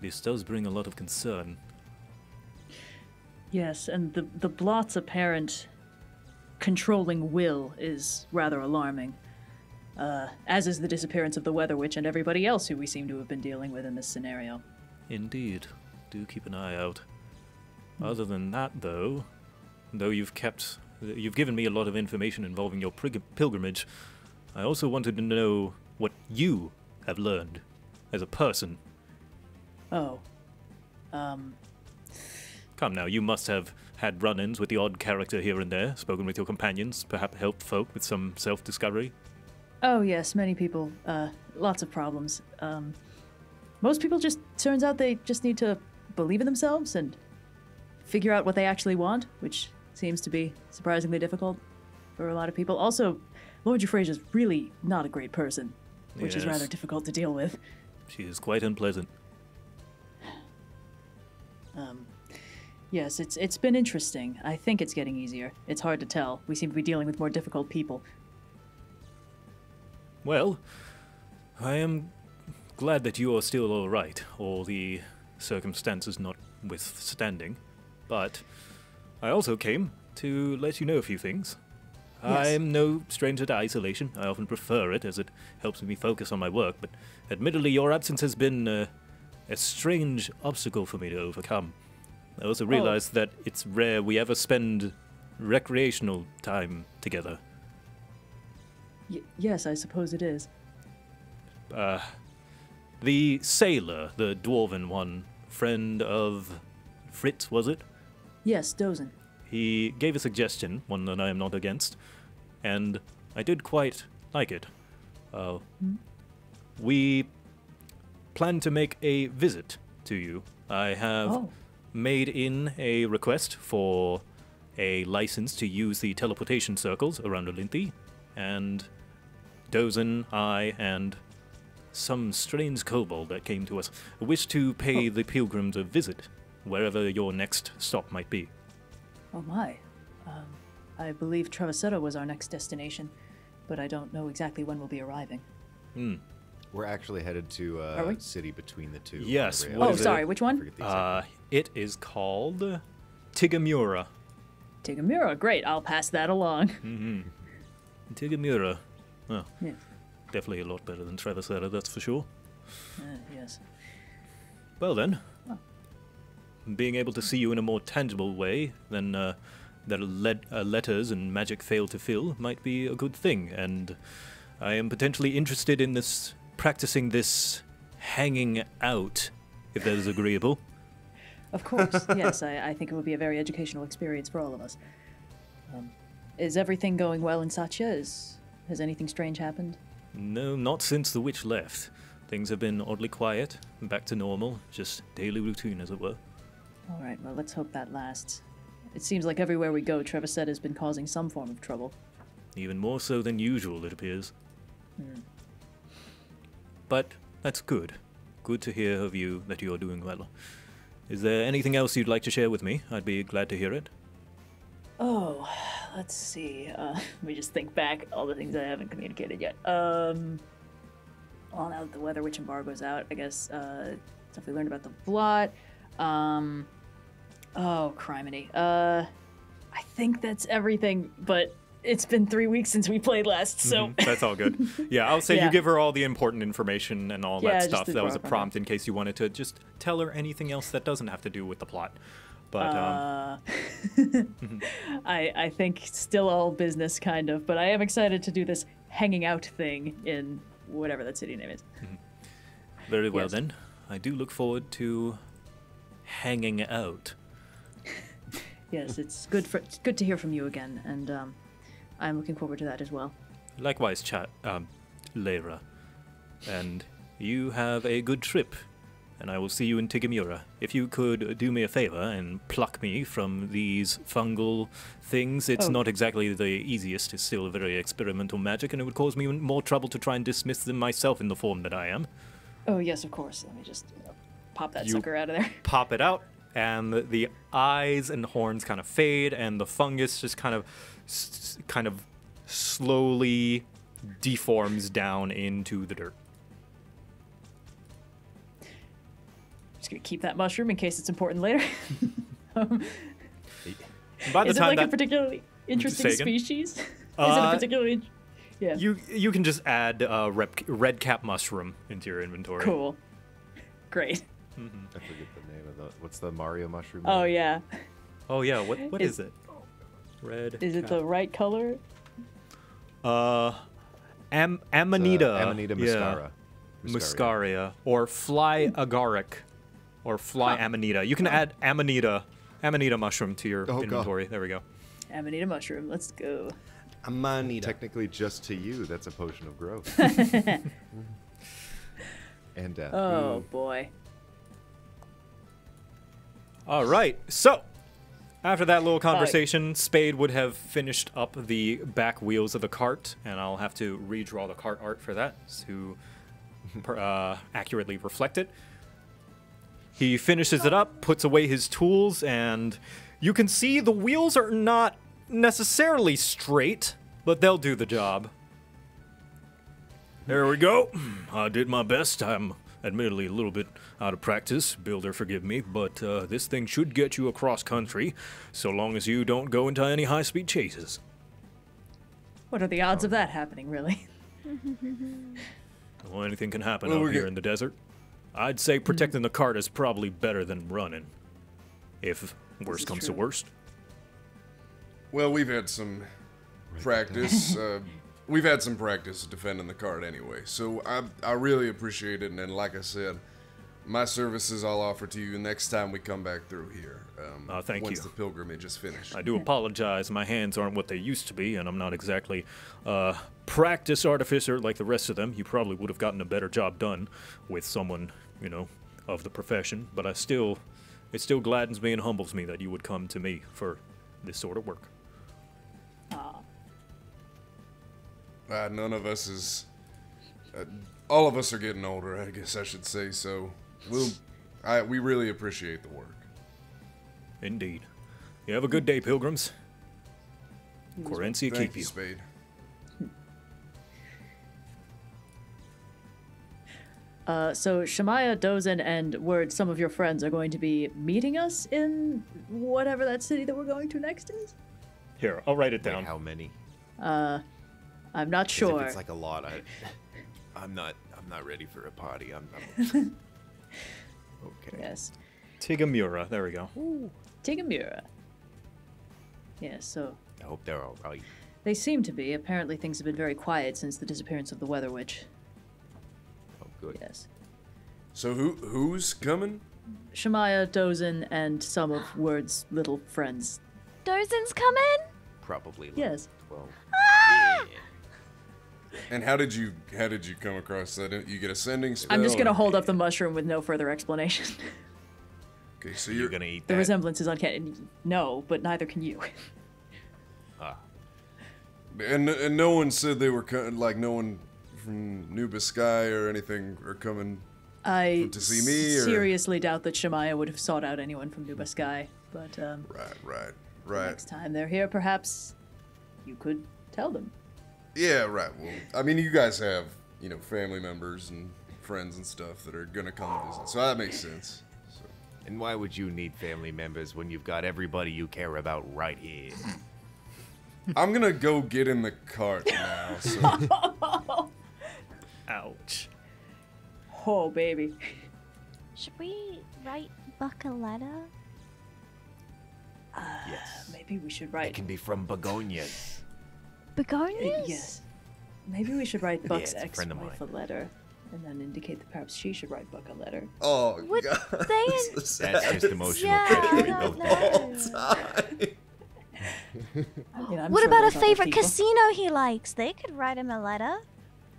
This does bring a lot of concern. Yes, and the the blot's apparent controlling will is rather alarming. Uh, as is the disappearance of the Weather Witch and everybody else who we seem to have been dealing with in this scenario. Indeed, do keep an eye out. Mm. Other than that, though. Though you've kept, you've given me a lot of information involving your pilgrimage, I also wanted to know what you have learned as a person. Oh. Um. Come now, you must have had run-ins with the odd character here and there, spoken with your companions, perhaps helped folk with some self-discovery. Oh yes, many people, uh, lots of problems. Um, most people just, turns out they just need to believe in themselves and figure out what they actually want, which seems to be surprisingly difficult for a lot of people. Also, Lord Euphrasia's really not a great person, which yes. is rather difficult to deal with. She is quite unpleasant. Um, yes, it's it's been interesting. I think it's getting easier. It's hard to tell. We seem to be dealing with more difficult people. Well, I am glad that you are still all right, all the circumstances notwithstanding, but I also came to let you know a few things. Yes. I am no stranger to isolation. I often prefer it as it helps me focus on my work, but admittedly your absence has been uh, a strange obstacle for me to overcome. I also realized oh. that it's rare we ever spend recreational time together. Y yes, I suppose it is. Uh, the sailor, the dwarven one, friend of Fritz, was it? Yes, Dozen. He gave a suggestion, one that I am not against, and I did quite like it. Uh, mm-hmm. We plan to make a visit to you. I have oh. made in a request for a license to use the teleportation circles around Elynthi, and Dozen, I, and some strange kobold that came to us wish to pay oh. the pilgrims a visit, wherever your next stop might be. Oh my. Um, I believe Trevisetta was our next destination, but I don't know exactly when we'll be arriving. Hmm. We're actually headed to a uh, city between the two. Yes. What oh, sorry, it? Which one? Uh, it is called Tigamura. Tigamura, great. I'll pass that along. Mm-hmm. Tigamura. Oh, yeah. Definitely a lot better than Trevisetta, that's for sure. Uh, yes. Well then. Oh. Being able to see you in a more tangible way than uh, that le uh, letters and magic fail to fill might be a good thing, and I am potentially interested in this, practicing this hanging out, if that is agreeable. Of course, yes, I, I think it would be a very educational experience for all of us. Um, is everything going well in Satya? Is, has anything strange happened? No, not since the witch left. Things have been oddly quiet, back to normal, just daily routine as it were. All right, well, let's hope that lasts. It seems like everywhere we go, Trevisetta has been causing some form of trouble. Even more so than usual, it appears. Mm. But that's good. Good to hear of you that you're doing well. Is there anything else you'd like to share with me? I'd be glad to hear it. Oh, let's see. Uh, let me just think back all the things I haven't communicated yet. Um, well, now that the Weather Witch embargo's out, I guess uh, stuff we learned about the blot. Um, oh, criminy. Uh, I think that's everything, but it's been three weeks since we played last, so... Mm-hmm. That's all good. Yeah, I'll say yeah. you give her all the important information and all yeah, that stuff. That was a prompt in case you wanted to just tell her anything else that doesn't have to do with the plot. But, um... Uh, I, I think still all business, kind of, but I am excited to do this hanging out thing in whatever that city name is. Mm-hmm. Very well, yes. then. I do look forward to... hanging out. Yes, it's good for it's good to hear from you again, and um, I'm looking forward to that as well. Likewise, chat, um, Lyra, and you have a good trip, and I will see you in Tigamura. If you could do me a favor and pluck me from these fungal things, it's oh. not exactly the easiest. It's still very experimental magic, and it would cause me more trouble to try and dismiss them myself in the form that I am. Oh yes, of course. Let me just. Pop that you sucker out of there. Pop it out, and the, the eyes and horns kind of fade, and the fungus just kind of, s kind of, slowly deforms down into the dirt. I'm just gonna keep that mushroom in case it's important later. um, By the is time it like that, a particularly interesting species? Uh, is it a particularly? Yeah. You you can just add uh, red cap mushroom into your inventory. Cool. Great. Mm-hmm. I forget the name of the. What's the Mario mushroom? Oh name? yeah. Oh yeah. What what is, is it? Red. Is it cap. the right color? Uh, am amanita. Uh, amanita muscara. Yeah. Muscaria, or fly agaric, or fly huh. amanita. You can huh. add amanita, amanita mushroom to your oh, inventory. God. There we go. Amanita mushroom. Let's go. Amanita. Technically, just to you, that's a potion of growth. And death. Oh, Ooh. boy. All right. So, after that little conversation, right. Spade would have finished up the back wheels of the cart, and I'll have to redraw the cart art for that to uh, accurately reflect it. He finishes it up, puts away his tools, and you can see the wheels are not necessarily straight, but they'll do the job. There we go. I did my best. I'm admittedly a little bit out of practice. Builder, forgive me. But uh, this thing should get you across country, so long as you don't go into any high-speed chases. What are the odds oh. of that happening, really? Well, anything can happen well, out here in the desert. I'd say protecting mm-hmm. the cart is probably better than running, if worst comes true. to worst. Well, we've had some right practice. uh, we've had some practice defending the cart anyway, so I, I really appreciate it. And, and like I said, my services I'll offer to you next time we come back through here. Um, uh, thank once you. Once the pilgrimage is finished. I do apologize. My hands aren't what they used to be, and I'm not exactly a uh, practice artificer like the rest of them. You probably would have gotten a better job done with someone, you know, of the profession. But I still, it still gladdens me and humbles me that you would come to me for this sort of work. Aww. Uh, none of us is... Uh, all of us are getting older, I guess I should say, so... We'll, I, we really appreciate the work. Indeed. You have a good day, pilgrims. Querencia keep you. Spade. Uh, so Shemaya, Dozen, and Wurd, some of your friends are going to be meeting us in whatever that city that we're going to next is? Here, I'll write it down. Wait, how many? Uh, I'm not sure. If it's like a lot. I, I'm not. I'm not ready for a party. I'm. I'm okay. Yes. Tigamura. There we go. Ooh, Tigamura. Yeah, so... I hope they're all right. They seem to be. Apparently things have been very quiet since the disappearance of the Weather Witch. Oh, good. Yes. So who who's coming? Shemaya, Dozen, and some of Word's little friends. Dozen's coming? Probably. Like yes. twelve. Ah! Yeah. And how did you how did you come across that? You get a sending spell? I'm just gonna hold up the mushroom with no further explanation. Okay, so you're, you're gonna eat that. The resemblance is uncanny. No, but neither can you. Ah. And and no one said they were co like no one from Nubaskai or anything are coming. I to see me. Or? Seriously doubt that Shemaya would have sought out anyone from Nubaskai, but um. Right, right, right. Next time they're here, perhaps you could tell them. Yeah, right. Well, I mean, you guys have, you know, family members and friends and stuff that are going to come visit, so that makes sense. So. And why would you need family members when you've got everybody you care about right here? I'm going to go get in the cart now. So. Ouch. Oh, baby. Should we write Buck a letter? Uh, yes. Maybe we should write... It can be from Begonias. Begonias? Yes. Maybe we should write Buck's yeah, ex-wife a letter, and then indicate that perhaps she should write Buck a letter. Oh, would God. They That's just emotional treachery. Yeah, I mean, what sure about a favorite casino he likes? They could write him a letter.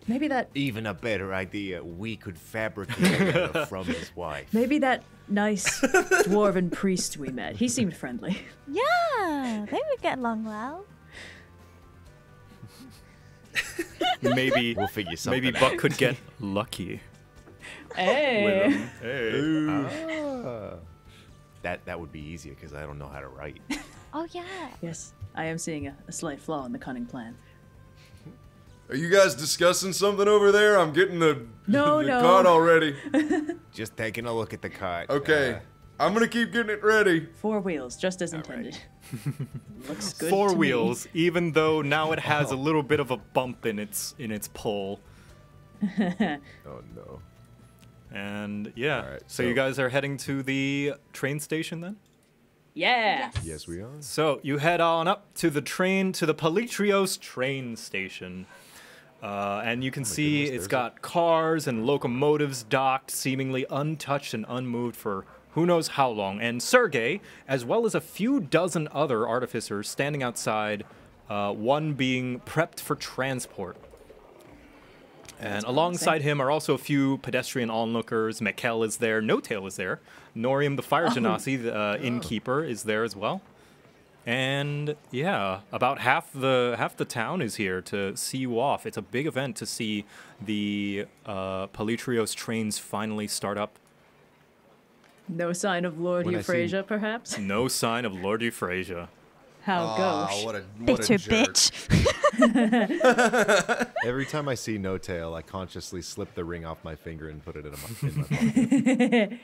Maybe that... Even a better idea, we could fabricate a letter from his wife. Maybe that nice dwarven priest we met. He seemed friendly. Yeah, they would get along well. Maybe we'll figure something. Maybe Buck out. could get lucky. Hey, hey. Ah. That that would be easier because I don't know how to write. Oh yeah. Yes, I am seeing a, a slight flaw in the cunning plan. Are you guys discussing something over there? I'm getting the, no, the no. card already. Just taking a look at the card. Okay, uh, I'm gonna keep getting it ready. Four wheels, just as All intended. Right. Looks good Four to wheels, me. even though now it has oh. a little bit of a bump in its in its pull. Oh no! And yeah, right, so, so you guys are heading to the train station then? Yes. yes. Yes, we are. So you head on up to the train to the Palitrios train station, uh, and you can oh see goodness, it's got it. cars and locomotives docked, seemingly untouched and unmoved for. Who knows how long? And Sergei, as well as a few dozen other artificers standing outside, uh, one being prepped for transport. And alongside him are also a few pedestrian onlookers. Mikhail is there. No-Tail is there. Norim, the fire genasi, oh. the uh, innkeeper, is there as well. And yeah, about half the half the town is here to see you off. It's a big event to see the uh, Palitrios trains finally start up. No sign of Lord Euphrasia, perhaps? No sign of Lord Euphrasia. how it oh, goes. What a, what Bitter a bitch. Every time I see No Tail, I consciously slip the ring off my finger and put it in, a, in my pocket.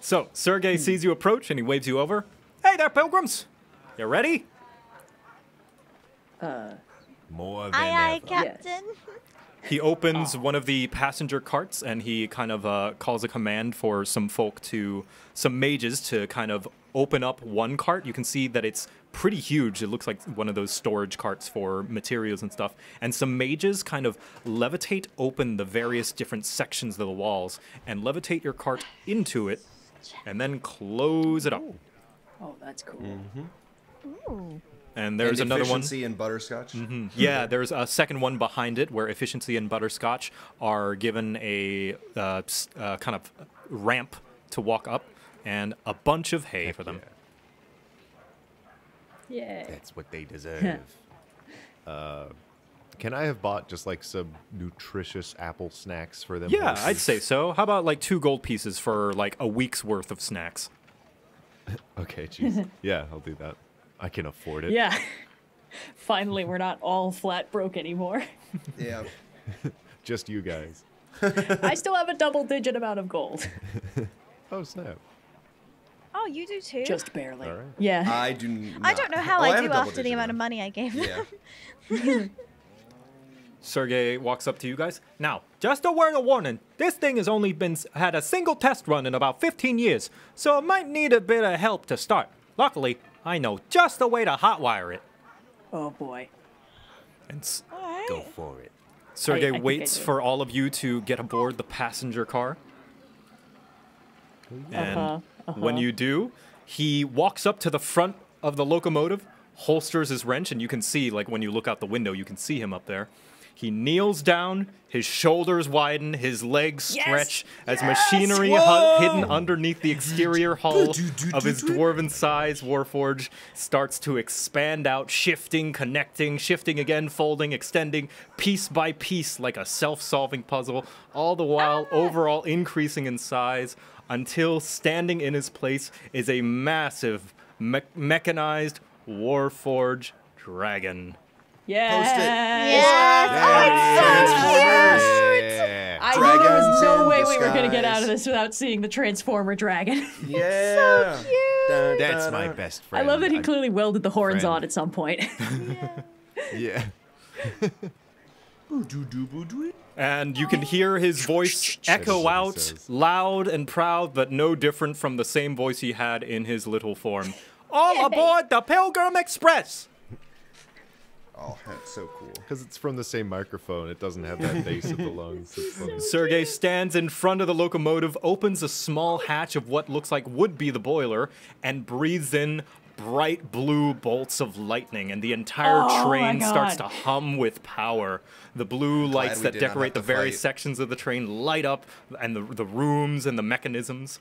So, Sergei sees you approach and he waves you over. Hey there, pilgrims! You ready? Uh, More than aye, aye, Captain. He opens oh. one of the passenger carts and he kind of uh, calls a command for some folk to, some mages to kind of open up one cart. You can see that it's pretty huge. It looks like one of those storage carts for materials and stuff. And some mages kind of levitate open the various different sections of the walls and levitate your cart into it and then close it up. Ooh. Oh, that's cool. Mm-hmm. Ooh. And there's and another one. Efficiency and Butterscotch? Mm-hmm. Yeah, there's a second one behind it where Efficiency and Butterscotch are given a uh, uh, kind of ramp to walk up and a bunch of hay Heck for them. Yeah. yeah. That's what they deserve. uh, can I have bought just like some nutritious apple snacks for them? Yeah, horses? I'd say so. How about like two gold pieces for like a week's worth of snacks? Okay, jeez. Yeah, I'll do that. I can afford it. Yeah. Finally, we're not all flat broke anymore. Yeah. Just you guys. I still have a double-digit amount of gold. Oh, snap. Oh, you do too? Just barely. All right. Yeah. I do not. I don't know how oh, I, I do after the amount of money I gave them. Yeah. Sergei walks up to you guys. Now, just a word of warning. This thing has only been had a single test run in about fifteen years, so it might need a bit of help to start. Luckily, I know just the way to hotwire it. Oh boy. And right. Go for it. Sergei I, I waits for all of you to get aboard the passenger car. And uh-huh, uh-huh. when you do, he walks up to the front of the locomotive, holsters his wrench, and you can see, like when you look out the window, you can see him up there. He kneels down, his shoulders widen, his legs stretch yes! as yes! machinery hu hidden underneath the exterior hull of his dwarven size warforge starts to expand out, shifting, connecting, shifting again, folding, extending, piece by piece like a self-solving puzzle, all the while ah! overall increasing in size until standing in his place is a massive me mechanized warforge dragon. Yes. Post it. Yes. Oh, it's so cute. Yeah. I knew there was no way we were going to get out of this without seeing the Transformer dragon. Yeah. It's so cute. That's my best friend. I love that he clearly welded the horns friend. on at some point. Yeah. Yeah. And you can hear his voice echo out loud and proud, but no different from the same voice he had in his little form. All aboard the Pilgrim Express. Oh, that's so cool. Because it's from the same microphone. It doesn't have that bass of the lungs. So Sergei stands in front of the locomotive, opens a small hatch of what looks like would be the boiler, and breathes in bright blue bolts of lightning, and the entire oh, train starts to hum with power. The blue lights that decorate the various sections of the train light up, and the, the rooms and the mechanisms.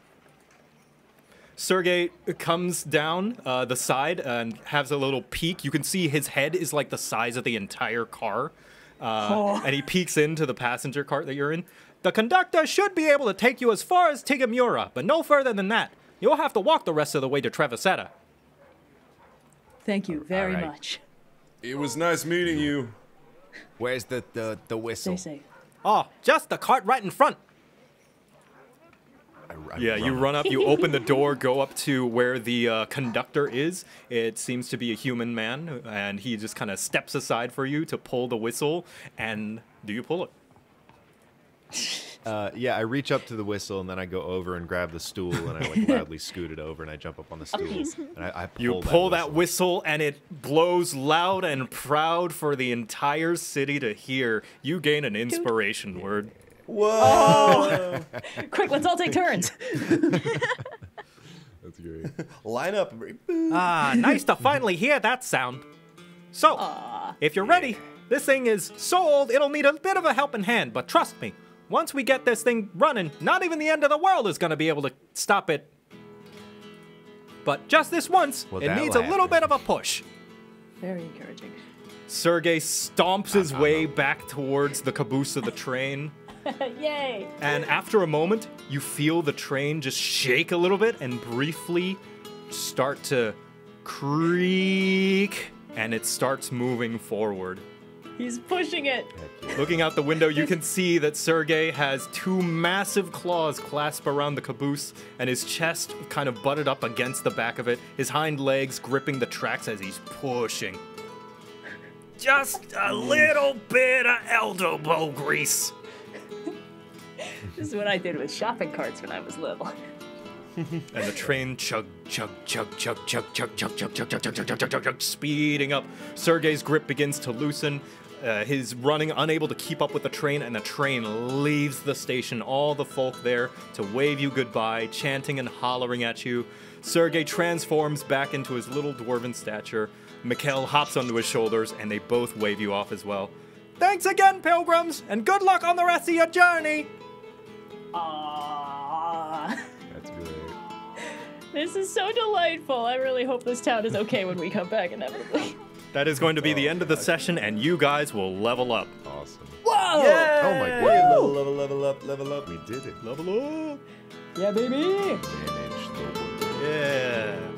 Sergei comes down uh, the side and has a little peek. You can see his head is like the size of the entire car. Uh, oh. And he peeks into the passenger cart that you're in. The conductor should be able to take you as far as Tigamura, but no further than that. You'll have to walk the rest of the way to Trevisetta. Thank you very right. much. It was nice meeting you. Where's the, the, the whistle? Oh, just the cart right in front. Yeah, you run up, you open the door, go up to where the uh, conductor is. It seems to be a human man, and he just kind of steps aside for you to pull the whistle. And do you pull it? Uh, yeah, I reach up to the whistle, and then I go over and grab the stool, and I like loudly scoot it over, and I jump up on the stool. And I, I pull you pull that whistle. that whistle, and it blows loud and proud for the entire city to hear. You gain an inspiration Dude. word. Whoa! Oh. Quick, let's all take turns. That's great. Line up. Ah, nice to finally hear that sound. So, Aww. if you're ready, this thing is so old it'll need a bit of a helping hand, but trust me, once we get this thing running, not even the end of the world is going to be able to stop it. But just this once, well, it needs a happen. little bit of a push. Very encouraging. Sergei stomps his uh, way uh, uh, back towards the caboose of the train. Yay! And after a moment, you feel the train just shake a little bit and briefly start to creak, and it starts moving forward. He's pushing it. Looking out the window, you can see that Sergei has two massive claws clasped around the caboose and his chest kind of butted up against the back of it, his hind legs gripping the tracks as he's pushing. Just a little bit of elbow grease. This is what I did with shopping carts when I was little. And the train chug, chug, chug, chug, chug, chug, chug, chug, chug, chug, chug, chug, chug, chug, speeding up. Sergei's grip begins to loosen. His running, unable to keep up with the train, and the train leaves the station. All the folk there to wave you goodbye, chanting and hollering at you. Sergei transforms back into his little dwarven stature. Mikhail hops onto his shoulders, and they both wave you off as well. Thanks again, pilgrims, and good luck on the rest of your journey. Aww. This is so delightful. I really hope this town is okay when we come back inevitably. That is going to be oh, the end of the God. session, and you guys will level up. Awesome. Whoa! Yay! Oh my God. Woo! Level, level, level up, level up. We did it. Level up. Yeah, baby. Manage the world. Yeah.